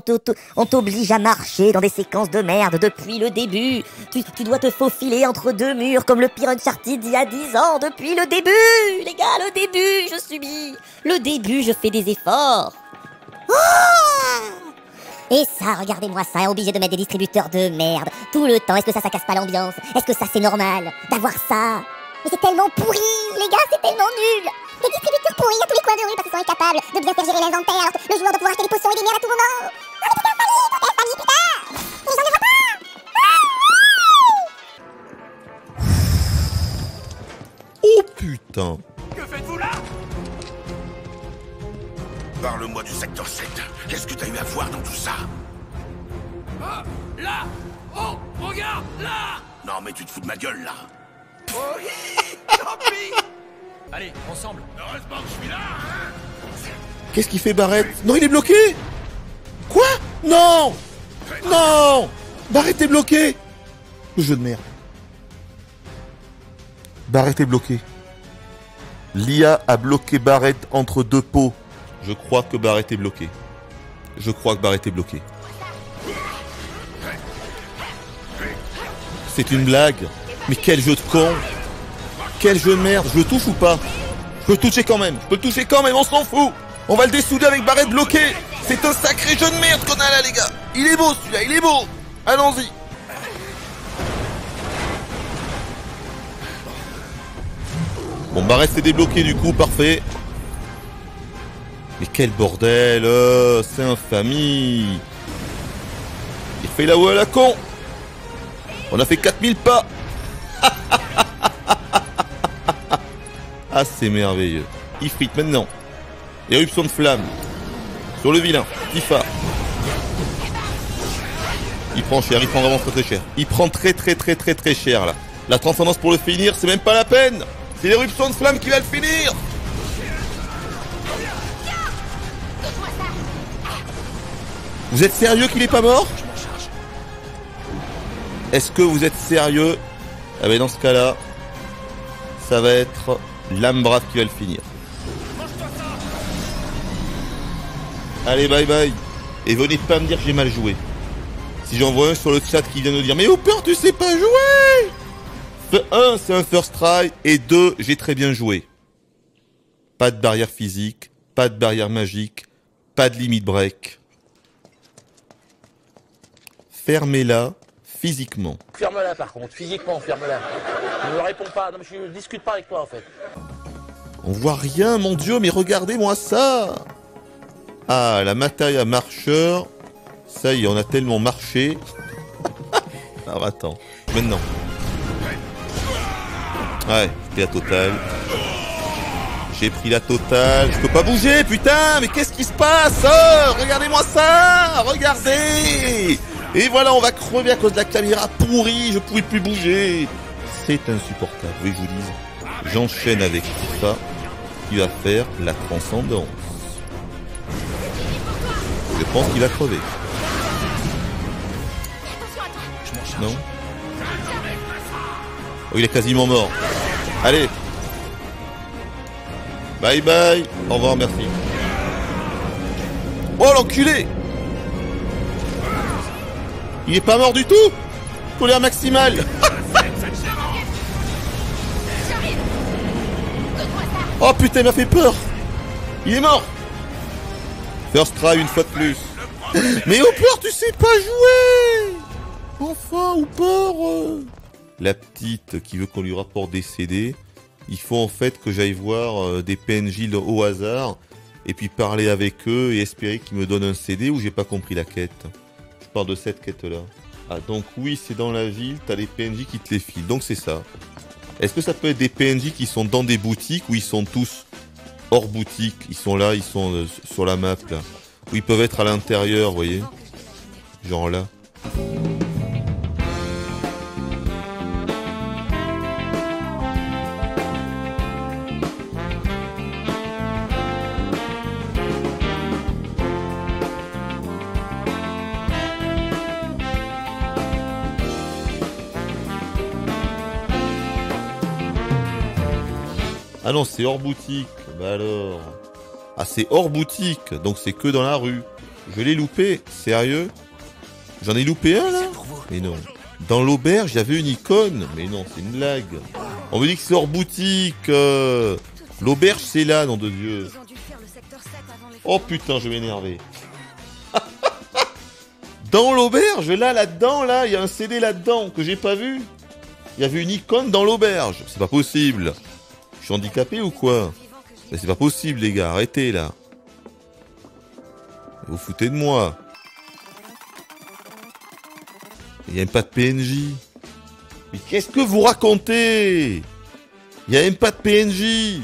on t'oblige à marcher dans des séquences de merde depuis le début. Tu, tu dois te faufiler entre deux murs comme le pire Uncharted il y a dix ans, depuis le début. Les gars, le début, je subis. Le début, je fais des efforts. Oh et ça, regardez-moi ça, obligé de mettre des distributeurs de merde tout le temps. Est-ce que ça, ça casse pas l'ambiance? Est-ce que ça, c'est normal d'avoir ça? Mais c'est tellement pourri, les gars, c'est tellement nul. Des distributeurs pourris à tous les coins de rue parce qu'ils sont incapables de bien faire gérer l'inventaire, alors que le joueur doit pouvoir acheter des potions et des merdes à tout moment. Non mais putain, Sally, putain, Sally, putain. Les gens ne voient pas. Ah, oh putain. Que faites-vous là? Parle-moi du secteur sept. Qu'est-ce que t'as eu à voir dans tout ça? Ah, là. Oh, regarde, là. Non mais tu te fous de ma gueule, là. Oh hi, tant pis. Allez, ensemble. Heureusement que je suis là. Qu'est-ce qu'il fait Barrett? Non, il est bloqué. Quoi? Non. Non. Barrett est bloqué. Le jeu de merde. Barrett est bloqué. L'I A a bloqué Barrett entre deux pots. Je crois que Barrett est bloqué. Je crois que Barrett est bloqué. C'est une blague. Mais quel jeu de con! Quel jeu de merde! Je le touche ou pas? Je peux le toucher quand même! Je peux le toucher quand même, on s'en fout! On va le dessouder avec Barrett bloqué! C'est un sacré jeu de merde qu'on a là les gars! Il est beau celui-là, il est beau! Allons-y! Bon, Barrett s'est débloqué du coup, parfait! Mais quel bordel! Euh, c'est infamie! Il fait là-haut à la con! On a fait quatre mille pas! Ah c'est merveilleux. Ifrit maintenant. Éruption de flamme. Sur le vilain. Tifa. Il prend cher, il prend vraiment très très cher. Il prend très très très très très cher là. La transcendance pour le finir, c'est même pas la peine. C'est l'éruption de flamme qui va le finir. Vous êtes sérieux qu'il est pas mort? Est-ce que vous êtes sérieux? Ah ben dans ce cas-là, ça va être l'âme brave qui va le finir. Allez, bye bye. Et venez pas me dire que j'ai mal joué. Si j'en vois un sur le chat qui vient de dire « Mais au pire, tu sais pas jouer !» un, c'est un first try. Et deux, j'ai très bien joué. Pas de barrière physique, pas de barrière magique, pas de limit break. fermez-la physiquement. Ferme-la par contre, physiquement ferme-la. Ne me réponds pas, non, mais je ne discute pas avec toi en fait. On voit rien, mon dieu, mais regardez-moi ça! Ah, la Materia marcheur. Ça y est, on a tellement marché. Alors attends, maintenant. Ouais, j'ai pris la totale. J'ai pris la totale. Je peux pas bouger, putain! Mais qu'est-ce qui se passe? Oh, regardez-moi ça! Regardez! Et voilà, on va crever à cause de la caméra pourrie. Je pouvais plus bouger. C'est insupportable, oui, je vous dis. J'enchaîne avec Tifa, qui va faire la transcendance. Je pense qu'il va crever. Non. Oh, il est quasiment mort. Allez. Bye bye. Au revoir, merci. Oh, l'enculé. Il est pas mort du tout. Colère maximale. Oh putain, il m'a fait peur. Il est mort. First try une fois de plus. Mais au port, tu sais pas jouer. Enfin, au port. Euh... La petite qui veut qu'on lui rapporte des C D. Il faut en fait que j'aille voir euh, des P N J au hasard. Et puis parler avec eux et espérer qu'ils me donnent un C D ou j'ai pas compris la quête. Je parle de cette quête-là. Ah, donc oui, c'est dans la ville, t'as les P N J qui te les filent. Donc c'est ça. Est-ce que ça peut être des P N J qui sont dans des boutiques ou ils sont tous... hors boutique, ils sont là, ils sont euh, sur la map là. Ou ils peuvent être à l'intérieur, vous voyez. Genre là. Ah non, c'est hors boutique. Bah alors... Ah, c'est hors boutique, donc c'est que dans la rue. Je l'ai loupé, sérieux? J'en ai loupé un, là? Mais non. Dans l'auberge, il y avait une icône. Mais non, c'est une blague. On me dit que c'est hors boutique. Euh... L'auberge, c'est là, nom de Dieu. Oh putain, je vais m'énerver. Dans l'auberge, là, là-dedans, là, il y a un C D là-dedans que j'ai pas vu. Il y avait une icône dans l'auberge. C'est pas possible. Je suis handicapé ou quoi? Mais c'est pas possible, les gars, arrêtez là. Vous foutez de moi. Il n'y a même pas de P N J. Mais qu'est-ce que vous racontez? Il n'y a même pas de P N J.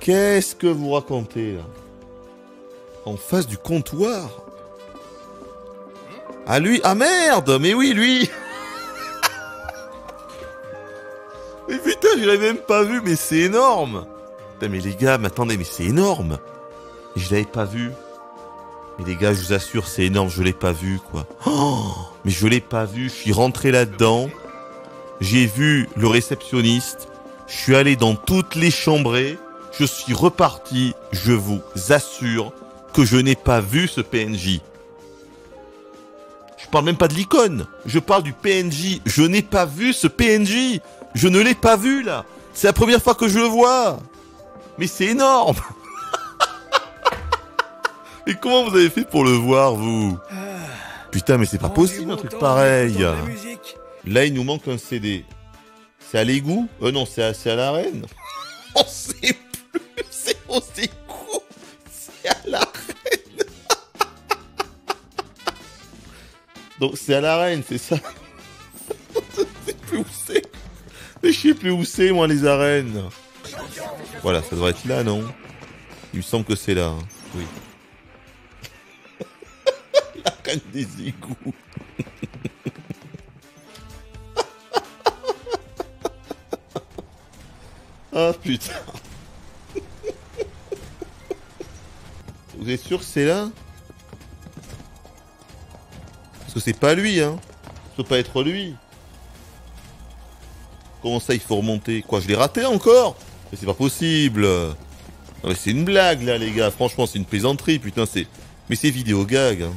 Qu'est-ce que vous racontez là? En face du comptoir? Ah lui, ah merde, mais oui lui. Mais putain, je l'avais même pas vu, mais c'est énorme. Putain, mais les gars, mais attendez, mais c'est énorme. Je l'avais pas vu. Mais les gars, je vous assure, c'est énorme, je l'ai pas vu, quoi. Oh, mais je l'ai pas vu, je suis rentré là-dedans. J'ai vu le réceptionniste. Je suis allé dans toutes les chambrées. Je suis reparti. Je vous assure que je n'ai pas vu ce P N J. Je parle même pas de l'icône. Je parle du P N J. Je n'ai pas vu ce P N J. Je ne l'ai pas vu, là. C'est la première fois que je le vois. Mais c'est énorme. Et comment vous avez fait pour le voir, vous? Putain, mais c'est pas possible, un truc pareil. Là, il nous manque un C D. C'est à l'égout? Euh, non, c'est à, à l'arène. On sait plus. C'est on sait quoi. C'est à l'arène. Donc, c'est à l'arène, c'est ça. Je sais plus où c'est. Mais je sais plus où c'est, moi, les arènes. Voilà, ça devrait être là, non? Il me semble que c'est là. Hein. Oui. L'arène des égouts. Ah, putain. Vous êtes sûr que c'est là? Parce que c'est pas lui, hein. Ça peut pas être lui. Comment ça, il faut remonter? Quoi, je l'ai raté encore? Mais c'est pas possible. Non mais c'est une blague là, les gars. Franchement, c'est une plaisanterie, putain, c'est... Mais c'est vidéo gag. Hein.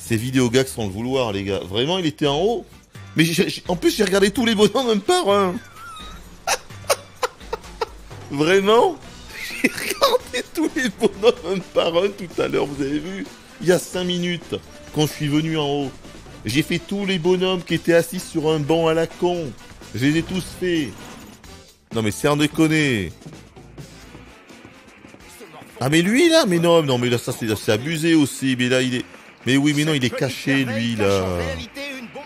C'est vidéo gag sans le vouloir, les gars. Vraiment, il était en haut. Mais j'ai, j'ai... en plus, j'ai regardé tous les bonhommes même par un. Hein. Vraiment. regardez tous les bonhommes un par un tout à l'heure, vous avez vu? Il y a cinq minutes, quand je suis venu en haut, j'ai fait tous les bonhommes qui étaient assis sur un banc à la con. Je les ai tous faits. Non mais c'est un déconné. Ah mais lui là, mais non, non mais là ça c'est abusé aussi, mais là il est... Mais oui mais non il est caché lui là.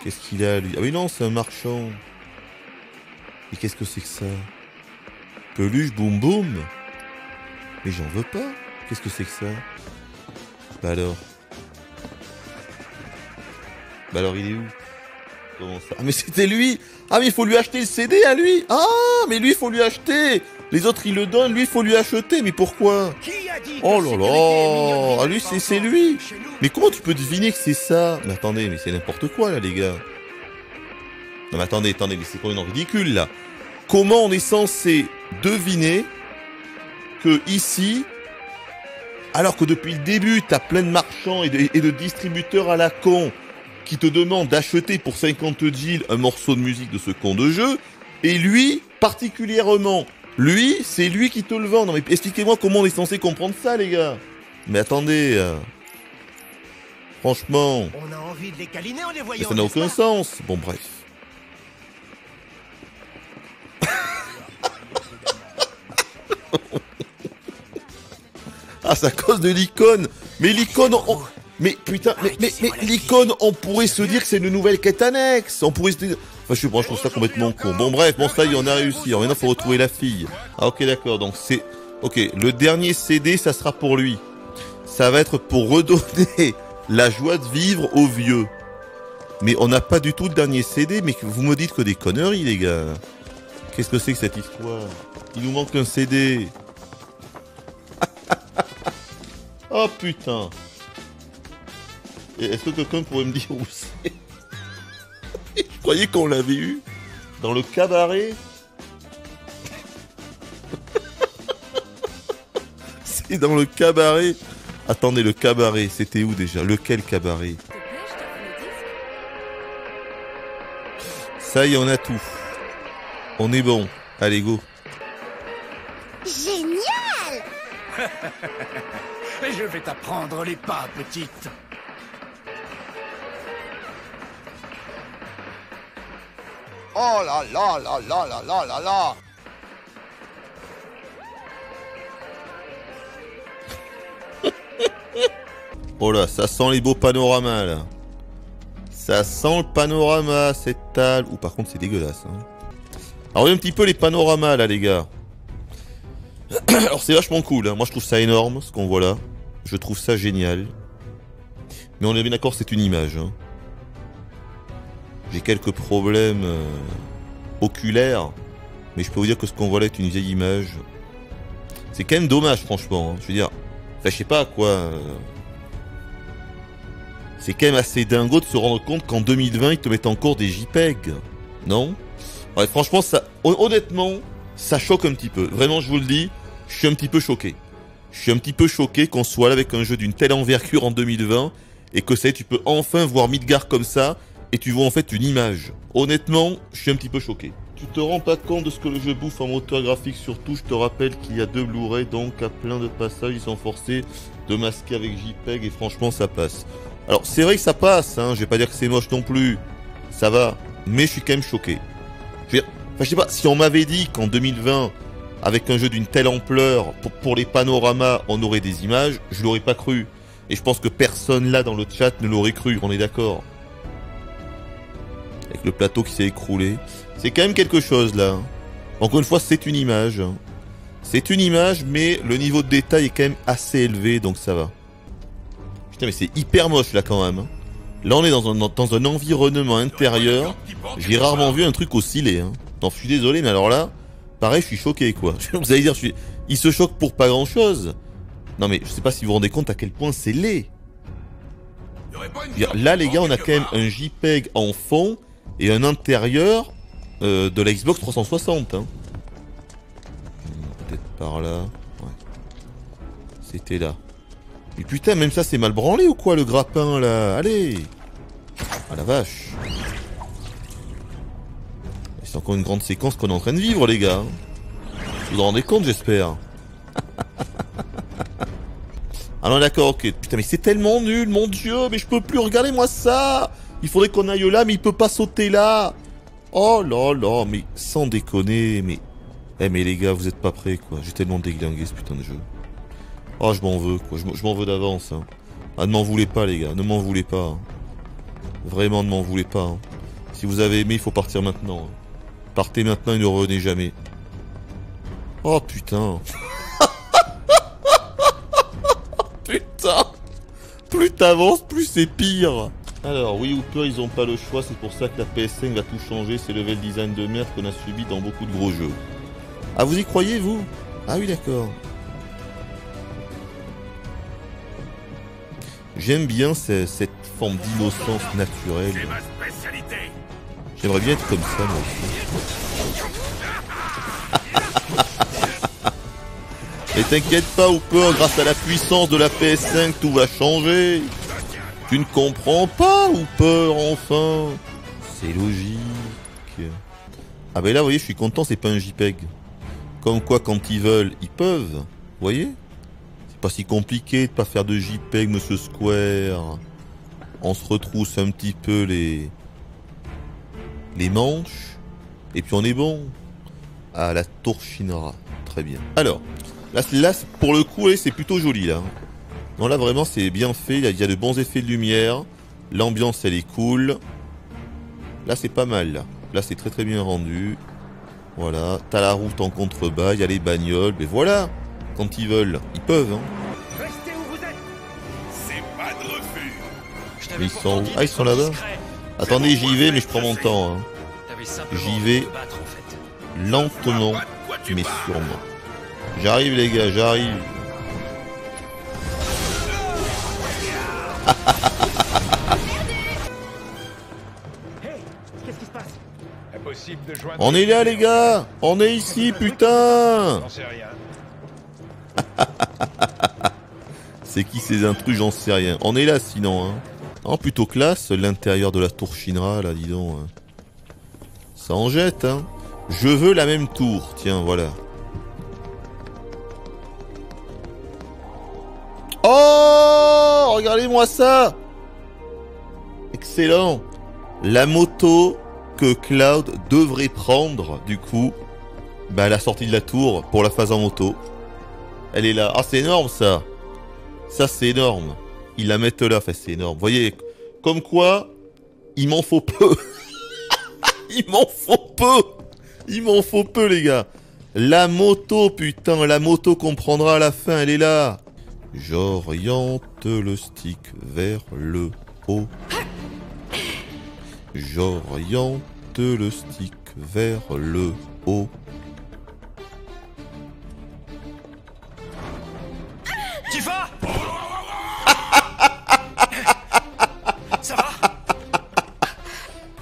Qu'est-ce qu'il a lui? Ah mais non c'est un marchand. Mais qu'est-ce que c'est que ça? Peluche boum boum. Mais j'en veux pas. Qu'est-ce que c'est que ça? Bah alors. Bah alors il est où? Comment ça? Ah mais c'était lui. Ah mais il faut lui acheter le C D à lui. Ah mais lui il faut lui acheter. Les autres ils le donnent, lui il faut lui acheter. Mais pourquoi? Oh là là. Ah lui c'est lui. Mais comment tu peux deviner que c'est ça? Mais attendez, mais c'est n'importe quoi là les gars. Non mais attendez, attendez, mais c'est complètement ridicule là. Comment on est censé deviner que ici, alors que depuis le début t'as plein de marchands et de, et de distributeurs à la con qui te demandent d'acheter pour cinquante gills un morceau de musique de ce con de jeu, et lui, particulièrement, lui, c'est lui qui te le vend. Non mais expliquez-moi comment on est censé comprendre ça les gars. Mais attendez, euh... franchement, on a envie de les câliner en les voyant, ça n'a aucun sens. Bon bref. Ah, c'est à cause de l'icône. Mais l'icône, on... mais putain, mais, mais, mais l'icône, on pourrait se dire que c'est une nouvelle quête annexe. On pourrait se dire... Enfin, je, bon, je trouve ça complètement con. Bon, bref, bon, ça y est, on a réussi. Alors, maintenant, faut retrouver la fille. Ah, ok, d'accord, donc c'est... Ok, le dernier C D, ça sera pour lui. Ça va être pour redonner la joie de vivre aux vieux. Mais on n'a pas du tout le dernier C D, mais vous me dites que des conneries, les gars. Qu'est-ce que c'est que cette histoire? Il nous manque un C D. Oh putain. Est-ce que quelqu'un pourrait me dire où c'est? Je croyais qu'on l'avait eu dans le cabaret. C'est dans le cabaret. Attendez, le cabaret, c'était où déjà? Lequel cabaret? Ça y est, on a tout. On est bon. Allez, go. Génial! Je vais t'apprendre les pas, petite. Oh là là là là là là là là. Oh là, ça sent les beaux panoramas, là. Ça sent le panorama, cette table. Ou par contre, c'est dégueulasse, hein. Alors, regardez un petit peu les panoramas, là, les gars. Alors, c'est vachement cool, hein. Moi, je trouve ça énorme, ce qu'on voit là. Je trouve ça génial. Mais on est bien d'accord, c'est une image, hein. J'ai quelques problèmes euh, oculaires, mais je peux vous dire que ce qu'on voit là est une vieille image. C'est quand même dommage, franchement, hein. Je veux dire, enfin, je sais pas, quoi... Euh... C'est quand même assez dingo de se rendre compte qu'en deux mille vingt, ils te mettent encore des JPEG, non? Ouais, franchement, ça, honnêtement, ça choque un petit peu. Vraiment, je vous le dis, je suis un petit peu choqué. Je suis un petit peu choqué qu'on soit là avec un jeu d'une telle envergure en deux mille vingt et que ça, tu peux enfin voir Midgar comme ça et tu vois en fait une image. Honnêtement, je suis un petit peu choqué. Tu te rends pas compte de ce que le jeu bouffe en moteur graphique, surtout. Je te rappelle qu'il y a deux Blu-ray, donc à plein de passages, ils sont forcés de masquer avec JPEG et franchement, ça passe. Alors, c'est vrai que ça passe, hein. Je vais pas dire que c'est moche non plus. Ça va. Mais je suis quand même choqué. Je veux dire, enfin, je sais pas, si on m'avait dit qu'en deux mille vingt, avec un jeu d'une telle ampleur, pour, pour les panoramas, on aurait des images, je l'aurais pas cru. Et je pense que personne là dans le chat ne l'aurait cru, on est d'accord. Avec le plateau qui s'est écroulé. C'est quand même quelque chose là. Encore une fois, c'est une image. C'est une image, mais le niveau de détail est quand même assez élevé, donc ça va. Putain, mais c'est hyper moche là quand même. Là on est dans un, dans un environnement intérieur. J'ai rarement vu un truc aussi laid, hein. Non, je suis désolé, mais alors là, pareil, je suis choqué, quoi. Vous allez dire, je suis... il se choque pour pas grand-chose. Non, mais je sais pas si vous vous rendez compte à quel point c'est laid. Là, les gars, on a quand même un JPEG en fond et un intérieur euh, de la Xbox trois cent soixante. Hein. Peut-être par là. Ouais. C'était là. Mais putain, même ça, c'est mal branlé ou quoi, le grappin, là? Allez! Ah la vache! C'est encore une grande séquence qu'on est en train de vivre, les gars. Vous vous en rendez compte, j'espère. Ah non d'accord, ok. Putain mais c'est tellement nul, mon dieu, mais je peux plus, regardez-moi ça. Il faudrait qu'on aille là, mais il peut pas sauter là. Oh là là, mais sans déconner, mais... Eh mais les gars, vous êtes pas prêts quoi, j'ai tellement déglingué ce putain de jeu. Oh je m'en veux quoi, je m'en veux d'avance. Hein. Ah ne m'en voulez pas les gars, ne m'en voulez pas. Hein. Vraiment ne m'en voulez pas. Hein. Si vous avez aimé, il faut partir maintenant. Hein. Partez maintenant et ne revenez jamais. Oh putain. Putain. Plus t'avances, plus c'est pire. Alors, oui ou peu, ils ont pas le choix, c'est pour ça que la P S cinq va tout changer, c'est le level design de merde qu'on a subi dans beaucoup de gros jeux. Ah, vous y croyez, vous? Ah oui, d'accord. J'aime bien cette, cette forme d'innocence naturelle. J'aimerais bien être comme ça, moi aussi. Mais t'inquiète pas, ou peu, grâce à la puissance de la P S cinq, tout va changer. Tu ne comprends pas ou peur, enfin? C'est logique. Ah ben là, vous voyez, je suis content, c'est pas un JPEG. Comme quoi, quand ils veulent, ils peuvent. Vous voyez? C'est pas si compliqué de pas faire de JPEG, monsieur Square. On se retrousse un petit peu les... les manches. Et puis on est bon. Ah, la tour Shinra. Très bien. Alors, là, là pour le coup, c'est plutôt joli, là. Non, là, vraiment, c'est bien fait. Il y a de bons effets de lumière. L'ambiance, elle est cool. Là, c'est pas mal. Là, là c'est très, très bien rendu. Voilà. T'as la route en contrebas. Il y a les bagnoles. Mais voilà. Quand ils veulent, ils peuvent. Hein. Restez où vous êtes. C'est pas de refus. Je mais ils sont où? Ah, ils sont là-bas. Attendez, j'y vais, mais je prends mon temps. Hein. J'y vais battre, en fait. Lentement, mais parles. Sûrement. J'arrive, les gars, j'arrive. On est là les gars, on est ici putain. C'est qui ces intrus, j'en sais rien. On est là sinon hein. Oh plutôt classe l'intérieur de la tour Shinra là dis donc. Ça en jette hein. Je veux la même tour, tiens voilà. Oh, regardez-moi ça. Excellent. La moto que Cloud devrait prendre, du coup, bah, à la sortie de la tour pour la phase en moto. Elle est là. Ah, c'est énorme, ça. Ça, c'est énorme. Ils la mettent là. Enfin, c'est énorme. Vous voyez, comme quoi, il m'en faut peu. Il m'en faut peu. Il m'en faut peu, les gars. La moto, putain. La moto qu'on prendra à la fin, elle est là. J'oriente le stick vers le haut. J'oriente le stick vers le haut. Tifa! Ça va?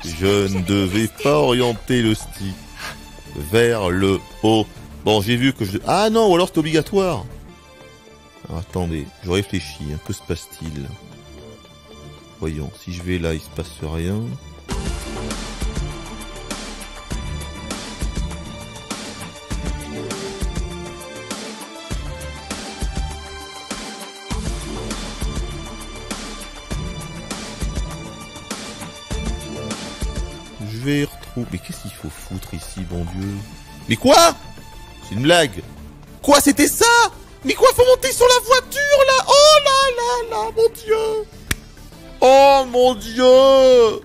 Je ne devais pas orienter le stick vers le haut. Bon, j'ai vu que je... Ah non, ou alors c'est obligatoire. Alors, attendez, je réfléchis. Hein. Que se passe-t-il? Voyons, si je vais là, il se passe rien. Mais qu'est-ce qu'il faut foutre ici, bon Dieu? Mais quoi? C'est une blague. Quoi, c'était ça? Mais quoi, faut monter sur la voiture, là? Oh là là là, mon Dieu. Oh mon Dieu.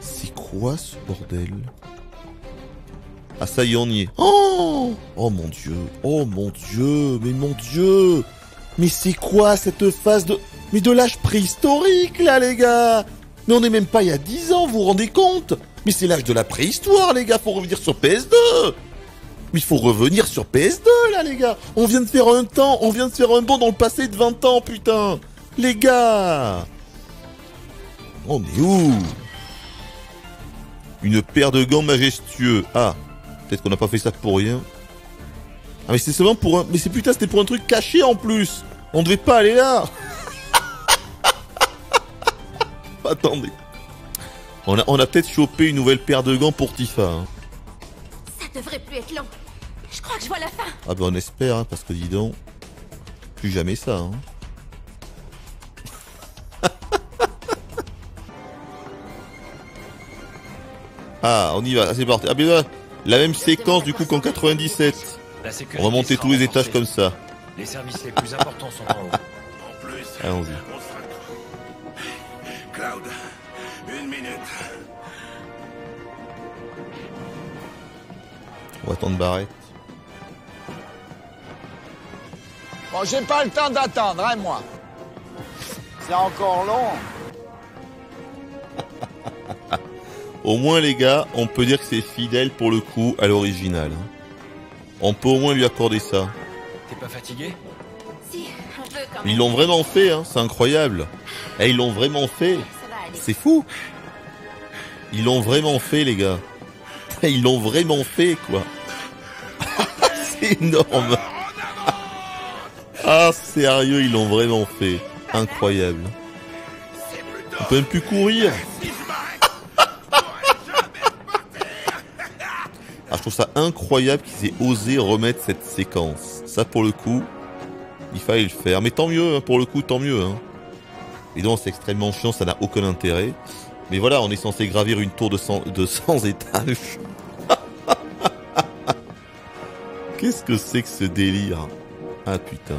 C'est quoi, ce bordel? Ah, ça y est, on y est. Oh, oh mon Dieu. Oh mon Dieu. Mais mon Dieu. Mais c'est quoi, cette phase de... Mais de l'âge préhistorique, là, les gars. Mais on n'est même pas il y a dix ans, vous vous rendez compte? Mais c'est l'âge de la préhistoire, les gars, faut revenir sur P S deux. Mais il faut revenir sur P S deux, là, les gars. On vient de faire un temps, on vient de faire un bond dans le passé de vingt ans, putain. Les gars. On est où? Une paire de gants majestueux. Ah, peut-être qu'on n'a pas fait ça pour rien. Ah, mais c'est seulement pour un... Mais c'est putain, c'était pour un truc caché, en plus. On devait pas aller là. Attendez. On a, on a peut-être chopé une nouvelle paire de gants pour Tifa. Hein. Ça devrait plus être long. Je crois que je vois la fin. Ah bah on espère, hein, parce que dis donc, plus jamais ça. Hein. Ah, on y va, c'est parti. Ah, mais là, la même séquence du coup qu'en quatre-vingt-dix-sept. Remonter tous les étages comme ça. Les services les plus importants sont en haut. En plus, allons-y. Cloud, une minute. On va attendre Barrett. Bon, j'ai pas le temps d'attendre, hein, moi. C'est encore long. Au moins, les gars, on peut dire que c'est fidèle pour le coup à l'original. On peut au moins lui accorder ça. T'es pas fatigué? Si, un peu quand même. Ils l'ont vraiment fait, hein, c'est incroyable. Eh, ils l'ont vraiment fait. C'est fou. Ils l'ont vraiment fait, les gars. Ils l'ont vraiment fait, quoi. C'est énorme. Ah, sérieux, ils l'ont vraiment fait. Incroyable. On peut même plus courir. Ah, je trouve ça incroyable qu'ils aient osé remettre cette séquence. Ça, pour le coup, il fallait le faire. Mais tant mieux, hein, pour le coup, tant mieux. Hein. Et donc, c'est extrêmement chiant, ça n'a aucun intérêt. Mais voilà, on est censé gravir une tour de cent, de cent étages. Qu'est-ce que c'est que ce délire? Ah putain.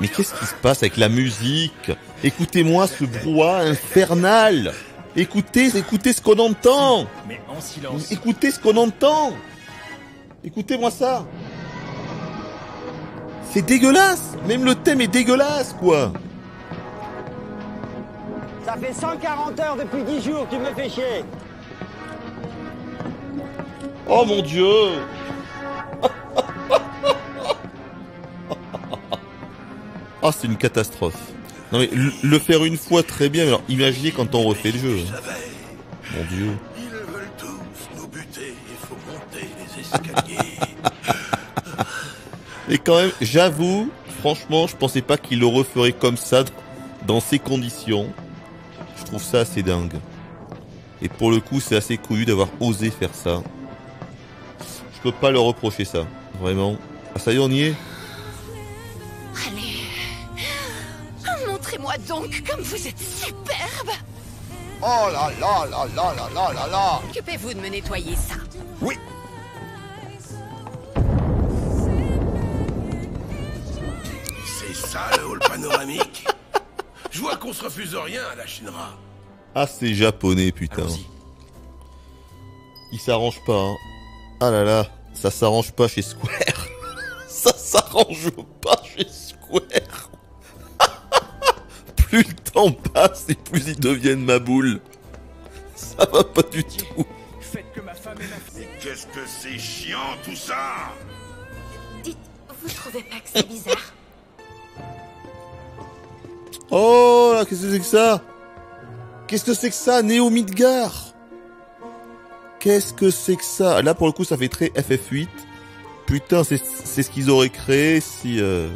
Mais qu'est-ce qui se passe avec la musique? Écoutez-moi ce brouhaha infernal. Écoutez, écoutez ce qu'on entend. Mais en silence. Écoutez ce qu'on entend. Écoutez-moi ça. C'est dégueulasse. Même le thème est dégueulasse, quoi. Ça fait cent quarante heures depuis dix jours, tu me fais chier. Oh mon dieu. Ah, c'est une catastrophe. Non mais, le, le faire une fois, très bien, mais alors imaginez quand on refait le jeu. Hein. Mon dieu. Ils veulent tous nous buter, il faut monter les escaliers. Et quand même, j'avoue, franchement, je pensais pas qu'ils le referaient comme ça, dans ces conditions. Je trouve ça assez dingue. Et pour le coup, c'est assez couillu d'avoir osé faire ça. Je peux pas leur reprocher ça. Vraiment. Ah, ça y est, on y est. Allez. Montrez-moi donc comme vous êtes superbe. Oh là là là là là là là là. Occupez-vous de me nettoyer ça. Oui. C'est ça le hall panoramique. Je vois qu'on se refuse rien à la Shinra. Ah, c'est japonais, putain. Il s'arrange pas, hein. Ah là là, ça s'arrange pas chez Square. Ça s'arrange pas chez Square. Plus le temps passe et plus ils deviennent ma boule. Ça va pas du tout. Faites que ma femme est ma... Mais qu'est-ce que c'est chiant tout ça. Dites, vous trouvez pas que c'est bizarre? Oh là, qu'est-ce que c'est que ça? Qu'est-ce que c'est que ça, Néo Midgar? Qu'est-ce que c'est que ça? Là, pour le coup, ça fait très F F huit. Putain, c'est ce qu'ils auraient créé si... Euh,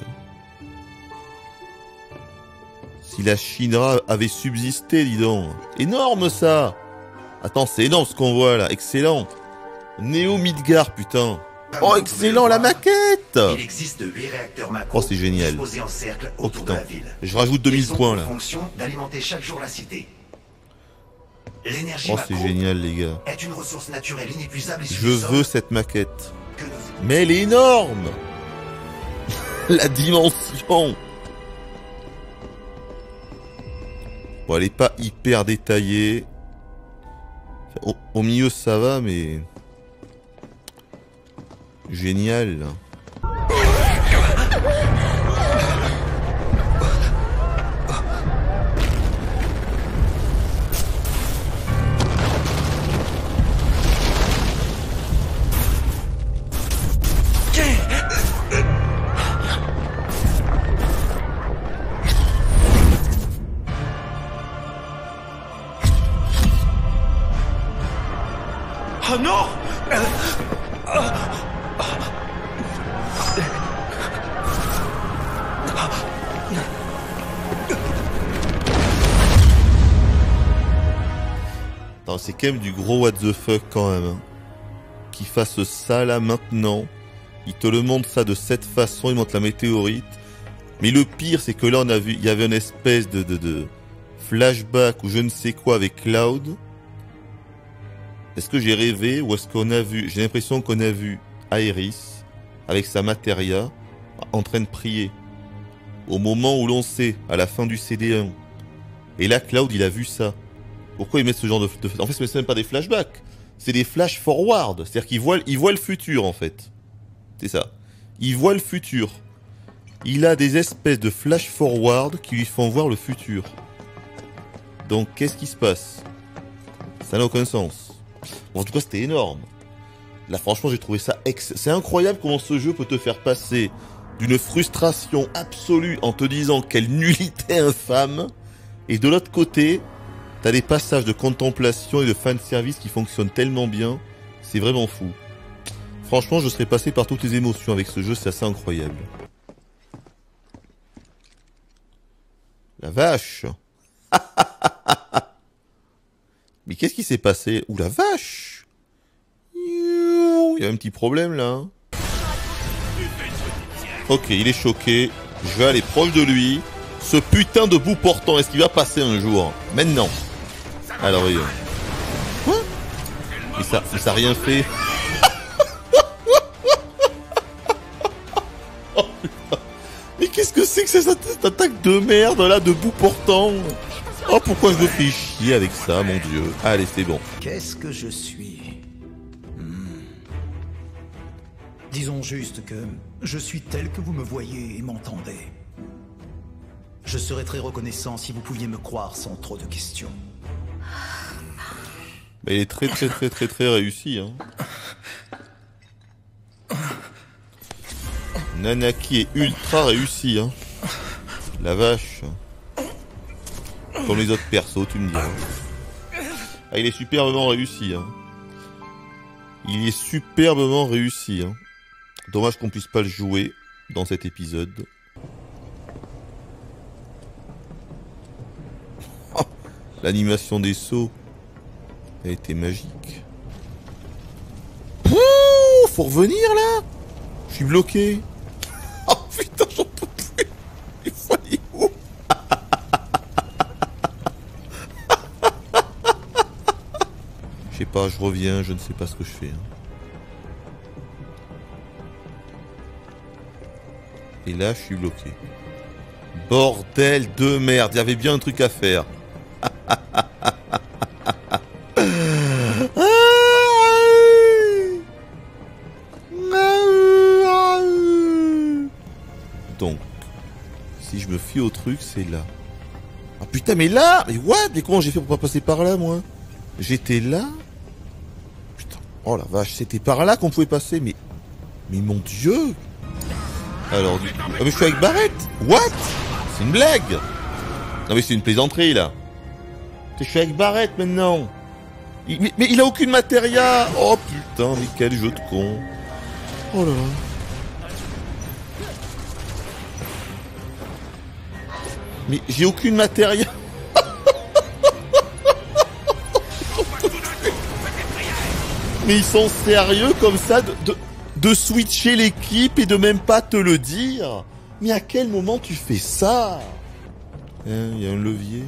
si la Shinra avait subsisté, dis donc. Énorme, ça! Attends, c'est énorme ce qu'on voit, là. Excellent. Néo Midgar, putain. Oh, excellent, la maquette! Il existe huit réacteurs Mako. Oh, c'est génial. Disposés en cercle autour de la ville. Je rajoute deux mille points, là. D'alimenter chaque jour la cité. L'énergie Mako, c'est génial, les gars. Est une ressource naturelle inépuisable et je veux cette maquette. Mais elle est énorme. La dimension. Bon, elle est pas hyper détaillée. Au, au milieu, ça va, mais... Génial. Oh non. C'est quand même du gros what the fuck quand même. qu'il fasse ça là maintenant. Il te le montre ça de cette façon, il montre la météorite. Mais le pire, c'est que là, on a vu, il y avait une espèce de, de, de flashback ou je ne sais quoi avec Cloud. Est-ce que j'ai rêvé ou est-ce qu'on a vu... J'ai l'impression qu'on a vu Aerith avec sa Materia en train de prier. Au moment où l'on sait, à la fin du C D un. Et là, Cloud, il a vu ça. Pourquoi ils mettent ce genre de... de... En fait, ce n'est même pas des flashbacks. C'est des flash forward. C'est-à-dire qu'ils voient, ils voient le futur, en fait. C'est ça. Ils voient le futur. Il a des espèces de flash forward qui lui font voir le futur. Donc, qu'est-ce qui se passe? Ça n'a aucun sens. Bon, en tout cas, c'était énorme. Là, franchement, j'ai trouvé ça ex... C'est incroyable comment ce jeu peut te faire passer d'une frustration absolue en te disant quelle nullité infâme. Et de l'autre côté, t'as des passages de contemplation et de fanservice qui fonctionnent tellement bien. C'est vraiment fou. Franchement, je serais passé par toutes les émotions avec ce jeu, c'est assez incroyable. La vache. Mais qu'est-ce qui s'est passé? Ouh la vache. Il y a un petit problème là. Ok, il est choqué. Je vais aller proche de lui. Ce putain de bout portant, est-ce qu'il va passer un jour? Maintenant. Alors voyons. Quoi? Mais ça, mais ça a rien fait. Oh putain. Mais qu'est-ce que c'est que cette attaque de merde là, de bout portant? Oh pourquoi je me fais chier avec ça, mon dieu. Allez, c'est bon. Qu'est-ce que je suis? hmm. Disons juste que je suis tel que vous me voyez et m'entendez. Je serais très reconnaissant si vous pouviez me croire sans trop de questions. Bah, il est très très très très très réussi. Hein. Nanaki est ultra réussi. Hein. La vache. Comme les autres persos, tu me diras. Ah, il est superbement réussi. Hein. Il est superbement réussi. Hein. Dommage qu'on puisse pas le jouer dans cet épisode. L'animation des sauts a été magique. Ouh, faut revenir là. Je suis bloqué. Oh putain, j'en peux plus. Il faut aller où? Je sais pas, je reviens, je ne sais pas ce que je fais. Et là, je suis bloqué. Bordel de merde, il y avait bien un truc à faire. Donc, si je me fie au truc, c'est là. Ah putain, mais là, mais what? Mais comment j'ai fait pour pas passer par là, moi? J'étais là. Putain, oh la vache, c'était par là qu'on pouvait passer, mais... Mais mon dieu. Alors, du... ah, mais je suis avec Barrett. What? C'est une blague. Non mais c'est une plaisanterie, là. Je suis avec Barrett maintenant. Il, mais, mais il a aucune matéria. Oh putain, mais quel jeu de con. Oh là là. Mais j'ai aucune matéria. Mais ils sont sérieux comme ça de, de, de switcher l'équipe et de même pas te le dire. Mais à quel moment tu fais ça? Hein, il y a un levier.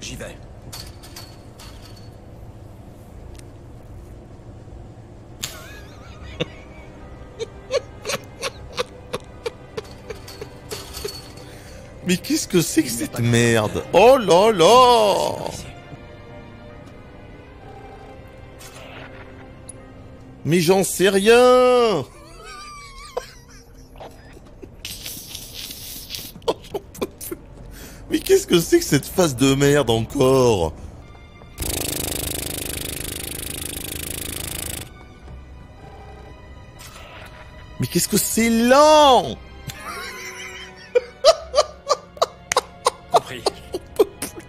J'y vais. Mais qu'est-ce que c'est que cette merde? Oh là là! Mais j'en sais rien! Mais qu'est-ce que c'est que cette phase de merde encore? Mais qu'est-ce que c'est lent? Compris.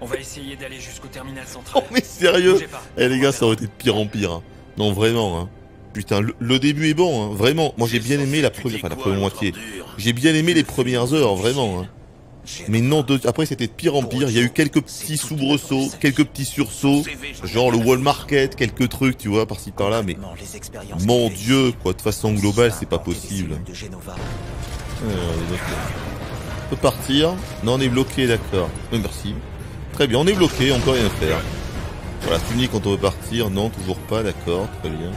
On va essayer d'aller jusqu'au terminal central. Oh mais sérieux? Eh les gars, ça aurait été de pire en pire. Hein. Non vraiment. Hein. Putain, le, le début est bon. Hein. Vraiment. Moi j'ai bien aimé la première, enfin, la première moitié. J'ai bien aimé les premières heures, vraiment. Hein. Mais non, de... après c'était de pire en pire, il y a eu quelques petits soubresauts, quelques petits sursauts, genre le Wall Market, quelques trucs, tu vois, par-ci par-là, mais mon dieu, quoi, de façon globale, c'est pas possible. Euh, on peut partir, non on est bloqué, d'accord, non merci. Très bien, on est bloqué, on peut rien faire. Voilà, tu me dis quand on veut partir, non toujours pas, d'accord, très bien.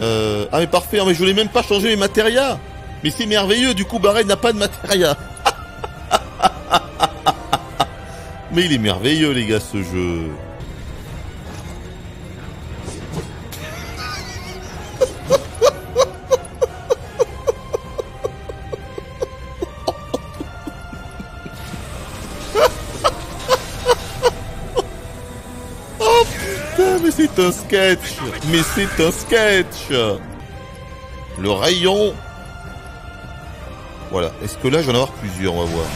Euh... Ah mais parfait, mais je voulais même pas changer mes matérias. Mais c'est merveilleux, du coup Barrett n'a pas de matéria. Mais il est merveilleux les gars ce jeu. Oh putain, mais c'est un sketch. Mais c'est un sketch. Le rayon. Voilà, est-ce que là j'en ai avoir plusieurs, on va voir.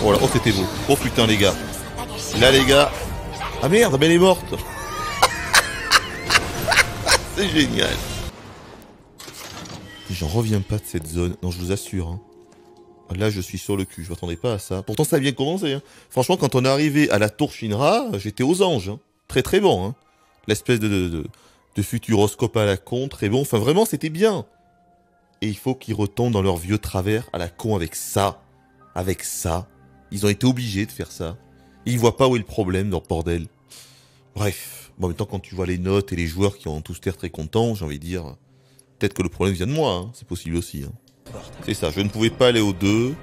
Voilà, oh c'était beau. Oh putain les gars. Là les gars. Ah merde, mais elle est morte. C'est génial. J'en reviens pas de cette zone, non je vous assure. Hein. Là je suis sur le cul, je m'attendais pas à ça. Pourtant ça a bien commencé. Hein. Franchement quand on est arrivé à la tour Shinra, j'étais aux anges. Hein. Très très bon. Hein. L'espèce de... de, de... de futuroscope à la con, très bon, enfin vraiment c'était bien. Et il faut qu'ils retombent dans leur vieux travers à la con avec ça, avec ça. Ils ont été obligés de faire ça. Ils voient pas où est le problème dans le bordel. Bref, bon, en même temps quand tu vois les notes et les joueurs qui ont tous l'air très contents, j'ai envie de dire, peut-être que le problème vient de moi, hein. C'est possible aussi. Hein. C'est ça, je ne pouvais pas aller aux deux,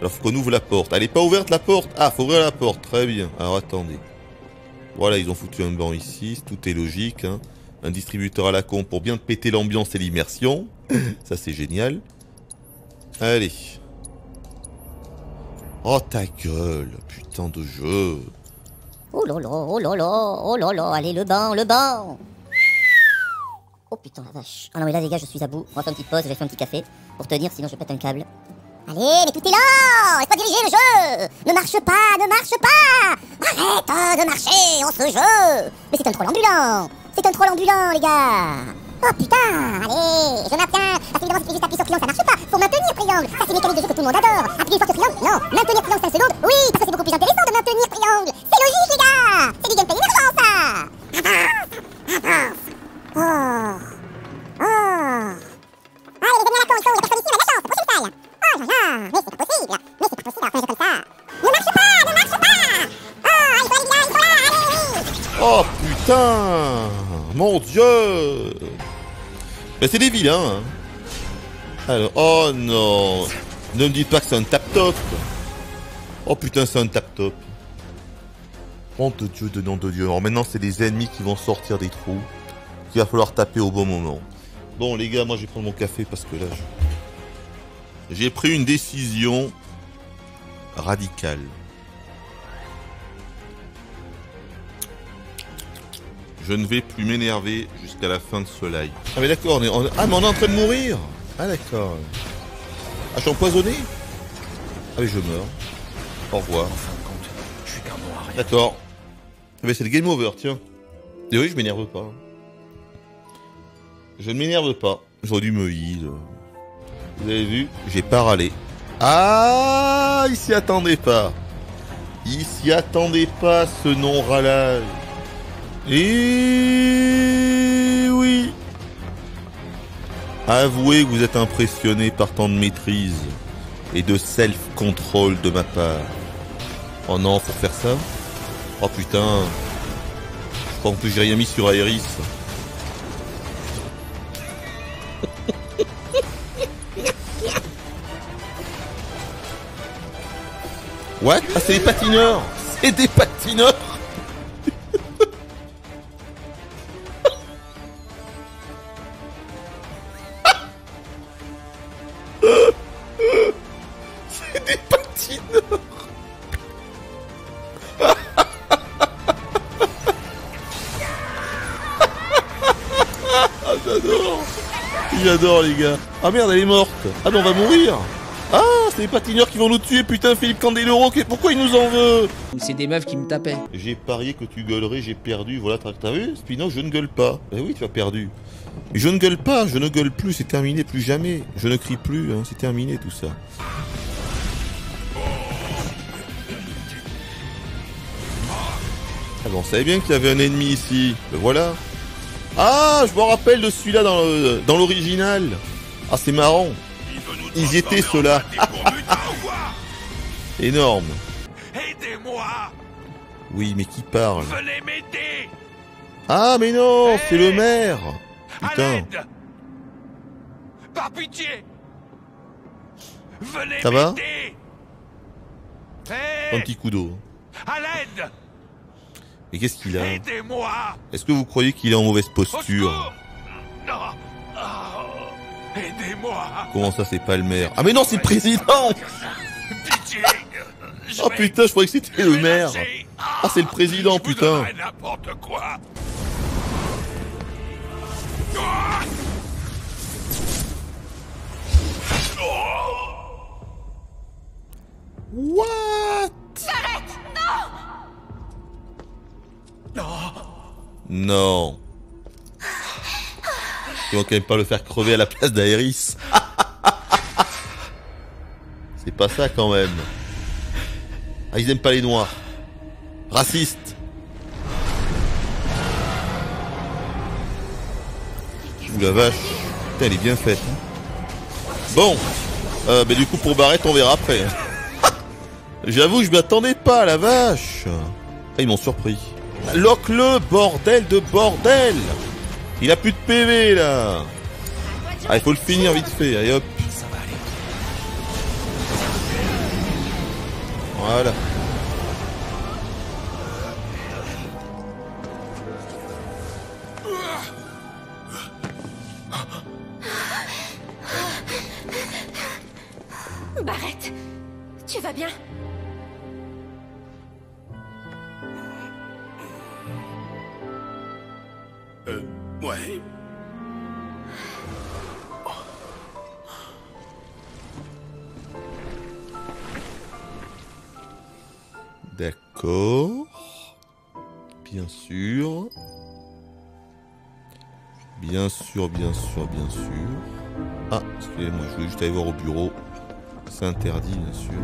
alors faut qu'on ouvre la porte. Elle est pas ouverte la porte? Ah, faut ouvrir la porte, très bien. Alors attendez. Voilà, ils ont foutu un banc ici, tout est logique, hein. Un distributeur à la con pour bien péter l'ambiance et l'immersion. Ça, c'est génial. Allez. Oh, ta gueule. Putain de jeu. Oh lolo, oh lolo, oh lolo. Allez, le banc, le banc. Oh putain, la vache. Ah non, mais là, les gars, je suis à bout. On va faire une petite pause, je vais faire un petit café pour tenir, sinon je pète un câble. Allez, mais tout est lent. Laisse pas diriger le jeu. Ne marche pas, ne marche pas. Arrête de marcher en ce jeu. Mais c'est un troll ambulant. C'est un troll ambulant, les gars. Oh putain, allez, je maintiens. Parce que si tu juste appuies sur triangle, ça marche pas. Faut maintenir triangle. Ça, c'est une mécanique de jeu que tout le monde adore. Appuyer une fois sur triangle, non. Maintenir triangle cinq secondes, oui, parce que c'est beaucoup plus intéressant de maintenir triangle. C'est logique, les gars. C'est du gameplay émergent, ça. Avance, avance. Oh. Oh. Allez, les amis, à la con, il faut. Il y a personne ici, on a de la chance. Prochaine taille. Oh là là, mais c'est pas possible. Mais c'est pas possible, enfin, j'ai pas ça. Ne marche pas, ne marche pas. Oh, il faut aller là, il faut là, allez. Oh putain. Mon dieu! Ben c'est des vilains hein. Alors, oh non! Ne me dites pas que c'est un tap-top! Oh putain, c'est un tap-top! Oh de dieu, de nom de dieu! Alors maintenant, c'est des ennemis qui vont sortir des trous, qu'il va falloir taper au bon moment. Bon les gars, moi je vais prendre mon café parce que là, je... j'ai pris une décision radicale. Je ne vais plus m'énerver jusqu'à la fin de ce live. Ah mais d'accord, on est en... Ah mais on est en train de mourir. Ah d'accord. Ah je suis empoisonné. Ah mais je meurs. Au revoir. En fin de compte, je suis qu'un bon arrière. D'accord. Ah mais c'est le game over, tiens. Et oui, je m'énerve pas. Je ne m'énerve pas. J'aurais dû me heal. Vous avez vu, j'ai pas râlé. Ah, il s'y attendait pas. Il s'y attendait pas ce non-râlage. Et oui. Avouez que vous êtes impressionné par tant de maîtrise et de self-control de ma part. Oh non, faut faire ça. Oh putain. Je crois en plus j'ai rien mis sur Aerith. What? Ah c'est des patineurs. C'est des patineurs. J'adore les gars. Ah merde elle est morte. Ah mais on va mourir. Ah C'est les patineurs qui vont nous tuer, putain, Philippe Candeloro, pourquoi il nous en veut? C'est des meufs qui me tapaient. J'ai parié que tu gueulerais, j'ai perdu, voilà, t'as vu, Spino, je ne gueule pas. Eh oui, tu as perdu. Je ne gueule pas, je ne gueule plus, c'est terminé, plus jamais. Je ne crie plus, hein, c'est terminé tout ça. Ah bon, on savait bien qu'il y avait un ennemi ici, ben voilà. Ah, je me rappelle de celui-là dans l'original. Ah, c'est marrant. Ils étaient ceux-là. Énorme. Aidez-moi. Oui, mais qui parle? Venez m'aider. Ah, mais non, hey, c'est le maire. Putain. Par pitié. Venez Ça va hey. Un petit coup d'eau. À l'aide. Mais qu'est-ce qu'il a? Aidez-moi. Est-ce que vous croyez qu'il est en mauvaise posture? Non. Aidez-moi. Comment ça, c'est pas le maire? Ah mais non, c'est le président. Pitié. Oh putain, je croyais que c'était le maire. Ah, c'est le président, putain. What? J'arrête. Non. Non. Ils vont quand même pas le faire crever à la place d'Aerith. C'est pas ça quand même. Ah, ils aiment pas les noirs. Raciste. Ouh la vache. Putain, elle est bien faite. Bon. Euh, bah, du coup, pour Barrett, on verra après. J'avoue, je m'attendais pas à la vache. Ah, ils m'ont surpris. Lock-le, bordel de bordel. Il a plus de P V là. Ah, il faut le finir vite fait, allez hop. Voilà. Barrett, tu vas bien? Euh... Ouais. D'accord. Bien sûr. Bien sûr, bien sûr, bien sûr. Ah, excusez-moi, je voulais juste aller voir au bureau. C'est interdit, bien sûr.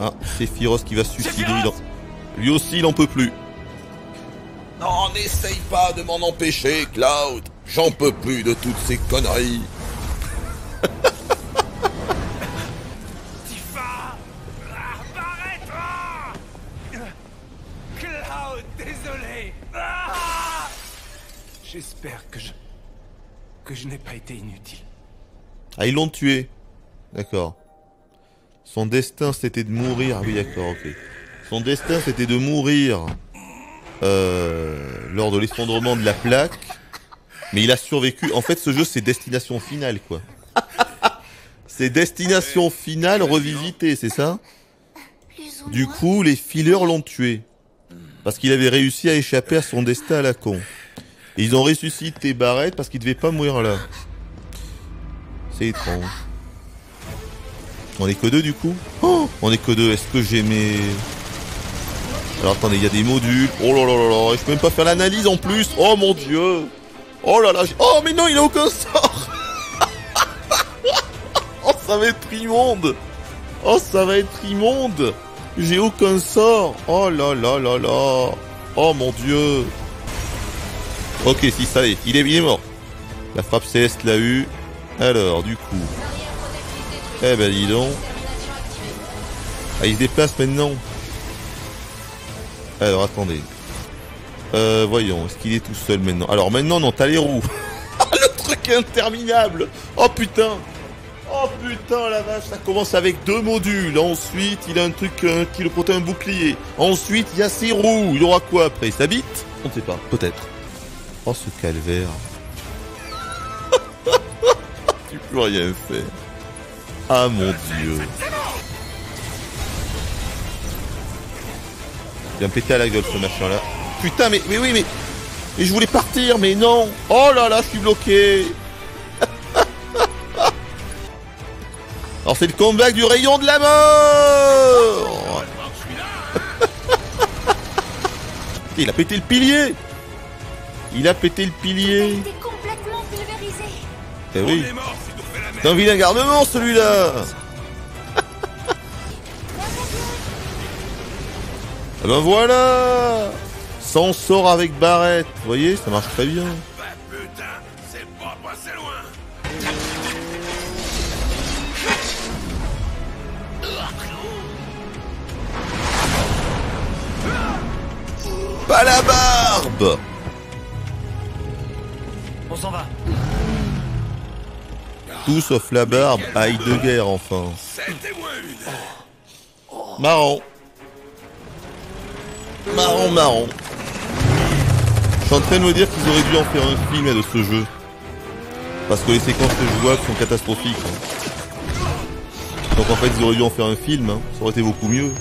Ah, c'est Sephiroth qui va se suicider. Lui aussi, il en peut plus. Non, n'essaye pas de m'en empêcher, Cloud. J'en peux plus de toutes ces conneries. Tifa, arrête-toi. Cloud, désolé. Ah, j'espère que je... que je n'ai pas été inutile. Ah, ils l'ont tué. D'accord. Son destin, c'était de mourir. Oui, d'accord, ok. Son destin, c'était de mourir euh, lors de l'effondrement de la plaque. Mais il a survécu. En fait, ce jeu, c'est destination finale, quoi. C'est destination finale revisitée, c'est ça? Du coup, les fileurs l'ont tué. Parce qu'il avait réussi à échapper à son destin à la con. Et ils ont ressuscité Barrett parce qu'il devait pas mourir là. C'est étrange. On est que deux, du coup? Oh, on est que deux. Est-ce que j'ai mes... Alors attendez, il y a des modules. Oh là là là là, je peux même pas faire l'analyse en plus. Oh mon dieu. Oh là là. Oh mais non, il a aucun sort. Oh, ça va être immonde. Oh, ça va être immonde. J'ai aucun sort. Oh là là là là. Oh mon dieu. Ok, si ça est. Il est, il est mort. La frappe céleste l'a eu. Alors, du coup... Eh ben dis donc. Ah, il se déplace maintenant. Alors, attendez. Euh, voyons, est-ce qu'il est tout seul maintenant? Alors, maintenant, non, t'as les roues. Le truc interminable. Oh, putain. Oh, putain, la vache. Ça commence avec deux modules. Ensuite, il a un truc euh, qui le protège, un bouclier. Ensuite, il y a ses roues. Il aura quoi après? Sa bite? On ne sait pas, peut-être. Oh, ce calvaire. Tu peux rien faire. Ah, mon dieu. Il va me péter à la gueule, ce machin-là. Putain, mais, mais oui, mais... Et je voulais partir, mais non. Oh là là, je suis bloqué. Alors c'est le comeback du rayon de la mort. Il a pété le pilier. Il a pété le pilier. Eh oui. C'est un vilain garnement celui-là. Ah ben voilà. Ça on sort avec Barrett. Vous voyez, ça marche très bien. Pas la barbe. On s'en va. Tout sauf la barbe, aïe de guerre enfin. Marron. Marron, marron. Je suis en train de me dire qu'ils auraient dû en faire un film de ce jeu. Parce que les séquences que je vois sont catastrophiques. Donc en fait ils auraient dû en faire un film, hein. Ça aurait été beaucoup mieux.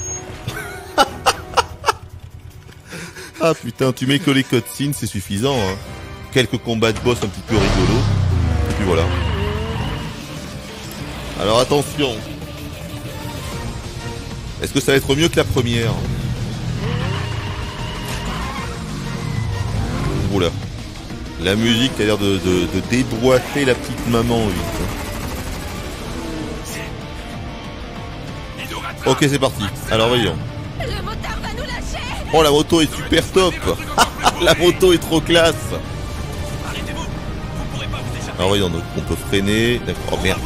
Ah putain, tu mets que les cutscenes, c'est suffisant, hein. Quelques combats de boss un petit peu rigolos. Et puis voilà. Alors attention. Est-ce que ça va être mieux que la première? Oula. La musique a l'air de, de, de déboîter la petite maman vite. Ok, c'est parti. Alors voyons. Oh, la moto est super top. La moto est trop classe. Alors voyons, donc on peut freiner. D'accord, oh, merde.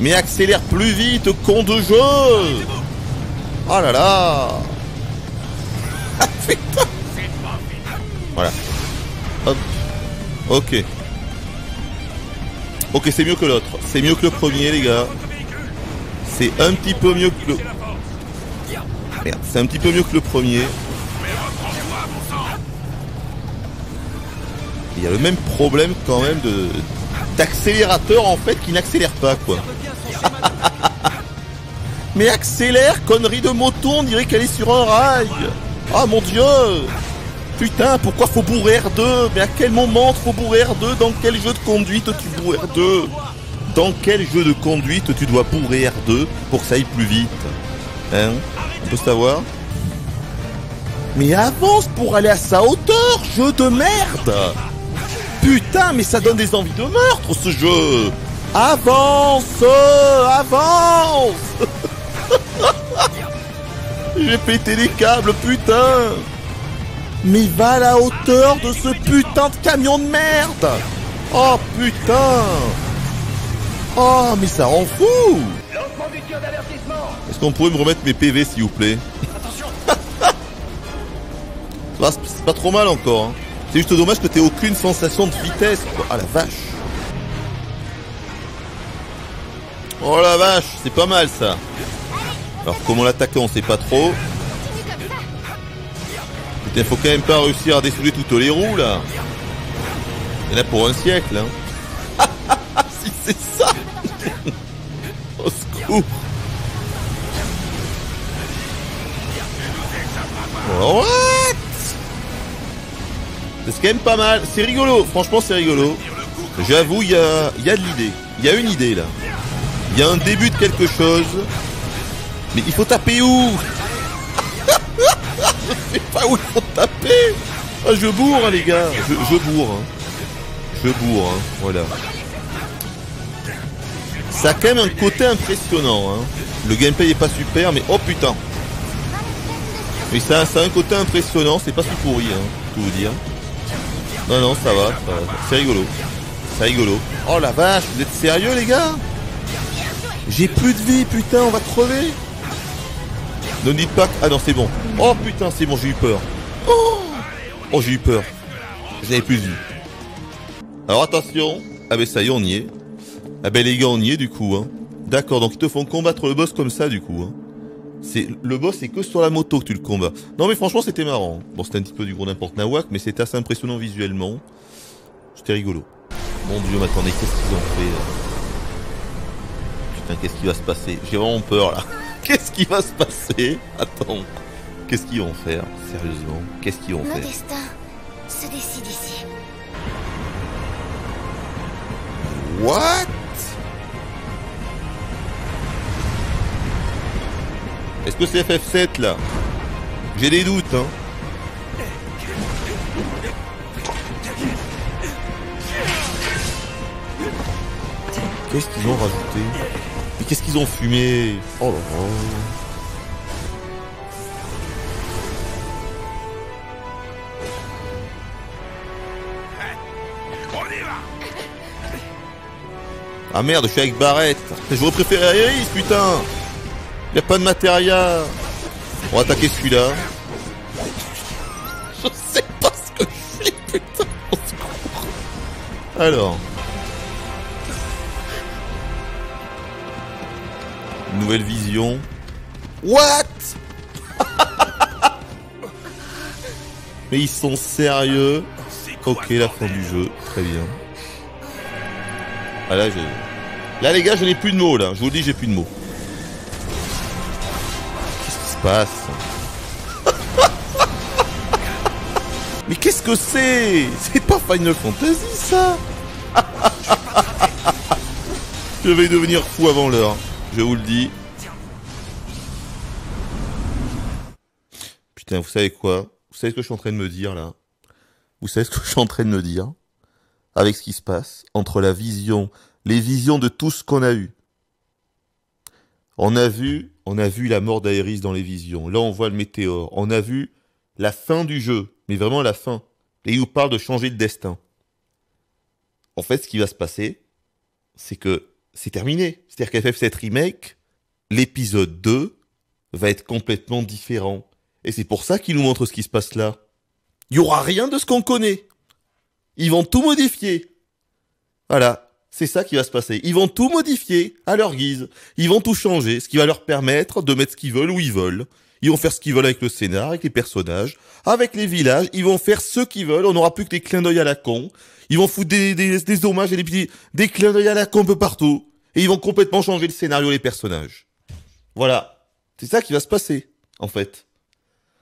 Mais accélère plus vite, con de jeu. Oh là là. Ah putain. Voilà. Hop. Ok. Ok, c'est mieux que l'autre. C'est mieux que le premier, les gars. C'est un petit peu mieux que le... Merde, c'est un petit peu mieux que le premier. Il y a le même problème quand même de... d'accélérateur en fait qui n'accélère pas quoi. Mais accélère, connerie de moto, on dirait qu'elle est sur un rail. Ah mon dieu. Putain, pourquoi faut bourrer R deux? Mais à quel moment faut bourrer R deux? Dans quel jeu de conduite tu bourres R deux? Dans quel jeu de conduite tu dois bourrer R deux pour que ça aille plus vite? Hein? On peut savoir? Mais avance pour aller à sa hauteur, jeu de merde! Putain, mais ça donne des envies de meurtre ce jeu! Avance! Avance! J'ai pété les câbles, putain! Mais va à la hauteur de ce putain de camion de merde! Oh putain! Oh mais ça rend fou! Est-ce qu'on pourrait me remettre mes P V s'il vous plaît? C'est pas trop mal encore, hein. C'est juste dommage que t'aies aucune sensation de vitesse quoi. Ah la vache! Oh la vache, c'est pas mal ça! Alors comment l'attaquer on sait pas trop. Il faut quand même pas réussir à dessouler toutes les roues là. Il y en a pour un siècle hein. Si c'est ça. Au secours. What? C'est quand même pas mal. C'est rigolo. Franchement c'est rigolo. J'avoue il y a, y a de l'idée. Il y a une idée là. Il y a un début de quelque chose. Mais il faut taper où? Je sais pas où ils vont taper. Ah, je bourre les gars, je, je bourre hein. Je bourre hein. Voilà. Ça a quand même un côté impressionnant hein. Le gameplay est pas super mais oh putain. Mais ça, ça a un côté impressionnant. C'est pas si pourri hein, tout vous dire. Non non ça va, ça va. C'est rigolo. C'est rigolo. Oh la vache, vous êtes sérieux les gars? J'ai plus de vie putain, on va crever. Ne dites pas que... Ah non, c'est bon. Oh putain, c'est bon, j'ai eu peur. Oh, oh j'ai eu peur. Je n'avais plus vu. Alors attention. Ah ben ça y est, on y est. Ah ben les gars, on y est du coup. Hein. D'accord, donc ils te font combattre le boss comme ça du coup. Hein. C'est... Le boss, c'est que sur la moto que tu le combats. Non mais franchement, c'était marrant. Bon, c'était un petit peu du gros n'importe nawak, mais c'était assez impressionnant visuellement. C'était rigolo. Mon dieu, mais attendez, qu'est-ce qu'ils ont fait là? Putain, qu'est-ce qui va se passer? J'ai vraiment peur là. Qu'est-ce qui va se passer? Attends. Qu'est-ce qu'ils vont faire? Sérieusement, qu'est-ce qu'ils vont faire? Mon destin se décide ici. What? Est-ce que c'est F F sept là? J'ai des doutes, hein. Qu'est-ce qu'ils ont rajouté? Mais qu'est-ce qu'ils ont fumé? Oh là là. Ah merde, je suis avec Barrett. Je vous préférais Aerith, putain. Y'a pas de Materia. On va attaquer celui-là. Je sais pas ce que je fais, putain. On se court. Alors. Nouvelle vision. What? Mais ils sont sérieux. Ok, la fin du jeu. Très bien. Ah là, je... là les gars, je n'ai plus de mots là. Je vous le dis, j'ai plus de mots. Qu'est-ce qui se passe? Mais qu'est-ce que c'est? C'est pas Final Fantasy ça. Je vais devenir fou avant l'heure. Je vous le dis. Putain, vous savez quoi? Vous savez ce que je suis en train de me dire là? Vous savez ce que je suis en train de me dire? Avec ce qui se passe, entre la vision, les visions de tout ce qu'on a eu. On a vu, on a vu la mort d'Aerith dans les visions. Là, on voit le météore. On a vu la fin du jeu, mais vraiment la fin. Et il nous parle de changer de destin. En fait, ce qui va se passer, c'est que c'est terminé. C'est-à-dire qu'à F F sept Remake, l'épisode deux va être complètement différent. Et c'est pour ça qu'il nous montre ce qui se passe là. Il n'y aura rien de ce qu'on connaît. Ils vont tout modifier. Voilà, c'est ça qui va se passer. Ils vont tout modifier à leur guise. Ils vont tout changer, ce qui va leur permettre de mettre ce qu'ils veulent où ils veulent. Ils vont faire ce qu'ils veulent avec le scénar, avec les personnages, avec les villages. Ils vont faire ce qu'ils veulent. On n'aura plus que des clins d'œil à la con. Ils vont foutre des, des, des hommages et des petits, des clins d'œil à la con un peu partout. Et ils vont complètement changer le scénario et les personnages. Voilà, c'est ça qui va se passer, en fait.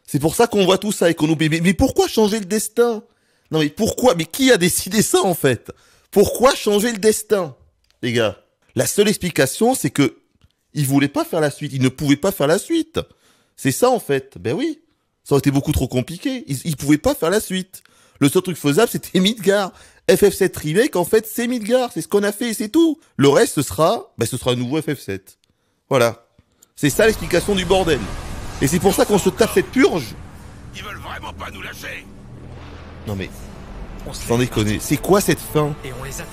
C'est pour ça qu'on voit tout ça et qu'on oublie. Mais, mais pourquoi changer le destin ? Non mais pourquoi? Mais qui a décidé ça en fait? Pourquoi changer le destin, les gars? La seule explication, c'est que ils voulaient pas faire la suite, ils ne pouvaient pas faire la suite. C'est ça en fait. Ben oui, ça aurait été beaucoup trop compliqué. Ils, ils pouvaient pas faire la suite. Le seul truc faisable, c'était Midgar. F F sept Remake, en fait, c'est Midgar, c'est ce qu'on a fait et c'est tout. Le reste, ce sera, ben ce sera un nouveau F F sept. Voilà. C'est ça l'explication du bordel. Et c'est pour ça qu'on se tape cette purge. Ils veulent vraiment pas nous lâcher. Non mais, sans déconner, c'est quoi cette fin?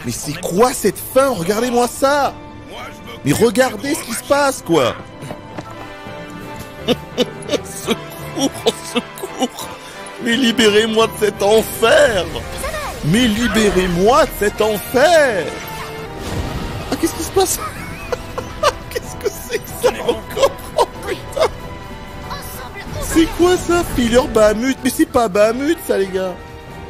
Mais c'est quoi cette fin? Regardez-moi ça! Mais regardez ce qui se passe, quoi! On se court, on se court! Mais libérez-moi de cet enfer! Mais libérez-moi de cet enfer! Ah, qu'est-ce qui se passe? Qu'est-ce que c'est que ça encore? Oh putain! C'est quoi ça? Filler Bahamut? Mais c'est pas Bahamut, ça, les gars!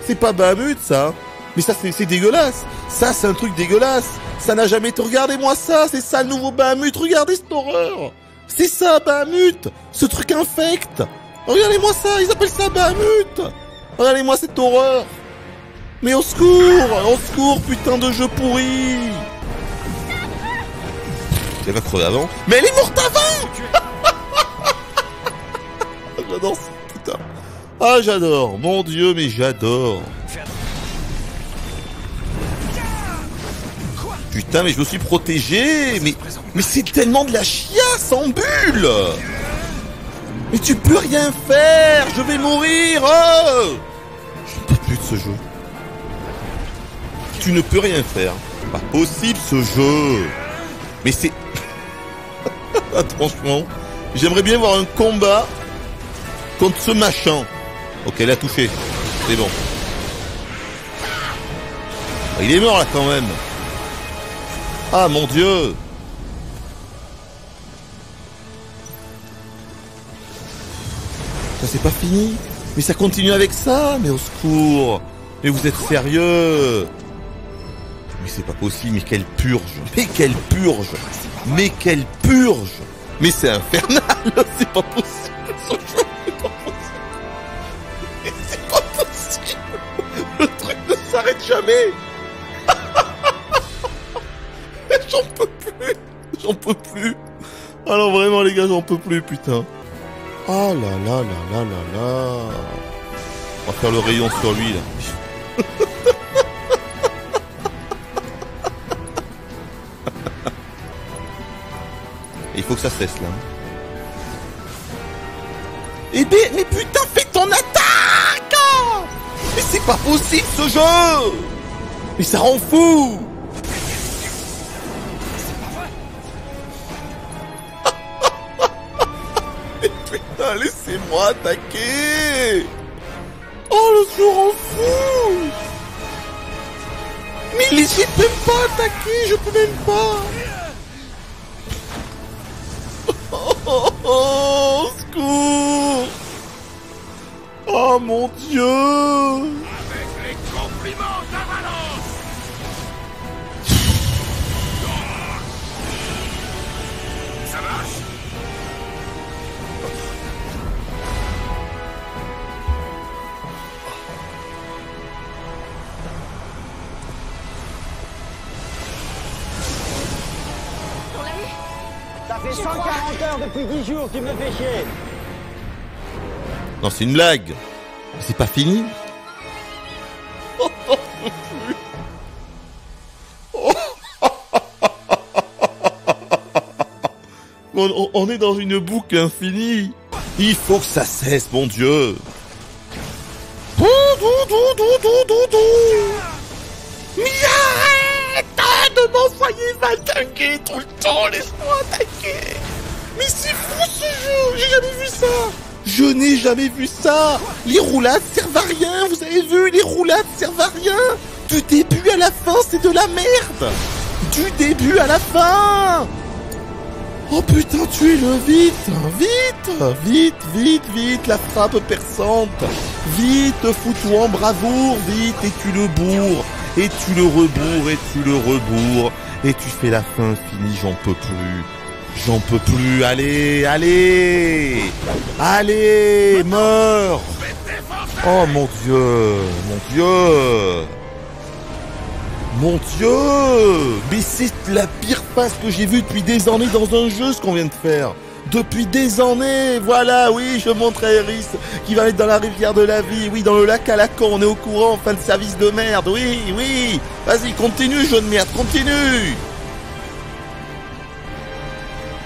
C'est pas Bahamut, ça. Mais ça, c'est dégueulasse. Ça, c'est un truc dégueulasse. Ça n'a jamais été... Regardez-moi ça, c'est ça, le nouveau Bahamut. Regardez cette horreur. C'est ça, Bahamut. Ce truc infect. Regardez-moi ça, ils appellent ça Bahamut. Regardez-moi cette horreur. Mais au secours, au secours, putain de jeu pourri. Elle va crever avant. Mais elle est morte avant. J'adore ça. Ah, j'adore, mon dieu, mais j'adore. Putain, mais je me suis protégé. Mais, mais c'est tellement de la chiasse en bulle. Mais tu peux rien faire. Je vais mourir. Oh, je ne peux plus de ce jeu. Tu ne peux rien faire. Pas possible, ce jeu. Mais c'est... Franchement, j'aimerais bien voir un combat contre ce machin. Ok, elle a touché. C'est bon. Il est mort là quand même. Ah mon dieu. Ça c'est pas fini. Mais ça continue avec ça. Mais au secours. Mais vous êtes sérieux. Mais c'est pas possible. Mais quelle purge. Mais quelle purge. Mais quelle purge. Mais c'est infernal. C'est pas possible. C'est pas possible. Le truc ne s'arrête jamais. J'en peux plus. J'en peux plus. Alors vraiment les gars, j'en peux plus, putain. Oh là là là là là là. On va faire le rayon sur lui là. Il faut que ça cesse là. Eh ben, mais putain, fais ton attaque! Mais c'est pas possible ce jeu! Mais ça rend fou! Mais putain, laissez-moi attaquer! Oh, le jeu rend fou! Mais laissez même pas attaquer, je peux même pas! Oh, oh, au secours! Oh mon dieu! Avec les compliments d'Avalanche! Ça marche? On l'a eu? Ça fait cent quarante heures depuis dix jours, tu me fais chier! Non, c'est une blague. C'est pas fini. Oh, oh, oh. On, on est dans une boucle infinie. Il faut que ça cesse, mon Dieu. Mais arrête de m'envoyer m'attaquer tout le temps. Laisse-moi attaquer. Mais c'est fou ce jeu. J'ai jamais vu ça. Je n'ai jamais vu ça. Les roulades servent à rien, vous avez vu, les roulades servent à rien. Du début à la fin, c'est de la merde. Du début à la fin. Oh putain, tuez-le vite. Vite, vite, vite, vite, la frappe perçante. Vite, fous-toi en bravoure, vite, et tu le bourres. Et tu le rebourres, et tu le rebourres. Et tu fais la fin finie, j'en peux plus. J'en peux plus, allez, allez, allez, meurs. Oh mon dieu, mon dieu, mon dieu, mais c'est la pire passe que j'ai vue depuis des années dans un jeu, ce qu'on vient de faire. Depuis des années, voilà, oui, je montre à Aerith qui va être dans la rivière de la vie, oui, dans le lac à la con, on est au courant, fin de service de merde, oui, oui, vas-y, continue, jeu de merde, continue.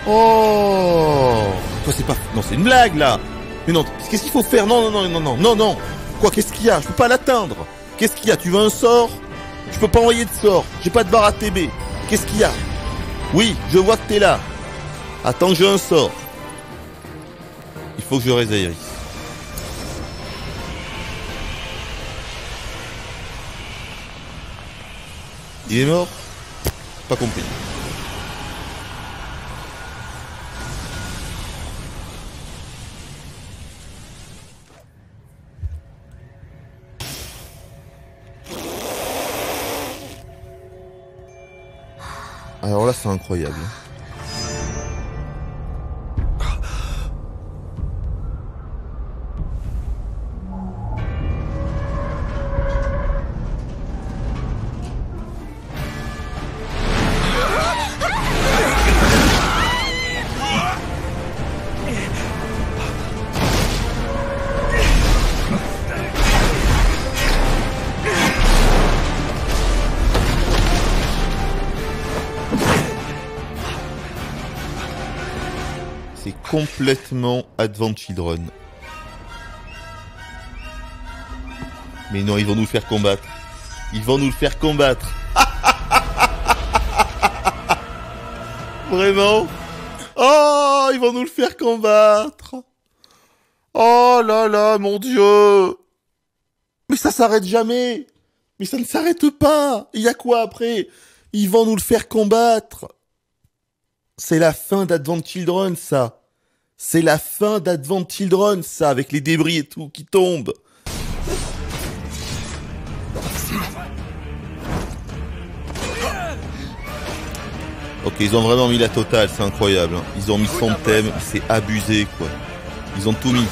Oh, quoi, c'est pas... Non, c'est une blague, là. Mais non, qu'est-ce qu'il faut faire? Non, non, non, non, non, non. Quoi, qu'est-ce qu'il y a? Je peux pas l'atteindre. Qu'est-ce qu'il y a? Tu veux un sort? Je peux pas envoyer de sort. J'ai pas de barre A T B. Qu'est-ce qu'il y a? Oui, je vois que t'es là. Attends que j'ai un sort. Il faut que je réveille. Il est mort? Pas compris. Alors là, c'est incroyable. Complètement Advent Children. Mais non, ils vont nous faire combattre. Ils vont nous le faire combattre. Vraiment? Oh, ils vont nous le faire combattre. Oh là là, mon Dieu. Mais ça s'arrête jamais. Mais ça ne s'arrête pas. Il y a quoi après? Ils vont nous le faire combattre. C'est la fin d'Advent Children, ça. C'est la fin d'Advent Children, ça, avec les débris et tout qui tombent. Ok, ils ont vraiment mis la totale, c'est incroyable. Hein. Ils ont mis son thème, c'est abusé, quoi. Ils ont tout mis.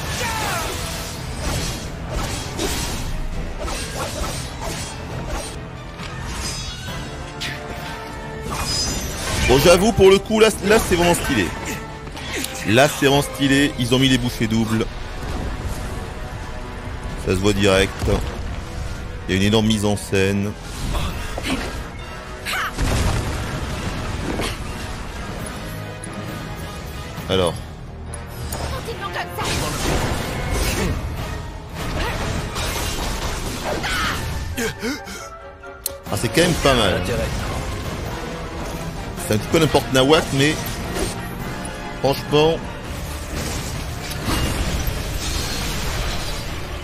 Bon, j'avoue, pour le coup, là, là c'est vraiment stylé. Là, c'est vraiment stylé. Ils ont mis les bouffées doubles. Ça se voit direct. Il y a une énorme mise en scène. Alors. Ah, c'est quand même pas mal. C'est un petit peu n'importe nawak, mais franchement.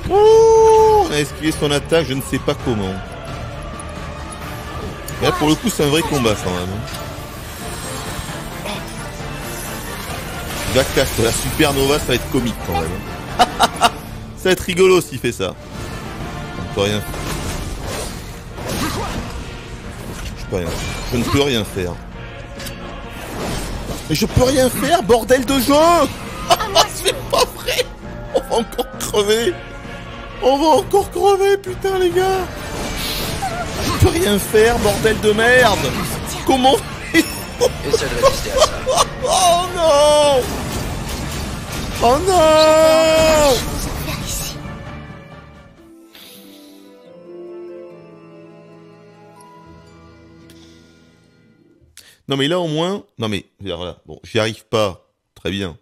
Ouh, on a esquivé son attaque, je ne sais pas comment. Et là, pour le coup, c'est un vrai combat quand même. Zack casse la supernova, ça va être comique quand même. Ça va être rigolo s'il fait ça. Je peux rien. Je peux rien. Je ne peux rien faire. Mais je peux rien faire, bordel de jeu. C'est pas vrai. On va encore crever. On va encore crever, putain les gars. Je peux rien faire, bordel de merde. Comment? Essaie de résister à ça. Oh non! Oh non! Non mais là au moins... Non mais, voilà, bon, j'y arrive pas. Très bien.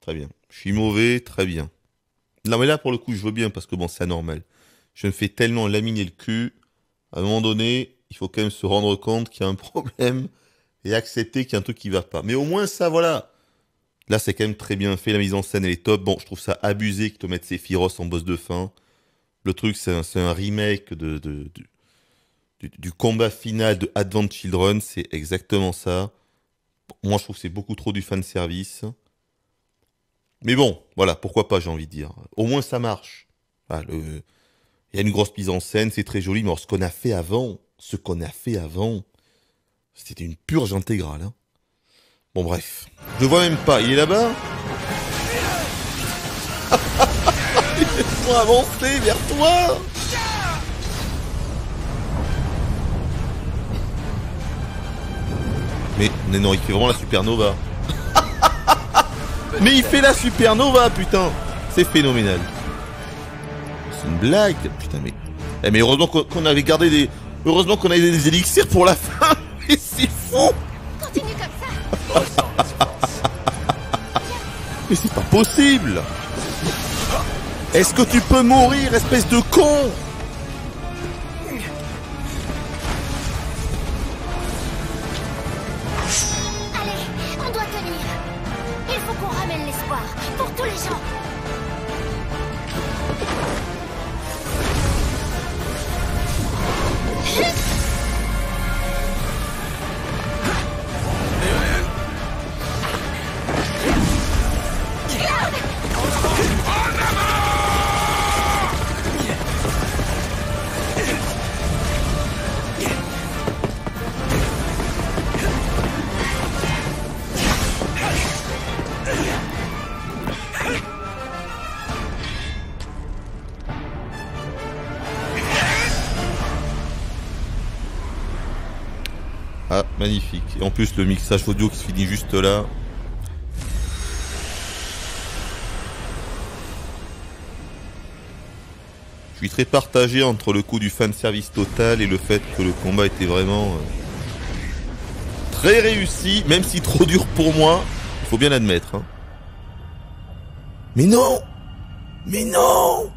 Très bien. Je suis mauvais, très bien. Non mais là pour le coup je veux bien parce que bon c'est anormal. Je me fais tellement laminer le cul. À un moment donné, il faut quand même se rendre compte qu'il y a un problème. Et accepter qu'il y a un truc qui va pas. Mais au moins ça, voilà. Là, c'est quand même très bien fait. La mise en scène, elle est top. Bon, je trouve ça abusé qu'ils te mettent Sephiroth en boss de fin. Le truc, c'est un, un remake de, de, de, du, du combat final de Advent Children. C'est exactement ça. Moi, je trouve que c'est beaucoup trop du fanservice. Mais bon, voilà. Pourquoi pas, j'ai envie de dire. Au moins, ça marche. Ah, le... Il y a une grosse mise en scène. C'est très joli. Mais alors, ce qu'on a fait avant, ce qu'on a fait avant... C'était une purge intégrale. Hein. Bon, bref. Je vois même pas. Il est là-bas. Ils sont avancés vers toi. Mais non, non, il fait vraiment la supernova. Mais il fait la supernova, putain. C'est phénoménal. C'est une blague. Putain, mais... Eh, mais heureusement qu'on avait gardé des... Heureusement qu'on avait des élixirs pour la fin. C'est fou. Continue comme ça. Mais c'est pas possible. Est-ce que tu peux mourir, espèce de con? Allez, on doit tenir. Il faut qu'on ramène l'espoir pour tous les gens. Ah, magnifique. Et en plus, le mixage audio qui se finit juste là. Je suis très partagé entre le coup du fanservice total et le fait que le combat était vraiment euh, très réussi, même si trop dur pour moi. Il faut bien l'admettre. Hein. Mais non! Mais non!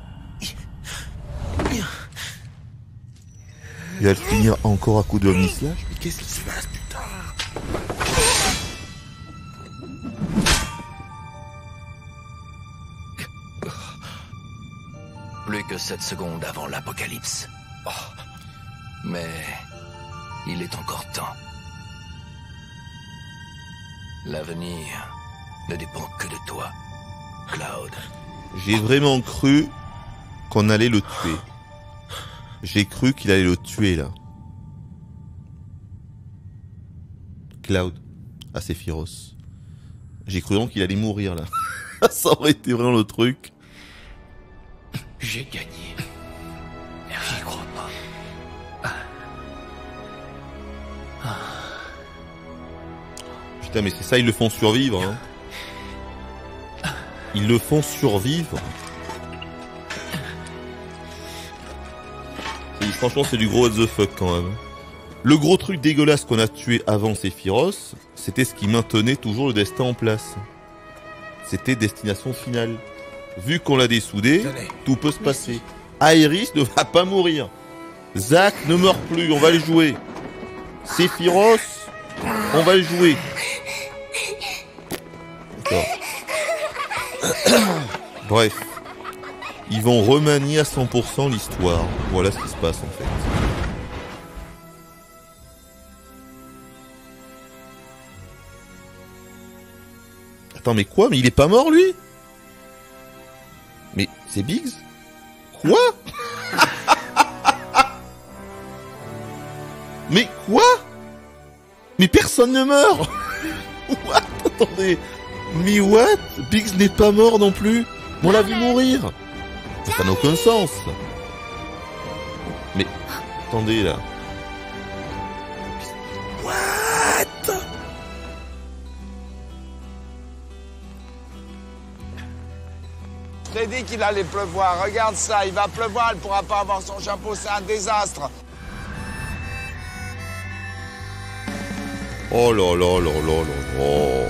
Il va le finir encore à coup de omnislash. Qu'est-ce qui se passe, putain? Plus que sept secondes avant l'apocalypse. Oh. Mais... il est encore temps. L'avenir ne dépend que de toi, Cloud. J'ai vraiment cru qu'on allait le tuer. J'ai cru qu'il allait le tuer, là. Cloud à Sephiroth. J'ai cru donc qu'il allait mourir là. Ça aurait été vraiment le truc. J'ai gagné. J'y crois pas. Putain, mais c'est ça, ils le font survivre. Hein. Ils le font survivre. Et franchement, c'est du gros what the fuck quand même. Le gros truc dégueulasse qu'on a tué avant Sephiroth, c'était ce qui maintenait toujours le destin en place. C'était destination finale. Vu qu'on l'a dessoudé, tout peut se passer. Aerith ne va pas mourir. Zack ne meurt plus, on va le jouer. Sephiroth, on va le jouer. Bref. Ils vont remanier à cent pour cent l'histoire. Voilà ce qui se passe en fait. Attends, mais quoi? Mais il est pas mort, lui? Mais c'est Biggs? Quoi? Mais quoi? Mais personne ne meurt! What? Attendez. Mais what? Biggs n'est pas mort non plus? On l'a vu mourir! Ça n'a aucun sens! Mais, attendez là. J'ai dit qu'il allait pleuvoir, regarde ça, il va pleuvoir, elle pourra pas avoir son chapeau, c'est un désastre. Oh là là là là là là.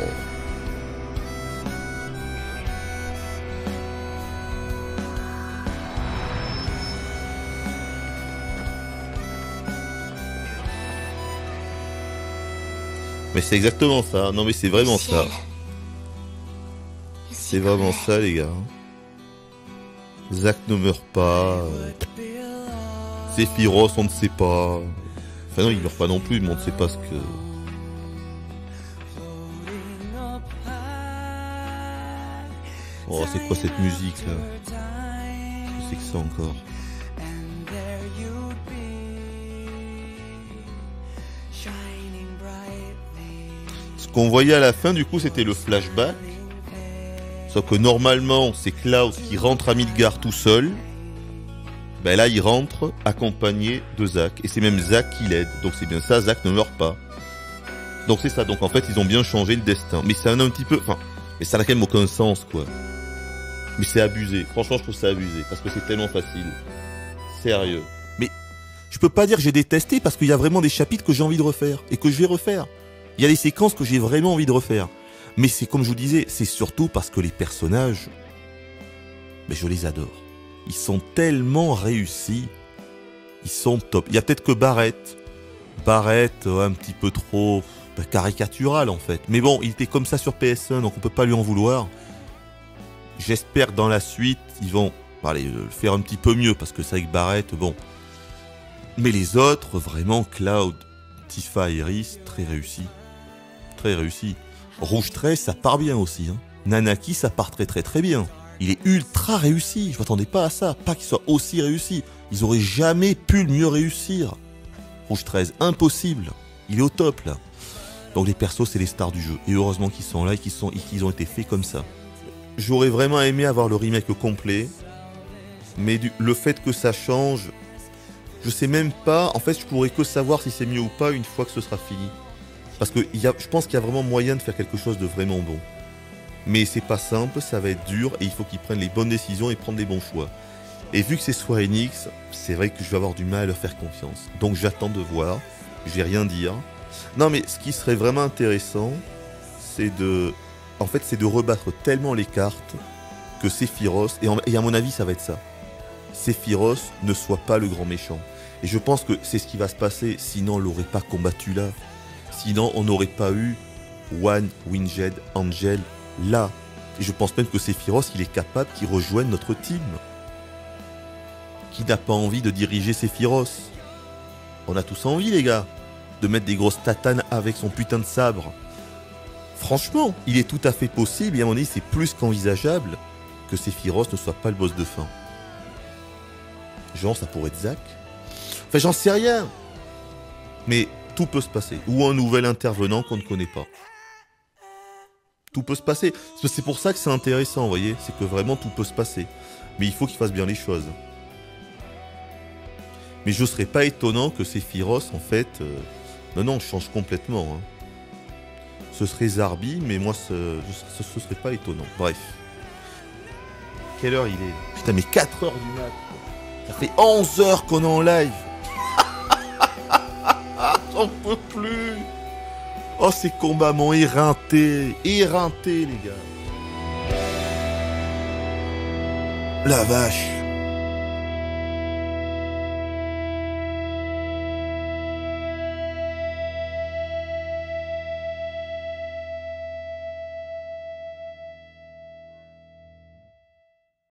Mais c'est exactement ça, non mais c'est vraiment ça. C'est vraiment ça les gars. Zack ne meurt pas. Sephiroth, on ne sait pas. Enfin non, il meurt pas non plus, mais on ne sait pas ce que... Oh, c'est quoi cette musique là? Qu'est-ce que c'est que ça encore? Ce qu'on voyait à la fin, du coup, c'était le flashback. Sauf que normalement, c'est Cloud qui rentre à Midgar tout seul. Ben là, il rentre accompagné de Zack. Et c'est même Zack qui l'aide. Donc c'est bien ça, Zack ne meurt pas. Donc c'est ça. Donc en fait, ils ont bien changé le destin. Mais ça en a un petit peu... Enfin, mais ça n'a quand même aucun sens, quoi. Mais c'est abusé. Franchement, je trouve ça abusé. Parce que c'est tellement facile. Sérieux. Mais je peux pas dire que j'ai détesté parce qu'il y a vraiment des chapitres que j'ai envie de refaire. Et que je vais refaire. Il y a des séquences que j'ai vraiment envie de refaire. Mais c'est comme je vous disais, c'est surtout parce que les personnages, mais je les adore. Ils sont tellement réussis, ils sont top. Il y a peut-être que Barrett, Barrett un petit peu trop ben, caricatural en fait. Mais bon, il était comme ça sur P S un, donc on peut pas lui en vouloir. J'espère que dans la suite, ils vont allez, le faire un petit peu mieux, parce que c'est avec Barrett, bon. Mais les autres, vraiment, Cloud, Tifa et Iris, très réussis. Très réussis. Rouge treize, ça part bien aussi. Hein. Nanaki, ça part très très très bien. Il est ultra réussi. Je m'attendais pas à ça. Pas qu'il soit aussi réussi. Ils auraient jamais pu le mieux réussir. Rouge treize, impossible. Il est au top là. Donc les persos, c'est les stars du jeu. Et heureusement qu'ils sont là et qu'ils sont, qu'ils ont été faits comme ça. J'aurais vraiment aimé avoir le remake complet. Mais du, le fait que ça change, je sais même pas. En fait, je pourrais que savoir si c'est mieux ou pas une fois que ce sera fini. Parce que y a, je pense qu'il y a vraiment moyen de faire quelque chose de vraiment bon. Mais c'est pas simple, ça va être dur et il faut qu'ils prennent les bonnes décisions et prendre les bons choix. Et vu que c'est Square Enix, c'est vrai que je vais avoir du mal à leur faire confiance. Donc j'attends de voir, je vais rien dire. Non mais ce qui serait vraiment intéressant, c'est de... En fait, c'est de rebattre tellement les cartes que Sephiroth, et, en, et à mon avis ça va être ça, Sephiroth ne soit pas le grand méchant. Et je pense que c'est ce qui va se passer, sinon on l'aurait pas combattu là. Sinon, on n'aurait pas eu One, Winged, Angel, là. Et je pense même que Sephiroth, il est capable qu'il rejoigne notre team. Qui n'a pas envie de diriger Sephiroth? On a tous envie, les gars, de mettre des grosses tatanes avec son putain de sabre. Franchement, il est tout à fait possible, et à mon avis, c'est plus qu'envisageable que Sephiroth ne soit pas le boss de fin. Genre, ça pourrait être Zack. Enfin, j'en sais rien. Mais... tout peut se passer. Ou un nouvel intervenant qu'on ne connaît pas. Tout peut se passer. C'est pour ça que c'est intéressant, vous voyez. C'est que vraiment, tout peut se passer. Mais il faut qu'il fasse bien les choses. Mais je ne serais pas étonnant que Sephiroth, en fait... Euh... Non, non, change complètement. Hein. ce serait Zarbi, mais moi ce, ce, ce serait pas étonnant. Bref. Quelle heure il est? Putain, mais quatre heures du mat. Ça fait onze heures qu'on est en live. J'en peux plus. Oh, ces combats m'ont éreinté. Éreinté, les gars. La vache.